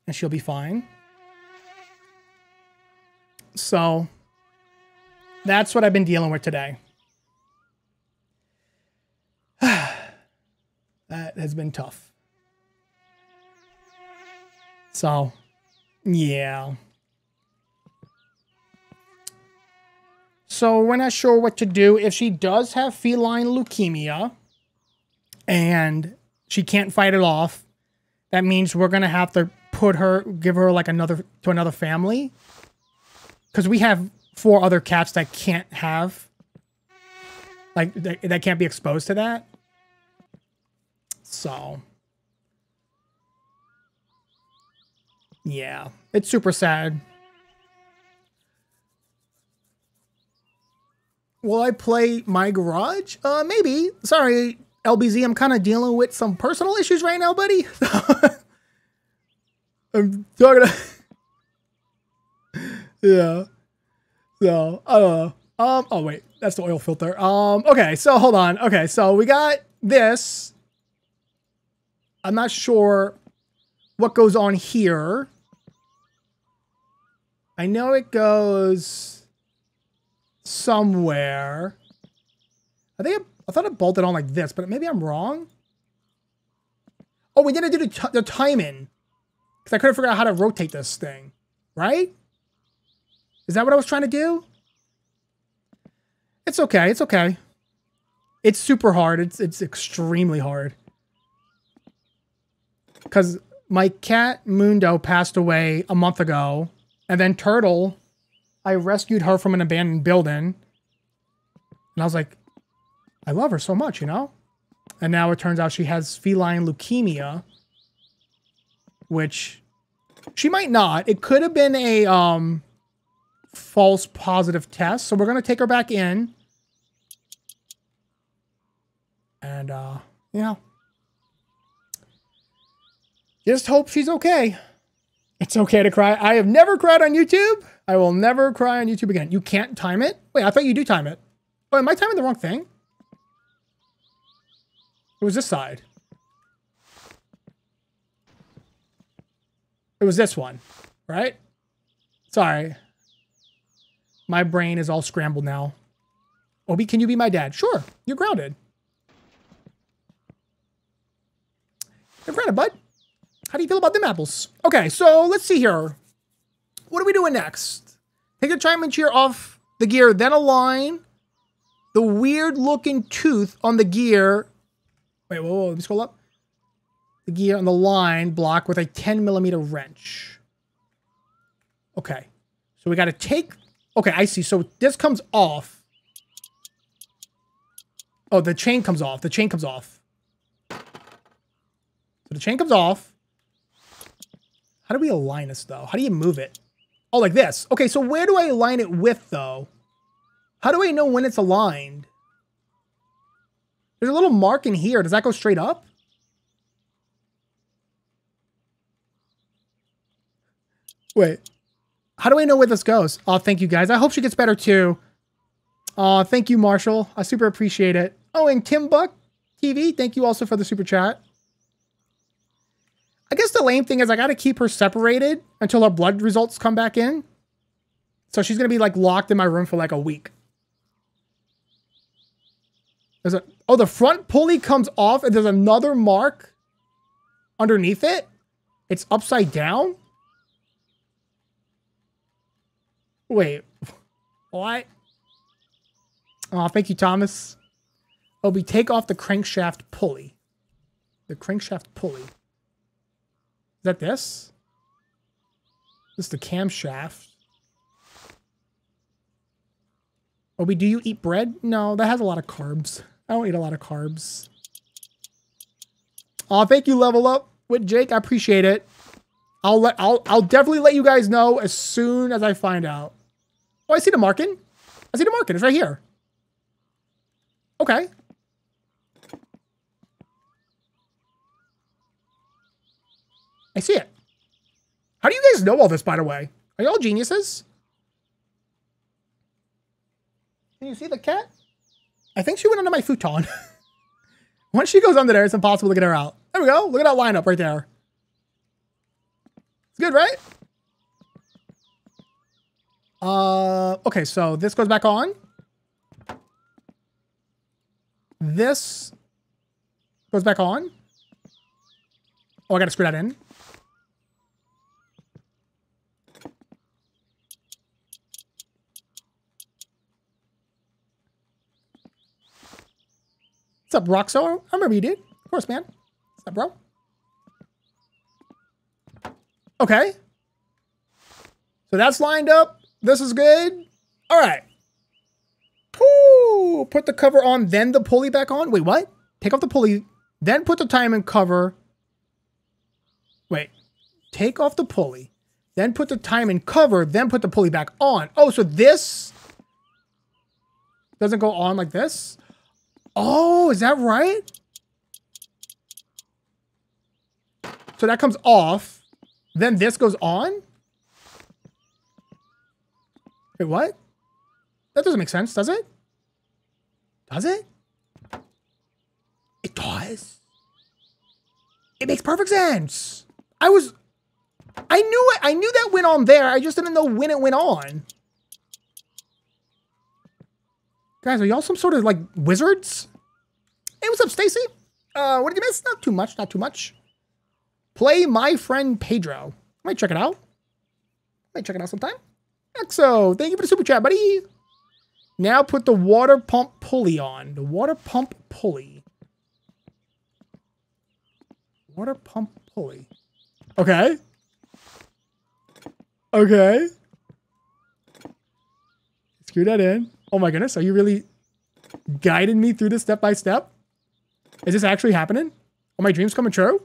And she'll be fine. So, that's what I've been dealing with today. That has been tough. So, yeah. So we're not sure what to do. If she does have feline leukemia and she can't fight it off, that means we're going to have to put her, give her like another, to another family. Because we have four other cats that can't have, like, that, that can't be exposed to that. So, yeah, it's super sad. Will I play My Garage? Uh, maybe. Sorry, L B Z. I'm kind of dealing with some personal issues right now, buddy. I'm talking to... yeah. So, I don't know. Um, oh, wait. That's the oil filter. Um, okay, so hold on. Okay, so we got this. I'm not sure what goes on here. I know it goes... somewhere. I think I, I thought it bolted on like this, but maybe I'm wrong. Oh, we didn't do the, the timing because I couldn't figure out how to rotate this thing, right? Is that what I was trying to do? It's okay. It's okay. It's super hard. It's it's extremely hard because my cat Mundo passed away a month ago, and then Turtle. I rescued her from an abandoned building. And I was like, I love her so much, you know? And now it turns out she has feline leukemia. Which she might not. It could have been a um, false positive test. So we're going to take her back in. And, uh, you know. Just hope she's okay. It's okay to cry. I have never cried on YouTube. I will never cry on YouTube again. You can't time it? Wait, I thought you do time it. Oh, am I timing the wrong thing? It was this side. It was this one, right? Sorry. My brain is all scrambled now. Obi, can you be my dad? Sure, you're grounded. You're grounded, bud. How do you feel about them apples? Okay, so let's see here. What are we doing next? Take the chime and cheer off the gear, then align the weird looking tooth on the gear. Wait, whoa, whoa, let me scroll up. The gear on the line block with a ten millimeter wrench. Okay, so we got to take, okay, I see. So this comes off. Oh, the chain comes off. The chain comes off. So the chain comes off. How do we align this though? How do you move it? Oh, like this. Okay, so where do I align it with, though? How do I know when it's aligned? There's a little mark in here. Does that go straight up? Wait. How do I know where this goes? Oh, thank you, guys. I hope she gets better, too. Oh, thank you, Marshall. I super appreciate it. Oh, and Tim Buck T V, thank you also for the super chat. I guess the lame thing is I got to keep her separated until her blood results come back in. So she's going to be like locked in my room for like a week. There's a, oh, the front pulley comes off and there's another mark underneath it. It's upside down. Wait, what? Oh, thank you, Thomas. Oh, we take off the crankshaft pulley. The crankshaft pulley. Is that this? This is the camshaft. Oh, we do you eat bread? No, that has a lot of carbs. I don't eat a lot of carbs. Oh, thank you, Level Up with Jake. I appreciate it. I'll let I'll I'll definitely let you guys know as soon as I find out. Oh, I see the marking. I see the marking. It's right here. Okay. I see it. How do you guys know all this, by the way? Are y'all geniuses? Can you see the cat? I think she went under my futon. Once she goes under there, it's impossible to get her out. There we go. Look at that lineup right there. It's good, right? Uh, okay, so this goes back on. This goes back on. Oh, I gotta screw that in. What's up, Roxo? I remember you, dude. Of course, man. What's up, bro? Okay. So that's lined up. This is good. All right. Ooh, put the cover on, then the pulley back on. Wait, what? Take off the pulley, then put the time in cover. Wait. Take off the pulley, then put the time in cover, then put the pulley back on. Oh, so this doesn't go on like this? Oh, is that right? So that comes off, then this goes on? Wait, what? That doesn't make sense, does it? Does it? It does. It makes perfect sense. I was, I knew it. I knew that went on there. I just didn't know when it went on. Guys, are y'all some sort of like wizards? Hey, what's up, Stacy? Uh, what did you miss? Not too much, not too much. Play My Friend Pedro. Might check it out. Might check it out sometime. Exo, thank you for the super chat, buddy. Now put the water pump pulley on. The water pump pulley. Water pump pulley. Okay. Okay. Screw that in. Oh my goodness, are you really guiding me through this step by step? Is this actually happening? Are my dreams coming true?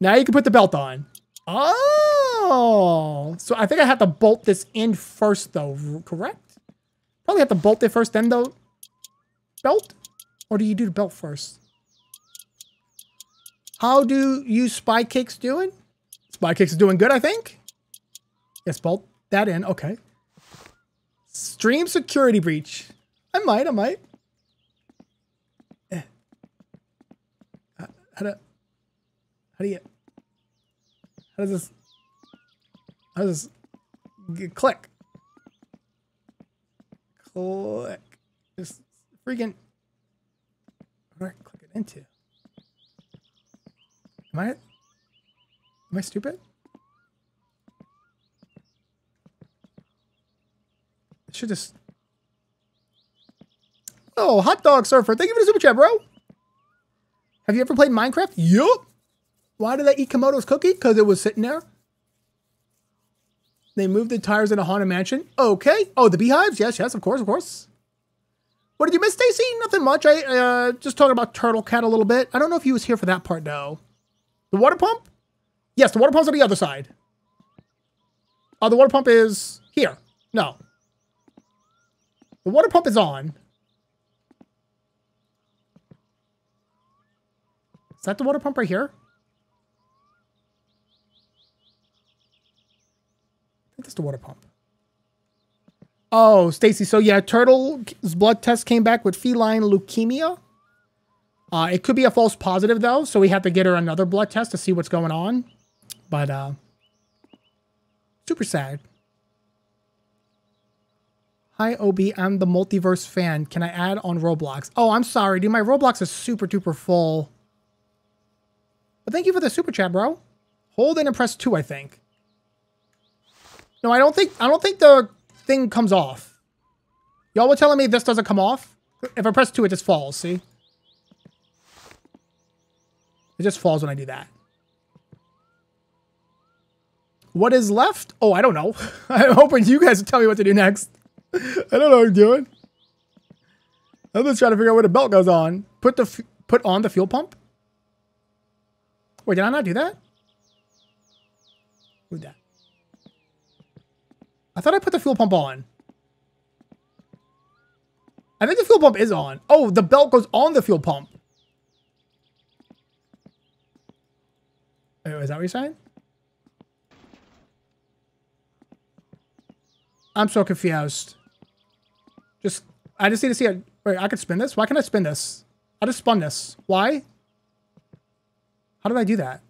Now you can put the belt on. Oh! So I think I have to bolt this in first though, correct? Probably have to bolt it first, then the belt? Or do you do the belt first? How do you SpyCakes doing? SpyCakes is doing good, I think. Yes, bolt that in. Okay. Stream security breach. I might, I might. Eh. How, how, do, how do you... How does this... How does this... Click. Click. Just freaking... What do I click it into? Am I... Am I stupid? I should just... Oh, Hot Dog Surfer. Thank you for the super chat, bro. Have you ever played Minecraft? Yup. Why did I eat Komodo's cookie? Because it was sitting there. They moved the tires in a haunted mansion. Okay. Oh, the beehives? Yes, yes, of course, of course. What did you miss, Stacy? Nothing much. I uh, just talking about Turtle Cat a little bit. I don't know if he was here for that part, though. The water pump? Yes, the water pump's on the other side. Oh, the water pump is here. No. The water pump is on. Is that the water pump right here? That's the water pump. Oh, Stacy. So yeah, Turtle's blood test came back with feline leukemia. Uh, it could be a false positive, though, so we have to get her another blood test to see what's going on. But, uh, super sad. Hi, O B. I'm the multiverse fan. Can I add on Roblox? Oh, I'm sorry, dude. My Roblox is super duper full. But thank you for the super chat, bro. Hold in and press two, I think. No, I don't think I don't think the thing comes off. Y'all were telling me this doesn't come off. If I press two, it just falls, see? It just falls when I do that. What is left? Oh, I don't know. I'm hoping you guys will tell me what to do next. I don't know what I'm doing. I'm just trying to figure out where the belt goes on. Put the f put on the fuel pump? Wait, did I not do that? Who'd that? I thought I put the fuel pump on. I think the fuel pump is on. Oh, the belt goes on the fuel pump. Wait, is that what you're saying? I'm so confused. Just, I just need to see it. Wait, I could spin this? Why can't I spin this? I just spun this. Why? How did I do that?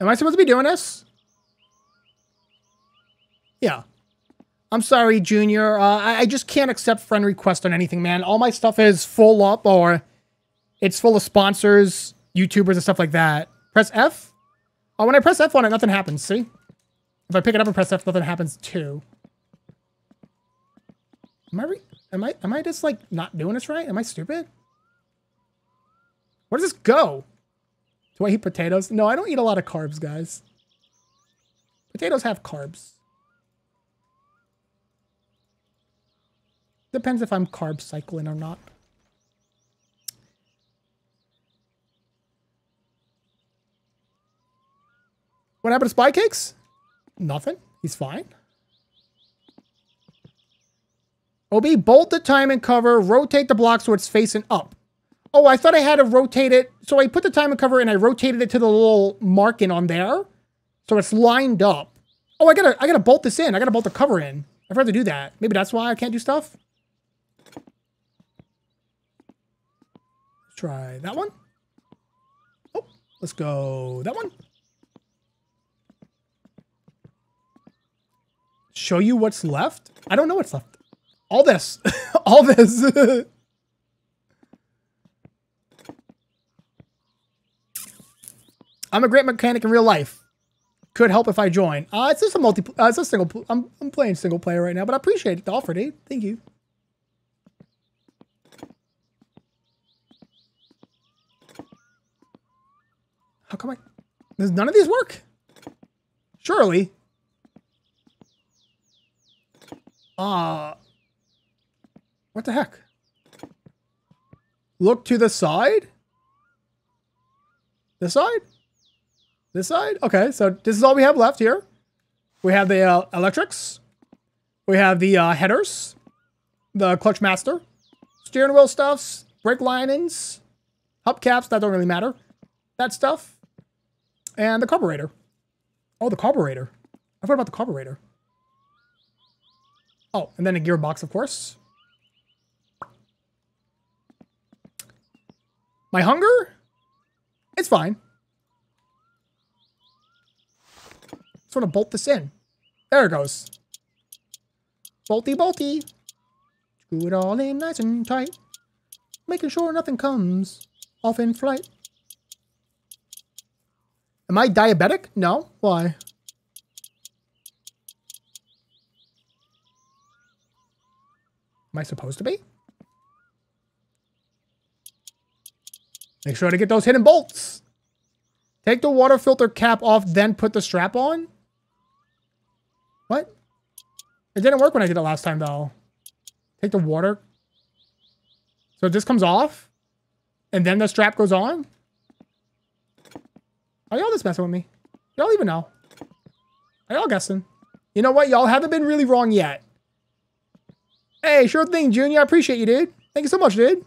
Am I supposed to be doing this? Yeah. I'm sorry, Junior. Uh, I, I just can't accept friend requests on anything, man. All my stuff is full up, or it's full of sponsors, YouTubers, and stuff like that. Press F. Oh, when I press F on it, nothing happens, see? If I pick it up and press F, nothing happens too. Am I, re am I, am I just, like, not doing this right? Am I stupid? Where does this go? Do I eat potatoes? No, I don't eat a lot of carbs, guys. Potatoes have carbs. Depends if I'm carb cycling or not. What happened to SpyCakes? Nothing. He's fine. O B, bolt the timing cover, rotate the block so it's facing up. Oh, I thought I had to rotate it. So I put the timing cover and I rotated it to the little marking on there. So it's lined up. Oh, I gotta I gotta bolt this in. I gotta bolt the cover in. I forgot to do that. Maybe that's why I can't do stuff. Let's try that one. Oh, let's go that one. Show you what's left? I don't know what's left. All this. All this. I'm a great mechanic in real life. Could help if I join. Uh, it's just a multi. Uh, it's a single. I'm, I'm playing single player right now, but I appreciate it, the offer, dude. Thank you. How come I? Does none of these work? Surely. Uh, what the heck? Look to the side? This side? This side? Okay, so this is all we have left here. We have the uh, electrics. We have the uh, headers. The clutch master. Steering wheel stuffs. Brake linings. Hubcaps, that don't really matter. That stuff. And the carburetor. Oh, the carburetor. I forgot about the carburetor. Oh, and then a gearbox, of course. My hunger? It's fine. Just want to bolt this in. There it goes. Bolty, bolty. Screw it all in nice and tight. Making sure nothing comes off in flight. Am I diabetic? No. Why? Am I supposed to be? Make sure to get those hidden bolts. Take the water filter cap off, then put the strap on. What? It didn't work when I did it last time, though. Take the water. So this comes off, and then the strap goes on? Are y'all just messing with me? Y'all even know. Are y'all guessing? You know what? Y'all haven't been really wrong yet. Hey, sure thing, Junior. I appreciate you, dude. Thank you so much, dude.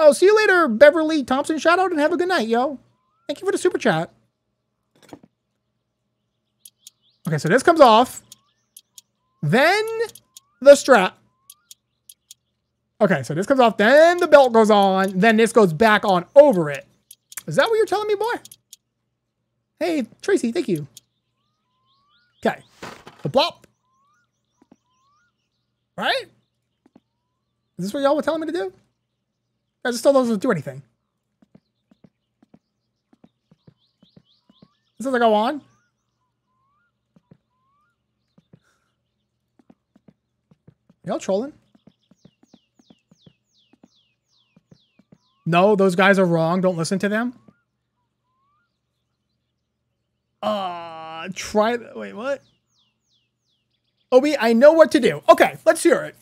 Oh, see you later, Beverly Thompson. Shout out and have a good night, yo. Thank you for the super chat. Okay, so this comes off. Then the strap. Okay, so this comes off, then the belt goes on, then this goes back on over it. Is that what you're telling me, boy? Hey, Tracy, thank you. Okay, the blop. Right? Is this what y'all were telling me to do? Guys, it still doesn't do anything. This doesn't go on. Y'all trolling? No, those guys are wrong. Don't listen to them. Uh, try... Wait, what? Obi, I know what to do. Okay, let's hear it.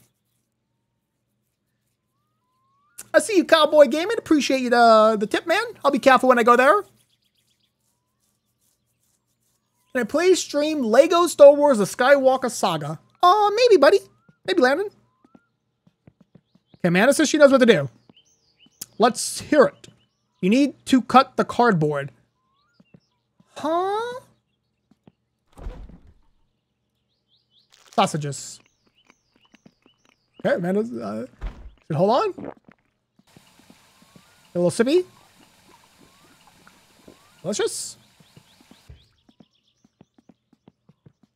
I see you, Cowboy Gaming. Appreciate you the, the tip, man. I'll be careful when I go there. Can I please stream LEGO Star Wars The Skywalker Saga? Uh, maybe, buddy. Maybe, Landon. Okay, Amanda says she knows what to do. Let's hear it. You need to cut the cardboard. Huh? Sausages. Okay, Amanda's, uh, hold on. A little sippy. Delicious.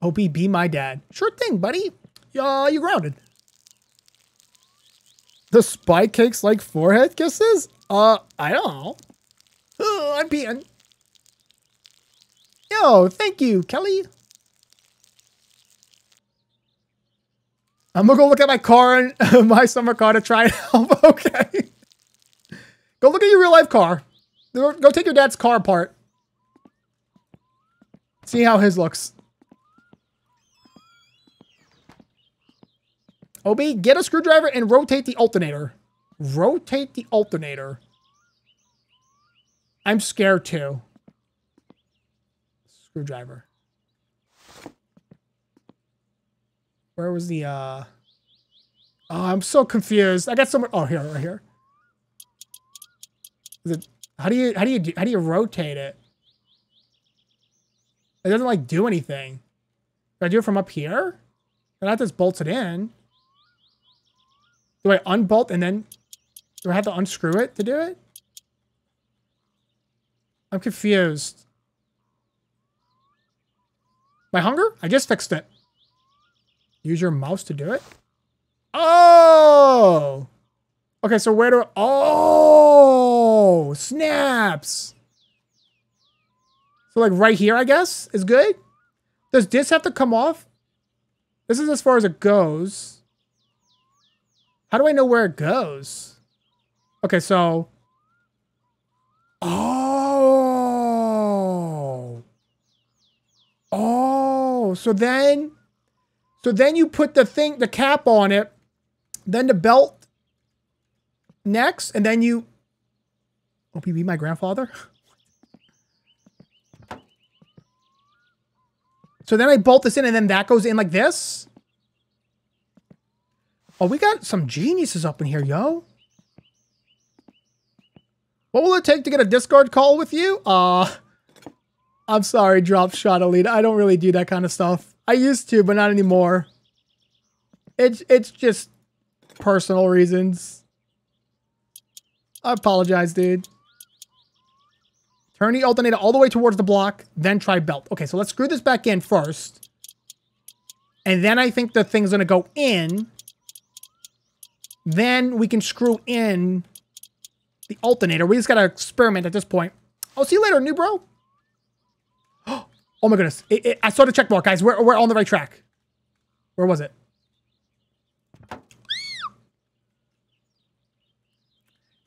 O B, be my dad. Sure thing, buddy. Uh, you grounded. The SpyCakes like forehead kisses? Uh, I don't know. Uh, I'm peeing. Yo, thank you, Kelly. I'm gonna go look at my car and my summer car to try and help. Okay. Go look at your real life car. Go take your dad's car apart. See how his looks. O B, get a screwdriver and rotate the alternator. Rotate the alternator. I'm scared too. Screwdriver. Where was the, uh... Oh, I'm so confused. I got so much... Oh, here, right here. Is it... How do you... How do you... How do you rotate it? It doesn't, like, do anything. Do I do it from up here? And that just bolts it in. Do I unbolt and then... Do I have to unscrew it to do it? I'm confused. My hunger? I just fixed it. Use your mouse to do it? Oh! Okay, so where do I... Oh! Snaps! So, like, right here, I guess, is good? Does this have to come off? This is as far as it goes. How do I know where it goes? Okay, so... Oh! Oh! So then... So then you put the thing, the cap on it, then the belt next, and then you... Hope you be my grandfather. So then I bolt this in, and then that goes in like this. Oh, we got some geniuses up in here, yo. What will it take to get a Discord call with you? Uh, I'm sorry, Drop Shot Elite. I don't really do that kind of stuff. I used to, but not anymore. It's it's just personal reasons. I apologize, dude. Turn the alternator all the way towards the block, then try belt. Okay, so let's screw this back in first. And then I think the thing's gonna go in. Then we can screw in the alternator. We just gotta experiment at this point. I'll see you later, new bro. Oh my goodness. It, it, I saw the check mark, guys. We're, we're on the right track. Where was it?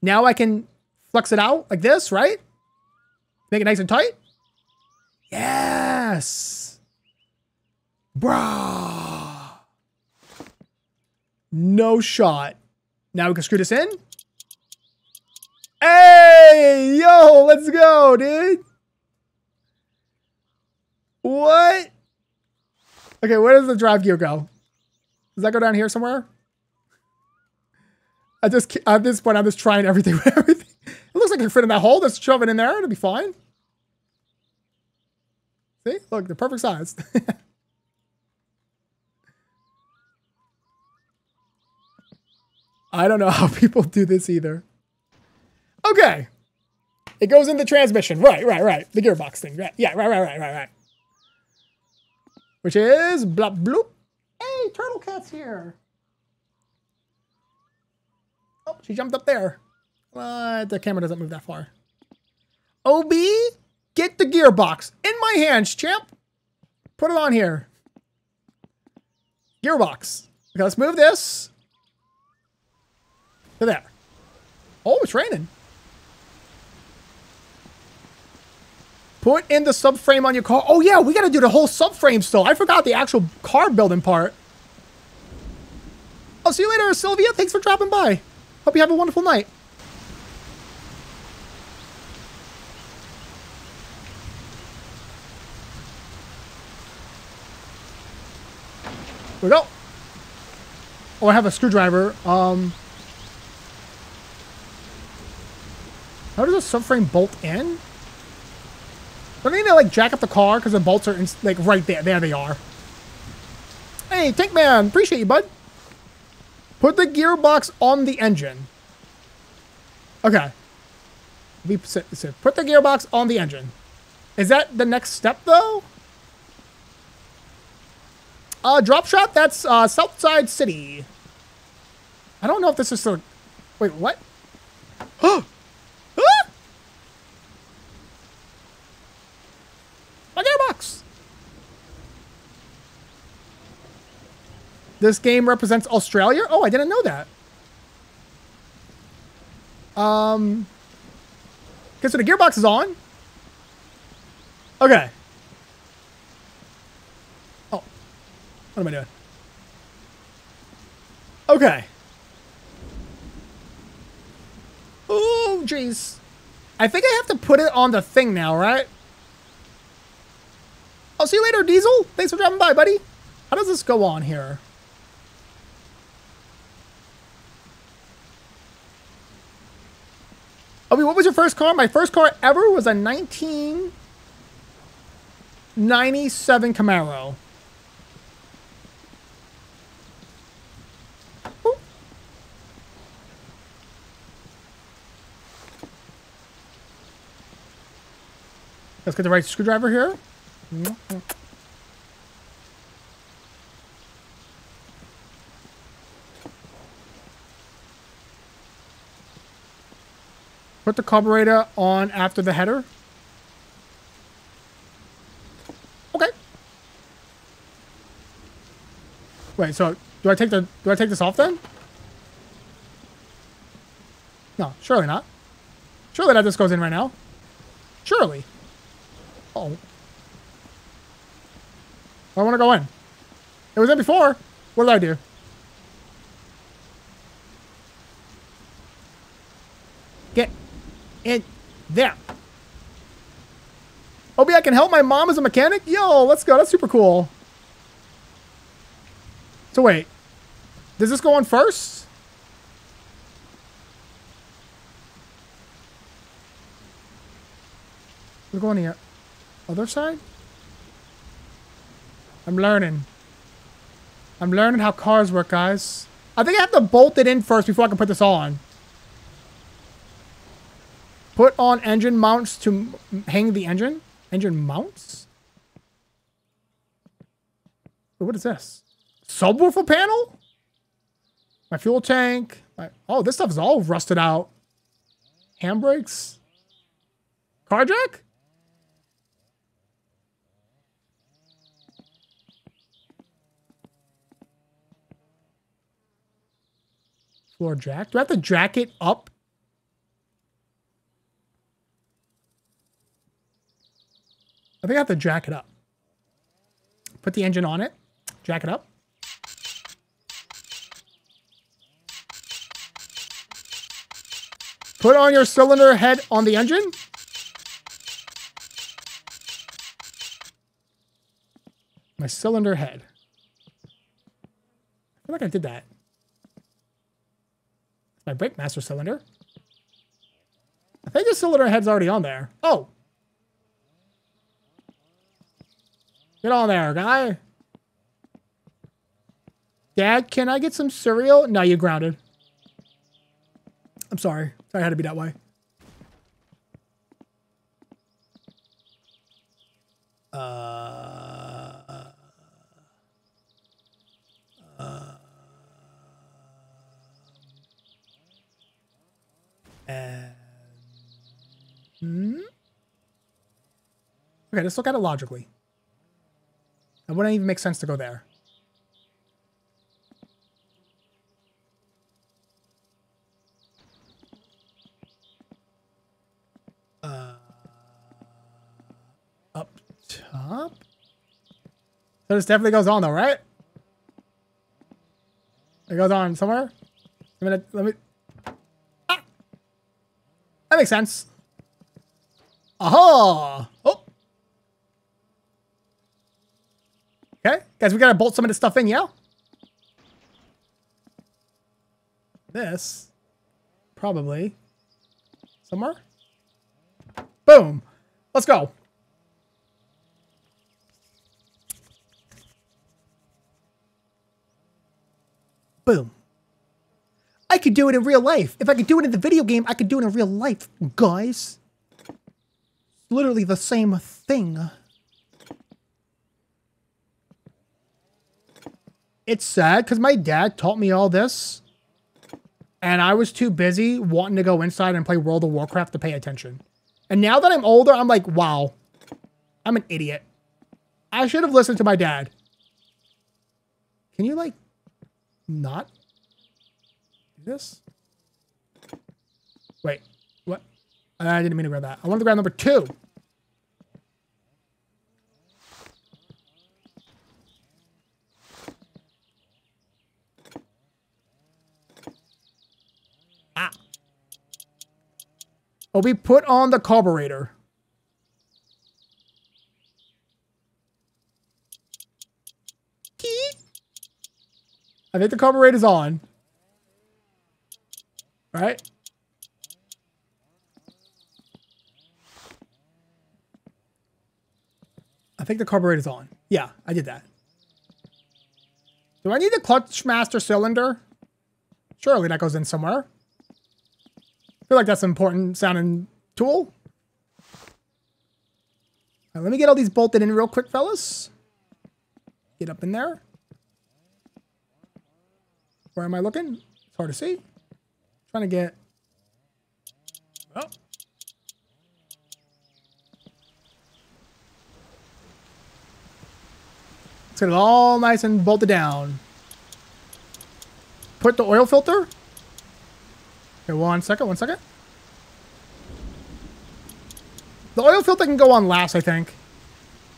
Now I can flex it out like this, right? Make it nice and tight. Yes. Bruh. No shot. Now we can screw this in. Hey, yo, let's go, dude. What? Okay, where does the drive gear go? Does that go down here somewhere? I just, at this point, I'm just trying everything with everything. It looks like it can fit in that hole. Just shove it in there. It'll be fine. See? Look, the perfect size. I don't know how people do this either. Okay. It goes in the transmission. Right, right, right. The gearbox thing. Right. Yeah, right, right, right, right, right. Which is blah, bloop. Hey, Turtle Cat's here. Oh, she jumped up there. Uh, the camera doesn't move that far. O B, get the gearbox. In my hands, champ. Put it on here. Gearbox. Okay, let's move this to there. Oh, it's raining. Put in the subframe on your car. Oh, yeah, we got to do the whole subframe still. I forgot the actual car building part. I'll see you later, Sylvia. Thanks for dropping by. Hope you have a wonderful night. Here we go. Oh, I have a screwdriver. Um, how does a subframe bolt in? Don't I need to like jack up the car because the bolts are in, like right there. There they are. Hey, Tank Man, appreciate you, bud. Put the gearbox on the engine. Okay. We put the gearbox on the engine. Is that the next step though? Uh, drop shot, that's uh, Southside City. I don't know if this is still... Wait, what? Huh? Ah! My gearbox! This game represents Australia? Oh, I didn't know that. Um. Okay, so the gearbox is on. Okay. What am I doing? Okay. Oh, jeez. I think I have to put it on the thing now, right? I'll see you later, Diesel. Thanks for dropping by, buddy. How does this go on here? Oh, what was your first car? My first car ever was a nineteen ninety-seven Camaro. Let's get the right screwdriver here. Put the carburetor on after the header. Okay. Wait, so do I take the do I take this off then? No, surely not. Surely that just goes in right now. Surely. Uh-oh. I want to go in. It was in before. What did I do? Get in there. O B, I can help my mom as a mechanic? Yo, let's go. That's super cool. So wait. Does this go on first? We're going here. Other side? I'm learning. I'm learning how cars work, guys. I think I have to bolt it in first before I can put this on. Put on engine mounts to hang the engine. Engine mounts? What is this? Subwoofer panel? My fuel tank. My, oh, this stuff is all rusted out. Handbrakes? Car jack? Floor jack? Do I have to jack it up? I think I have to jack it up. Put the engine on it. Jack it up. Put on your cylinder head on the engine. My cylinder head. I feel like I did that. My brake master cylinder. I think the cylinder head's already on there. Oh. Get on there, guy. Dad, can I get some cereal? No, you're grounded. I'm sorry. Sorry I had to be that way. Uh, uh, and, hmm? Okay, let's look at it logically. It wouldn't even make sense to go there. Uh, up top? So this definitely goes on though, right? It goes on somewhere? I'm gonna, let me... Ah! That makes sense. Aha! Oh! Okay, guys, we gotta bolt some of this stuff in, yeah? This. Probably. Somewhere? Boom. Let's go. Boom. I could do it in real life. If I could do it in the video game, I could do it in real life, guys. Literally the same thing. It's sad because my dad taught me all this and I was too busy wanting to go inside and play World of Warcraft to pay attention. And now that I'm older, I'm like, wow, I'm an idiot. I should have listened to my dad. Can you like not do this? Wait, what? I didn't mean to grab that. I wanted to grab number two. Well, we put on the carburetor. I think the carburetor's on. All right. I think the carburetor's on. Yeah, I did that. Do I need the clutch master cylinder? Surely that goes in somewhere. I feel like that's an important sounding tool. All right, let me get all these bolted in real quick, fellas. Get up in there. Where am I looking? It's hard to see. I'm trying to get... Well. Let's get it all nice and bolted down. Put the oil filter. Okay, one second, one second. The oil filter can go on last, I think.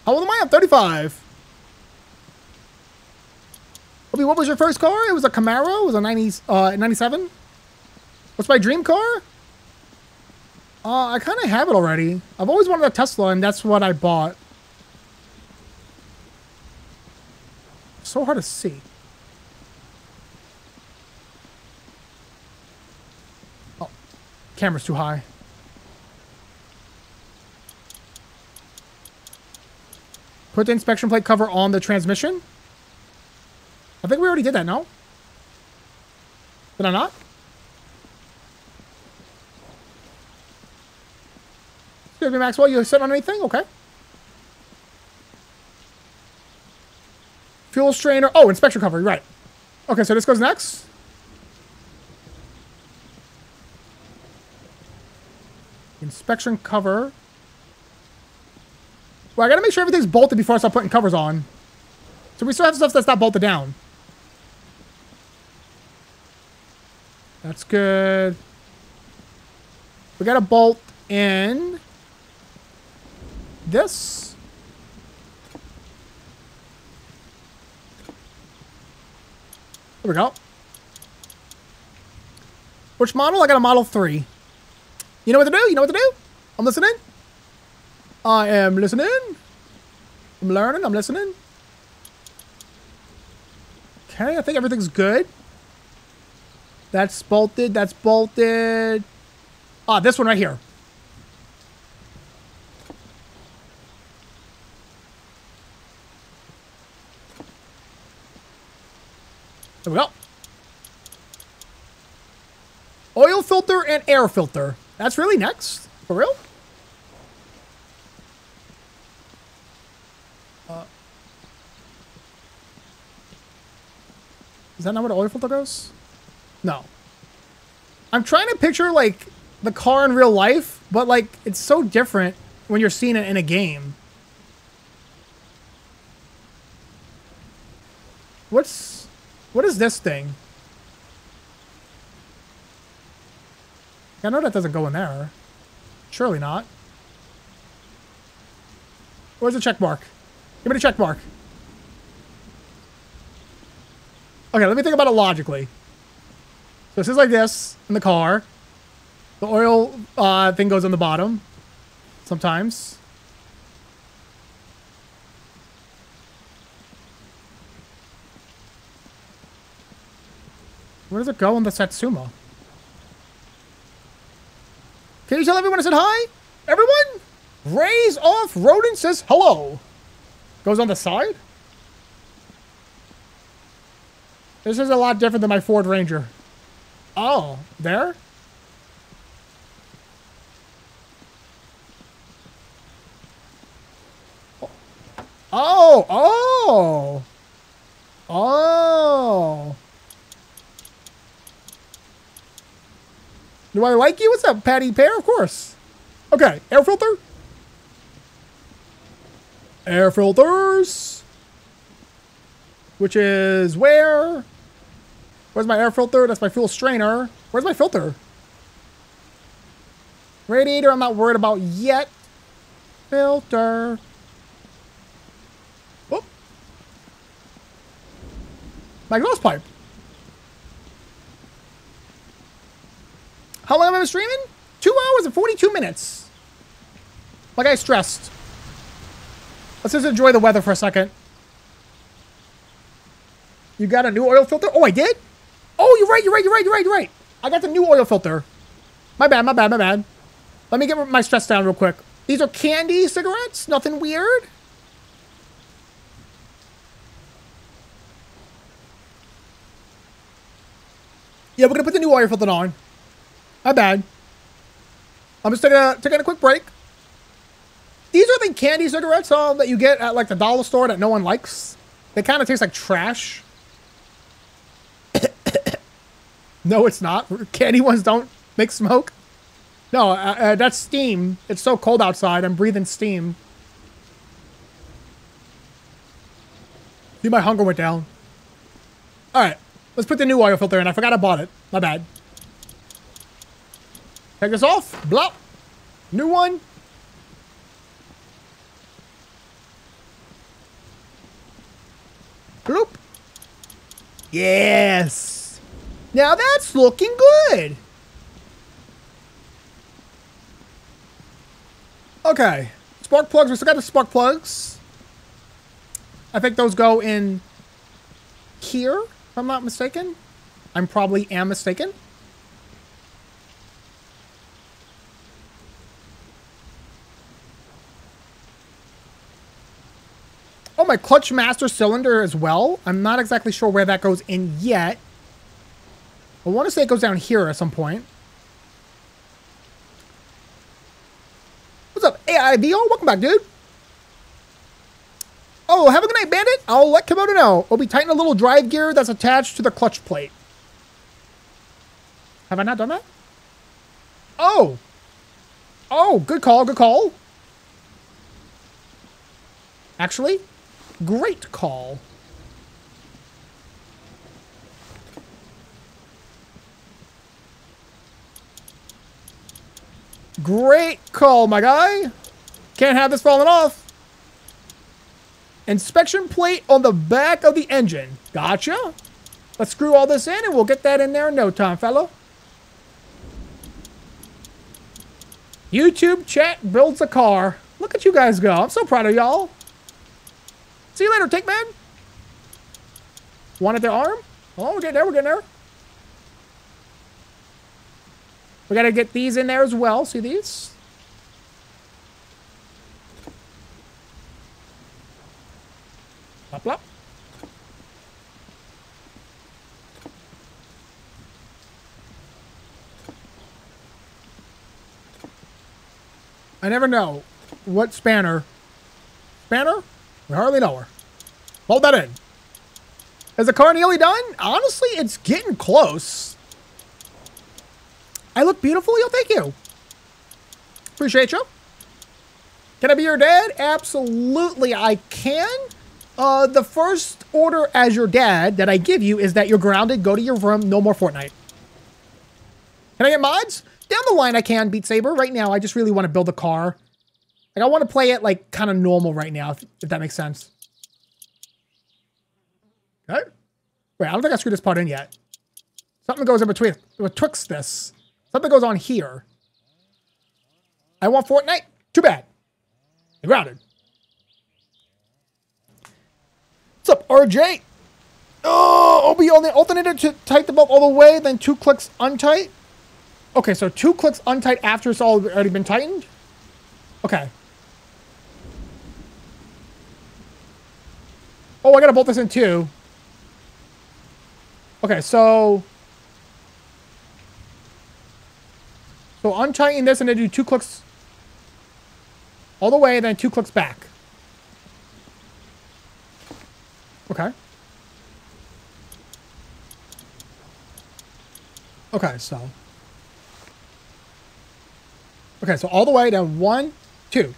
How old am I? I'm thirty-five. Obi, what was your first car? It was a Camaro. It was a ninety, uh, ninety-seven. What's my dream car? Uh, I kind of have it already. I've always wanted a Tesla, and that's what I bought. So hard to see. Camera's too high. Put the inspection plate cover on the transmission. I think we already did that, no? Did I not? Excuse me, Maxwell, you sitting on anything? Okay. Fuel strainer. Oh, inspection cover, right. Okay, so this goes next. Inspection cover. Well, I gotta make sure everything's bolted before I start putting covers on. So we still have stuff that's not bolted down. That's good. We gotta bolt in this. There we go. Which model? I got a Model three. You know what to do? You know what to do? I'm listening. I am listening. I'm learning. I'm listening. Okay, I think everything's good. That's bolted. That's bolted. Ah, this one right here. There we go. Oil filter and air filter. That's really next? For real? Uh, is that not where the oil filter goes? No. I'm trying to picture, like, the car in real life, but, like, it's so different when you're seeing it in a game. What's... What is this thing? I know that doesn't go in there. Surely not. Where's the check mark? Give me the check mark. Okay, let me think about it logically. So it sits like this in the car. The oil uh, thing goes on the bottom. Sometimes. Where does it go on the Satsuma? Can you tell everyone I said hi? Everyone? Raise off Rodent says hello. Goes on the side? This is a lot different than my Ford Ranger. Oh, there? Oh, oh! Oh! Do I like you? What's up, Patty Pear? Of course. Okay, air filter. Air filters. Which is where? Where's my air filter? That's my fuel strainer. Where's my filter? Radiator, I'm not worried about yet. Filter. Oh. My exhaust pipe. How long have I been streaming? Two hours and forty-two minutes. Like I stressed. Let's just enjoy the weather for a second. You got a new oil filter? Oh, I did? Oh, you're right, you're right, you're right, you're right, you're right. I got the new oil filter. My bad, my bad, my bad. Let me get my stress down real quick. These are candy cigarettes, nothing weird. Yeah, we're gonna put the new oil filter on. My bad. I'm just taking a, taking a quick break. These are the candy cigarettes um, that you get at like the dollar store that no one likes. They kind of taste like trash. No, it's not. Candy ones don't make smoke. No, uh, uh, that's steam. It's so cold outside. I'm breathing steam. See, my hunger went down. All right. Let's put the new oil filter in. I forgot I bought it. My bad. Take this off. Blop. New one. Bloop. Yes. Now that's looking good. Okay. Spark plugs. We still got the spark plugs. I think those go in here, if I'm not mistaken. I'm probably am mistaken. Oh, my clutch master cylinder as well. I'm not exactly sure where that goes in yet. I want to say it goes down here at some point. What's up, A I V O? Welcome back, dude. Oh, have a good night, Bandit. I'll let Camodo know. I'll be tightening a little drive gear that's attached to the clutch plate. Have I not done that? Oh. Oh, good call, good call. Actually... Great call. Great call, my guy. Can't have this falling off. Inspection plate on the back of the engine. Gotcha. Let's screw all this in and we'll get that in there in no time, fellow. YouTube chat builds a car. Look at you guys go. I'm so proud of y'all. See you later, Tank Man. One at their arm. Oh, we're getting there. We're getting there. We got to get these in there as well. See these? Plop, plop. I never know what spanner. Spanner? We hardly know her. Hold that in. Is the car nearly done? Honestly, it's getting close. I look beautiful, yo, thank you. Appreciate you. Can I be your dad? Absolutely, I can. Uh, the first order as your dad that I give you is that you're grounded, go to your room, no more Fortnite. Can I get mods? Down the line I can, Beat Saber. Right now, I just really want to build a car. Like, I want to play it, like, kind of normal right now, if, if that makes sense. Okay. Wait, I don't think I screwed this part in yet. Something goes in between, betwixt this. Something goes on here. I want Fortnite? Too bad. You're grounded. What's up, R J? Oh, O B on the alternator to tight the bulb all the way, then two clicks untight. Okay, so two clicks untight after it's all already been tightened? Okay. Oh, I gotta bolt this in too. Okay, so... So untighten this and then do two clicks all the way, then two clicks back. Okay. Okay, so... Okay, so all the way down, one, two.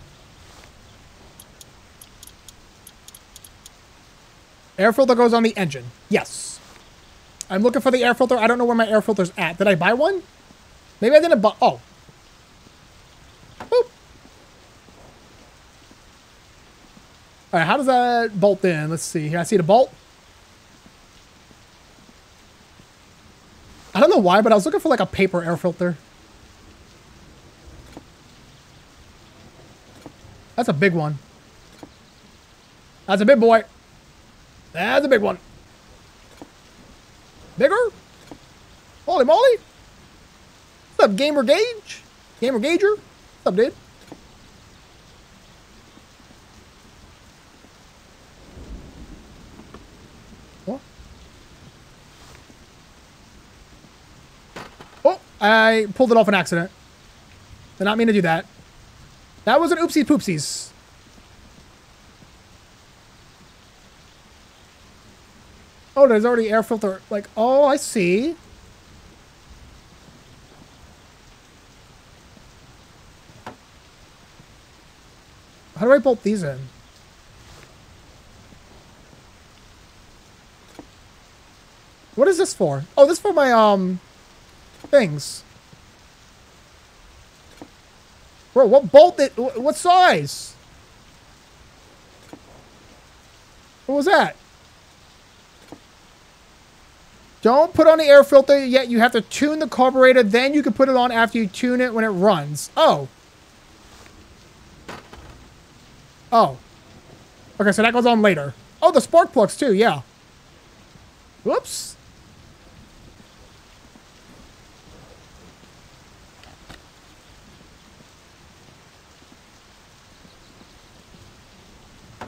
Air filter goes on the engine. Yes. I'm looking for the air filter. I don't know where my air filter's at. Did I buy one? Maybe I didn't buy... Oh. Boop. All right, how does that bolt in? Let's see here. I see the bolt. I don't know why, but I was looking for like a paper air filter. That's a big one. That's a big boy. That's a big one. Bigger? Holy moly. What's up, Gamer Gage? Gamer Gager? What's up, dude? What? Oh, I pulled it off an accident. Did not mean to do that. That was an oopsie poopsies. Oh, there's already air filter. Like, oh, I see. How do I bolt these in? What is this for? Oh, this is for my, um, things. Bro, what bolt did... What size? What was that? Don't put on the air filter yet. You have to tune the carburetor. Then you can put it on after you tune it when it runs. Oh. Oh. Okay, so that goes on later. Oh, the spark plugs too. Yeah. Whoops.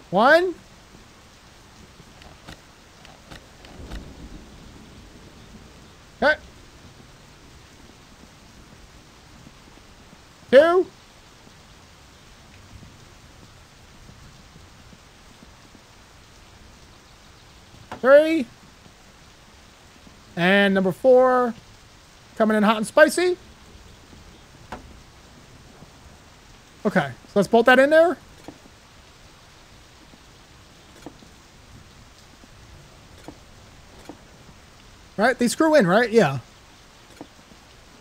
One. Okay. Two. Three. And number four. Coming in hot and spicy. Okay, so let's bolt that in there. Right? They screw in, right? Yeah.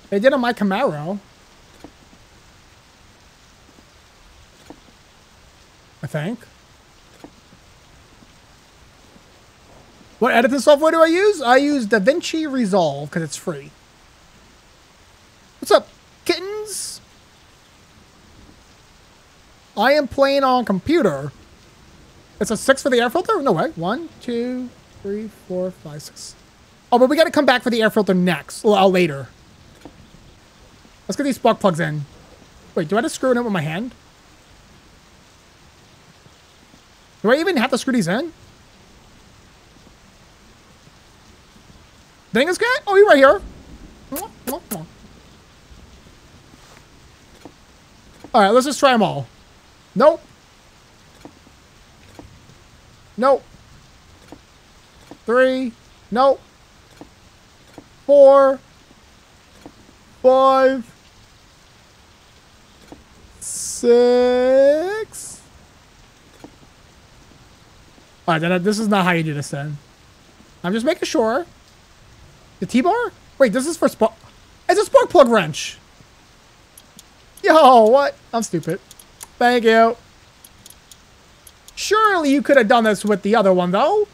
They did on my Camaro. I think. What editing software do I use? I use DaVinci Resolve because it's free. What's up, kittens? I am playing on computer. It's a six for the air filter? No way. One, two, three, four, five, six. Oh, but we got to come back for the air filter next. Well, later. Let's get these spark plugs in. Wait, do I just screw it in with my hand? Do I even have to screw these in? Dingus cat? Oh, you're right here. All right, let's just try them all. Nope. Nope. Three. Nope. Four. Five. Six. All right, then this is not how you do this then. I'm just making sure. The T-bar? Wait, this is for spark. It's a spark plug wrench. Yo, what? I'm stupid. Thank you. Surely you could have done this with the other one, though.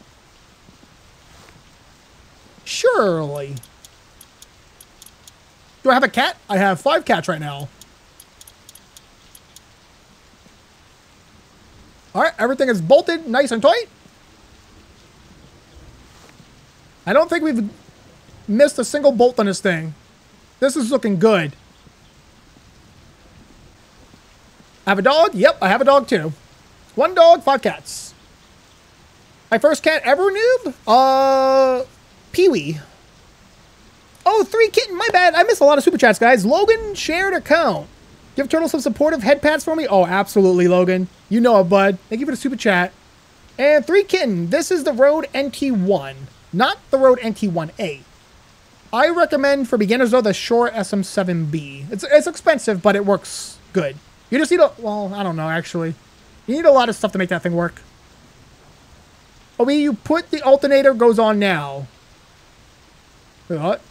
Surely. Do I have a cat? I have five cats right now. All right, everything is bolted nice and tight. I don't think we've missed a single bolt on this thing. This is looking good. I have a dog? Yep, I have a dog too. One dog, five cats. My first cat ever, noob? Uh, Pee-wee. Oh, three kitten, my bad. I missed a lot of super chats, guys. Logan shared account. Give Turtle some supportive head pats for me. Oh, absolutely, Logan. You know it, bud. Thank you for the super chat. And three kitten. This is the Road N T one, not the Road N T one A. I recommend for beginners, though, the Shure S M seven B. It's, it's expensive, but it works good. You just need a... Well, I don't know, actually. You need a lot of stuff to make that thing work. Oh, wait, you put the alternator goes on now. Wait, what?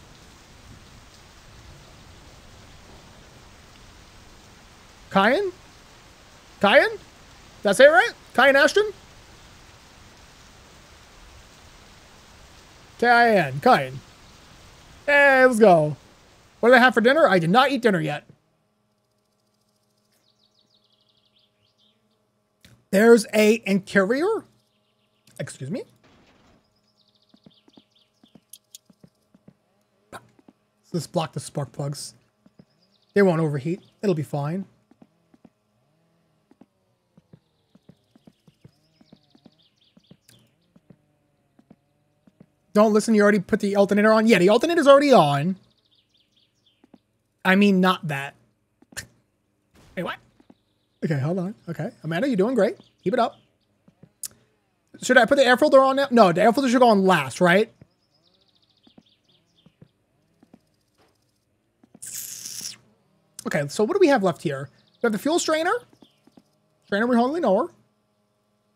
Cayenne? Cayenne? Did I say it right? Cayenne Ashton? Cayenne. Cayenne. Hey, let's go. What did I have for dinner? I did not eat dinner yet. There's a interior. Excuse me. Let's block the spark plugs. They won't overheat. It'll be fine. Don't listen, you already put the alternator on. Yeah, the alternator's already on. I mean, not that. Hey, what? Okay, hold on. Okay. Amanda, you're doing great. Keep it up. Should I put the air filter on now? No, the air filter should go on last, right? Okay, so what do we have left here? We have the fuel strainer. Strainer we hardly know her.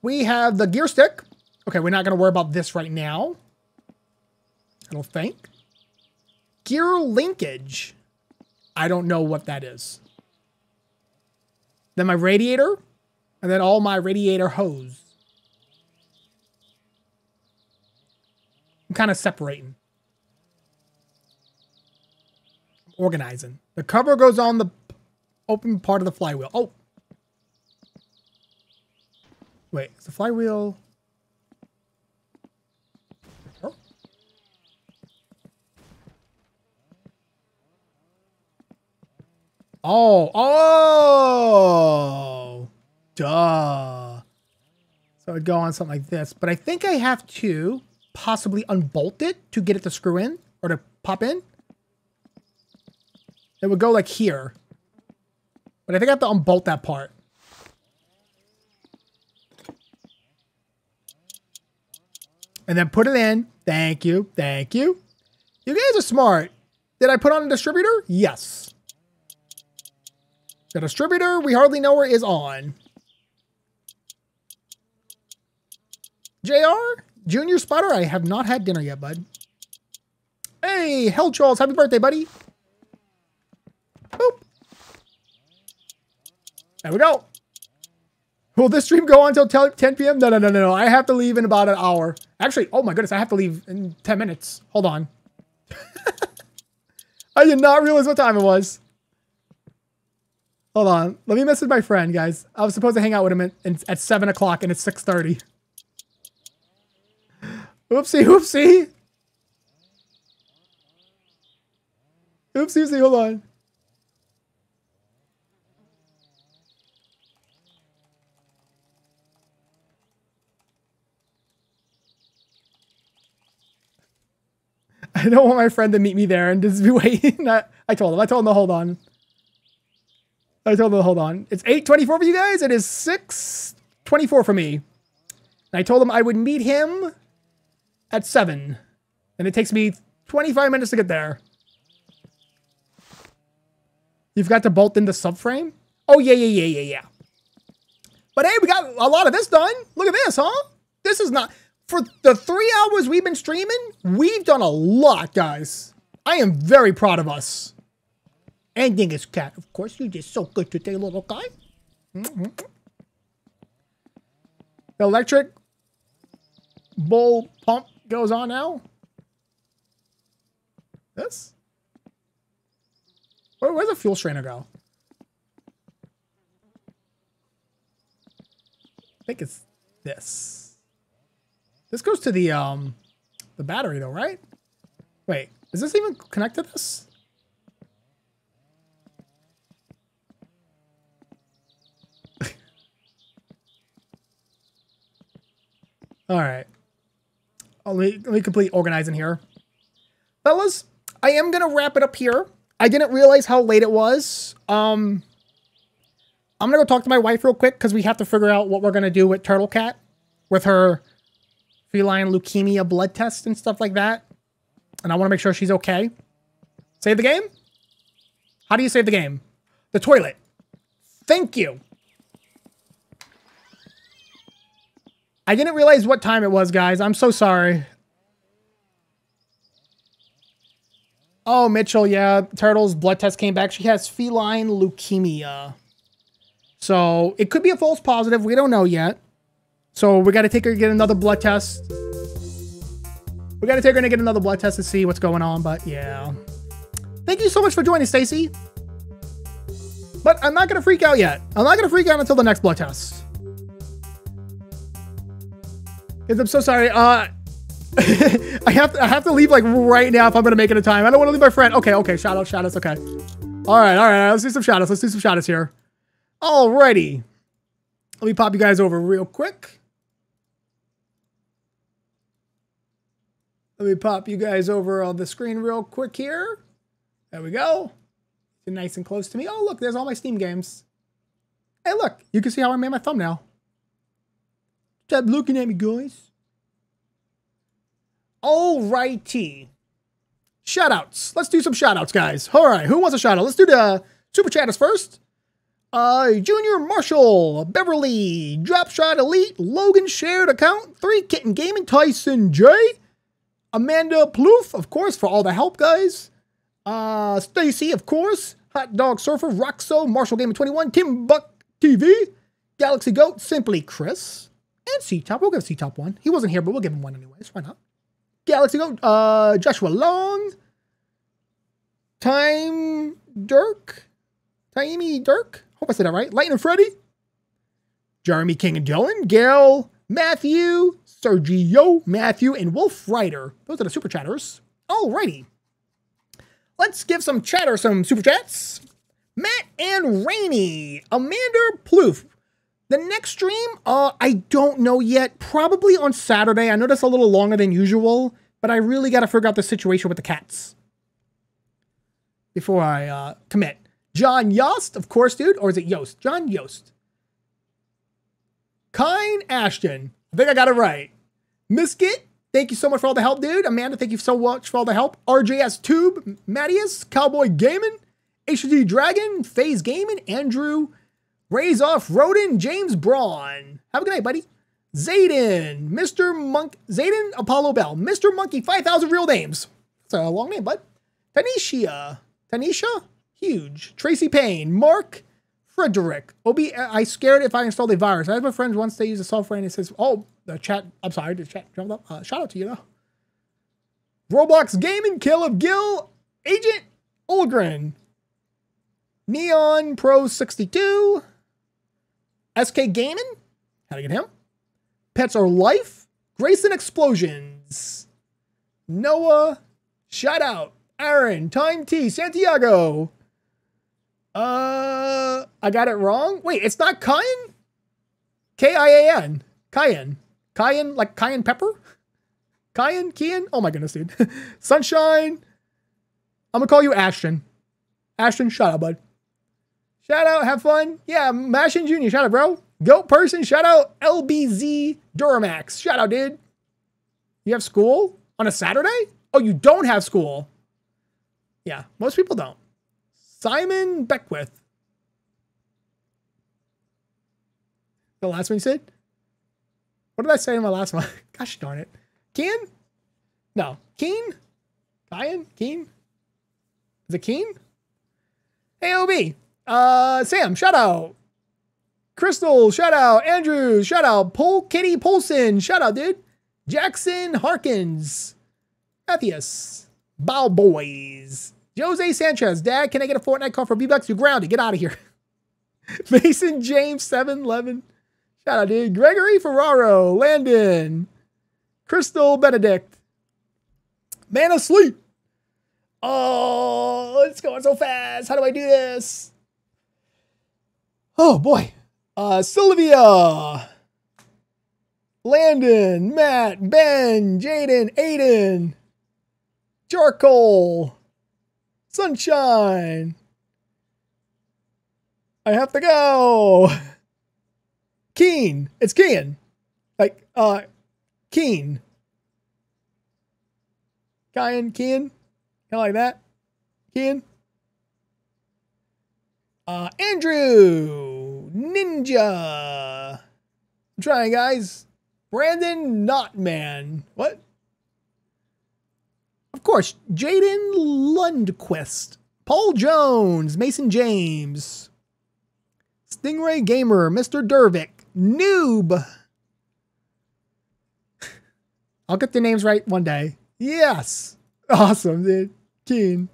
We have the gear stick. Okay, we're not going to worry about this right now. I don't think. Gear linkage. I don't know what that is. Then my radiator. And then all my radiator hose. I'm kind of separating. I'm organizing. The cover goes on the open part of the flywheel. Oh. Wait, is the flywheel... Oh, oh, duh. So it'd go on something like this, but I think I have to possibly unbolt it to get it to screw in or to pop in. It would go like here, but I think I have to unbolt that part. And then put it in. Thank you. Thank you. You guys are smart. Did I put on a distributor? Yes. The distributor we hardly know her is on. J R? Junior Spider? I have not had dinner yet, bud. Hey, Hell Charles, happy birthday, buddy. Boop. There we go. Will this stream go on until ten p m? No, no, no, no, no. I have to leave in about an hour. Actually, oh my goodness, I have to leave in ten minutes. Hold on. I did not realize what time it was. Hold on. Let me message my friend, guys. I was supposed to hang out with him at, at seven o'clock and it's six thirty. Oopsie, oopsie. Oopsie, oopsie, hold on. I don't want my friend to meet me there and just be waiting. I, I told him. I told him to hold on. I told them, hold on. It's eight twenty-four for you guys. It is six twenty-four for me. And I told them I would meet him at seven. And it takes me twenty-five minutes to get there. You've got to bolt in the subframe? Oh, yeah, yeah, yeah, yeah, yeah. But hey, we got a lot of this done. Look at this, huh? This is not... For the three hours we've been streaming, we've done a lot, guys. I am very proud of us. And Dingus Cat, of course, you did so good today, little guy. Mm-hmm. The electric bowl pump goes on now. This? Where, where's the fuel strainer go? I think it's this. This goes to the um, the battery though, right? Wait, is this even connected to this? All right. I'll let me complete organizing here. Fellas, I am going to wrap it up here. I didn't realize how late it was. Um... I'm going to go talk to my wife real quick because we have to figure out what we're going to do with Turtle Cat with her feline leukemia blood test and stuff like that. And I want to make sure she's okay. Save the game? How do you save the game? The toilet. Thank you. I didn't realize what time it was, guys. I'm so sorry. Oh, Mitchell, yeah. Turtle's blood test came back. She has feline leukemia. So it could be a false positive. We don't know yet. So we got to take her to get another blood test. We got to take her to get another blood test to see what's going on. But yeah. Thank you so much for joining, Stacy. But I'm not going to freak out yet. I'm not going to freak out until the next blood test. Because I'm so sorry. Uh, I have to, I have to leave like right now if I'm going to make it a time. I don't want to leave my friend. Okay, okay. Shout out, shout outs. Okay. All right, all right. Let's do some shout outs. Let's do some shout outs here. Alrighty, let me pop you guys over real quick. Let me pop you guys over on the screen real quick here. There we go. You're nice and close to me. Oh, look, there's all my Steam games. Hey, look, you can see how I made my thumbnail. Stop looking at me, guys. Alrighty. Shoutouts. Let's do some shoutouts, guys. All right, who wants a shoutout? Let's do the Super Chatters first. Uh, Junior Marshall, Beverly, Dropshot Elite, Logan Shared Account, Three Kitten Gaming, Tyson J, Amanda Plouffe, of course, for all the help, guys. Uh, Stacy, of course, Hot Dog Surfer, Roxo, Marshall Gaming twenty-one, Tim Buck T V, Galaxy Goat, Simply Chris, and C-Top. We'll give C-Top one. He wasn't here, but we'll give him one anyways. Why not? Galaxy Goat, uh, Joshua Long, Time Dirk, Taimi Dirk. Hope I said that right. Lightning Freddy, Jeremy King and Dylan, Gail, Matthew, Sergio, Matthew, and Wolf Rider. Those are the super chatters. Alrighty. Let's give some chatter some super chats. Matt and Rainey, Amanda Plouffe. The next stream, uh, I don't know yet. Probably on Saturday. I know that's a little longer than usual, but I really got to figure out the situation with the cats before I uh, commit. John Yost, of course, dude. Or is it Yost? John Yost. Kine Ashton. I think I got it right. Miskit, thank you so much for all the help, dude. Amanda, thank you so much for all the help. R J S Tube, Mattias, Cowboy Gaming, H D Dragon, FaZe Gaming, Andrew, Raise Off, Roden, James Braun. Have a good night, buddy. Zayden, Mister Monk, Zayden Apollo Bell, Mister Monkey, five thousand real names. That's a long name, bud. Tanisha, Tanisha? Huge. Tracy Payne, Mark Frederick. Obi, I scared if I installed a virus. I have my friends once they use the software and it says, oh, the chat, I'm sorry, the chat jumped up. Uh, shout out to you, though. Roblox Gaming, Caleb Gill, Agent Olgren, Neon Pro sixty-two, S K Gaming, how to get him, Pets Are Life, Grayson Explosions, Noah, shout out, Aaron, Time T, Santiago, Uh, I got it wrong. Wait, it's not Cayenne? K I A N. Cayenne. Cayenne, like cayenne pepper? Cayenne? Kian? Oh my goodness, dude. Sunshine. I'm gonna call you Ashton. Ashton, shut up, bud. Shout out, have fun. Yeah, Mashin Junior, shout out, bro. Goat Person, shout out. L B Z Duramax, shout out, dude. You have school on a Saturday? Oh, you don't have school. Yeah, most people don't. Simon Beckwith. The last one you said? What did I say in my last one? Gosh darn it. Keen? No. Keen? Kyan? Keen? Is it Keen? Hey, O B. Uh, Sam, shout out. Crystal, shout out. Andrew, shout out. Pole Kitty Polson, shout out, dude. Jackson Harkins. Matthias. Bow Boys. Jose Sanchez. Dad, can I get a Fortnite call for B-Bucks? You grounded. Get out of here. Mason James seven eleven. Shout out, dude. Gregory Ferraro. Landon. Crystal Benedict. Man of Sleep. Oh, it's going so fast. How do I do this? Oh, boy. Uh, Sylvia. Landon. Matt. Ben. Jaden. Aiden. Charcoal. Sunshine. I have to go. Keen. It's Keen. Like, uh, Keen. Kyan, Keen. Kind of like that. Keen. Uh, Andrew. Ninja. I'm trying, guys. Brandon Knotman. What? Of course. Jaden Lundquist. Paul Jones. Mason James. Stingray Gamer. Mister Dervick. Noob. I'll get the names right one day. Yes. Awesome, dude. Keen.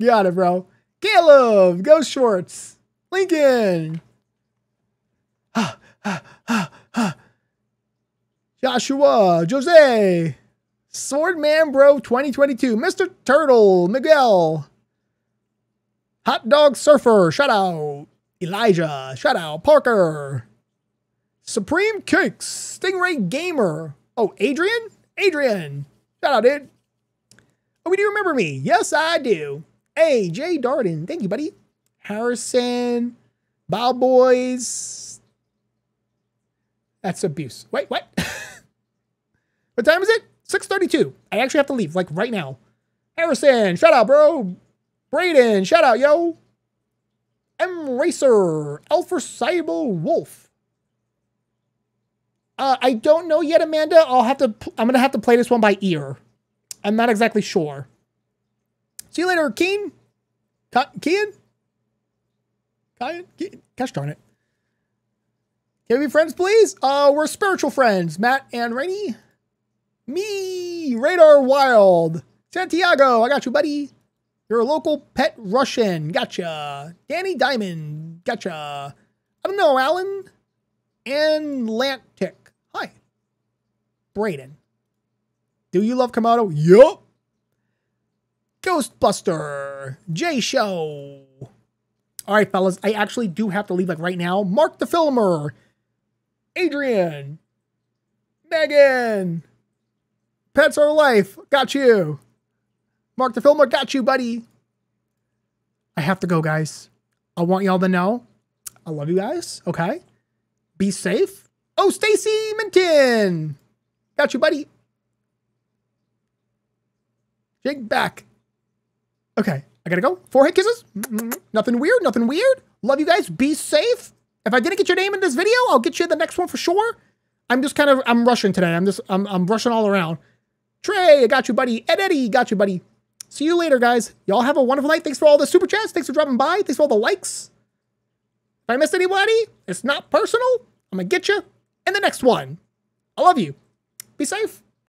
Got it, bro. Caleb. Go Shorts. Lincoln. Ha, ha, ha, ha. Joshua. Jose. Swordman Bro twenty twenty-two. Mister Turtle. Miguel. Hot Dog Surfer. Shout out. Elijah. Shout out. Parker. Supreme Cakes, Stingray Gamer. Oh, Adrian? Adrian. Shout out, dude. Oh, do you remember me? Yes, I do. Hey, Jay Darden. Thank you, buddy. Harrison. Bow Boys. That's abuse. Wait, what? What time is it? six thirty-two. I actually have to leave, like, right now. Harrison. Shout out, bro. Brayden. Shout out, yo. M-Racer. Alpha Cyber Wolf. Uh, I don't know yet, Amanda. I'll have to. I'm gonna have to play this one by ear. I'm not exactly sure. See you later, Keen. Keen. Kyan. Gosh darn it. Can we be friends, please? Uh, we're spiritual friends. Matt and Rainey. Me. Radar Wild. Santiago. I got you, buddy. You're a local pet Russian. Gotcha. Danny Diamond. Gotcha. I don't know, Alan. And Lantic. Hi. Brayden. Do you love Camodo? Yup. Ghostbuster. J Show. All right, fellas. I actually do have to leave like right now. Mark the Filmer. Adrian. Megan. Pets Are Life. Got you. Mark the Filmer. Got you, buddy. I have to go, guys. I want y'all to know. I love you guys. Okay. Be safe. Oh, Stacy Minton. Got you, buddy. Jake back. Okay, I gotta go. Forehead kisses. Mm-hmm. Nothing weird, nothing weird. Love you guys. Be safe. If I didn't get your name in this video, I'll get you the next one for sure. I'm just kind of, I'm rushing today. I'm just, I'm, I'm rushing all around. Trey, I got you, buddy. Ed Eddie, got you, buddy. See you later, guys. Y'all have a wonderful night. Thanks for all the super chats. Thanks for dropping by. Thanks for all the likes. If I missed anybody, it's not personal. I'm going to get you in the next one. I love you. Be safe.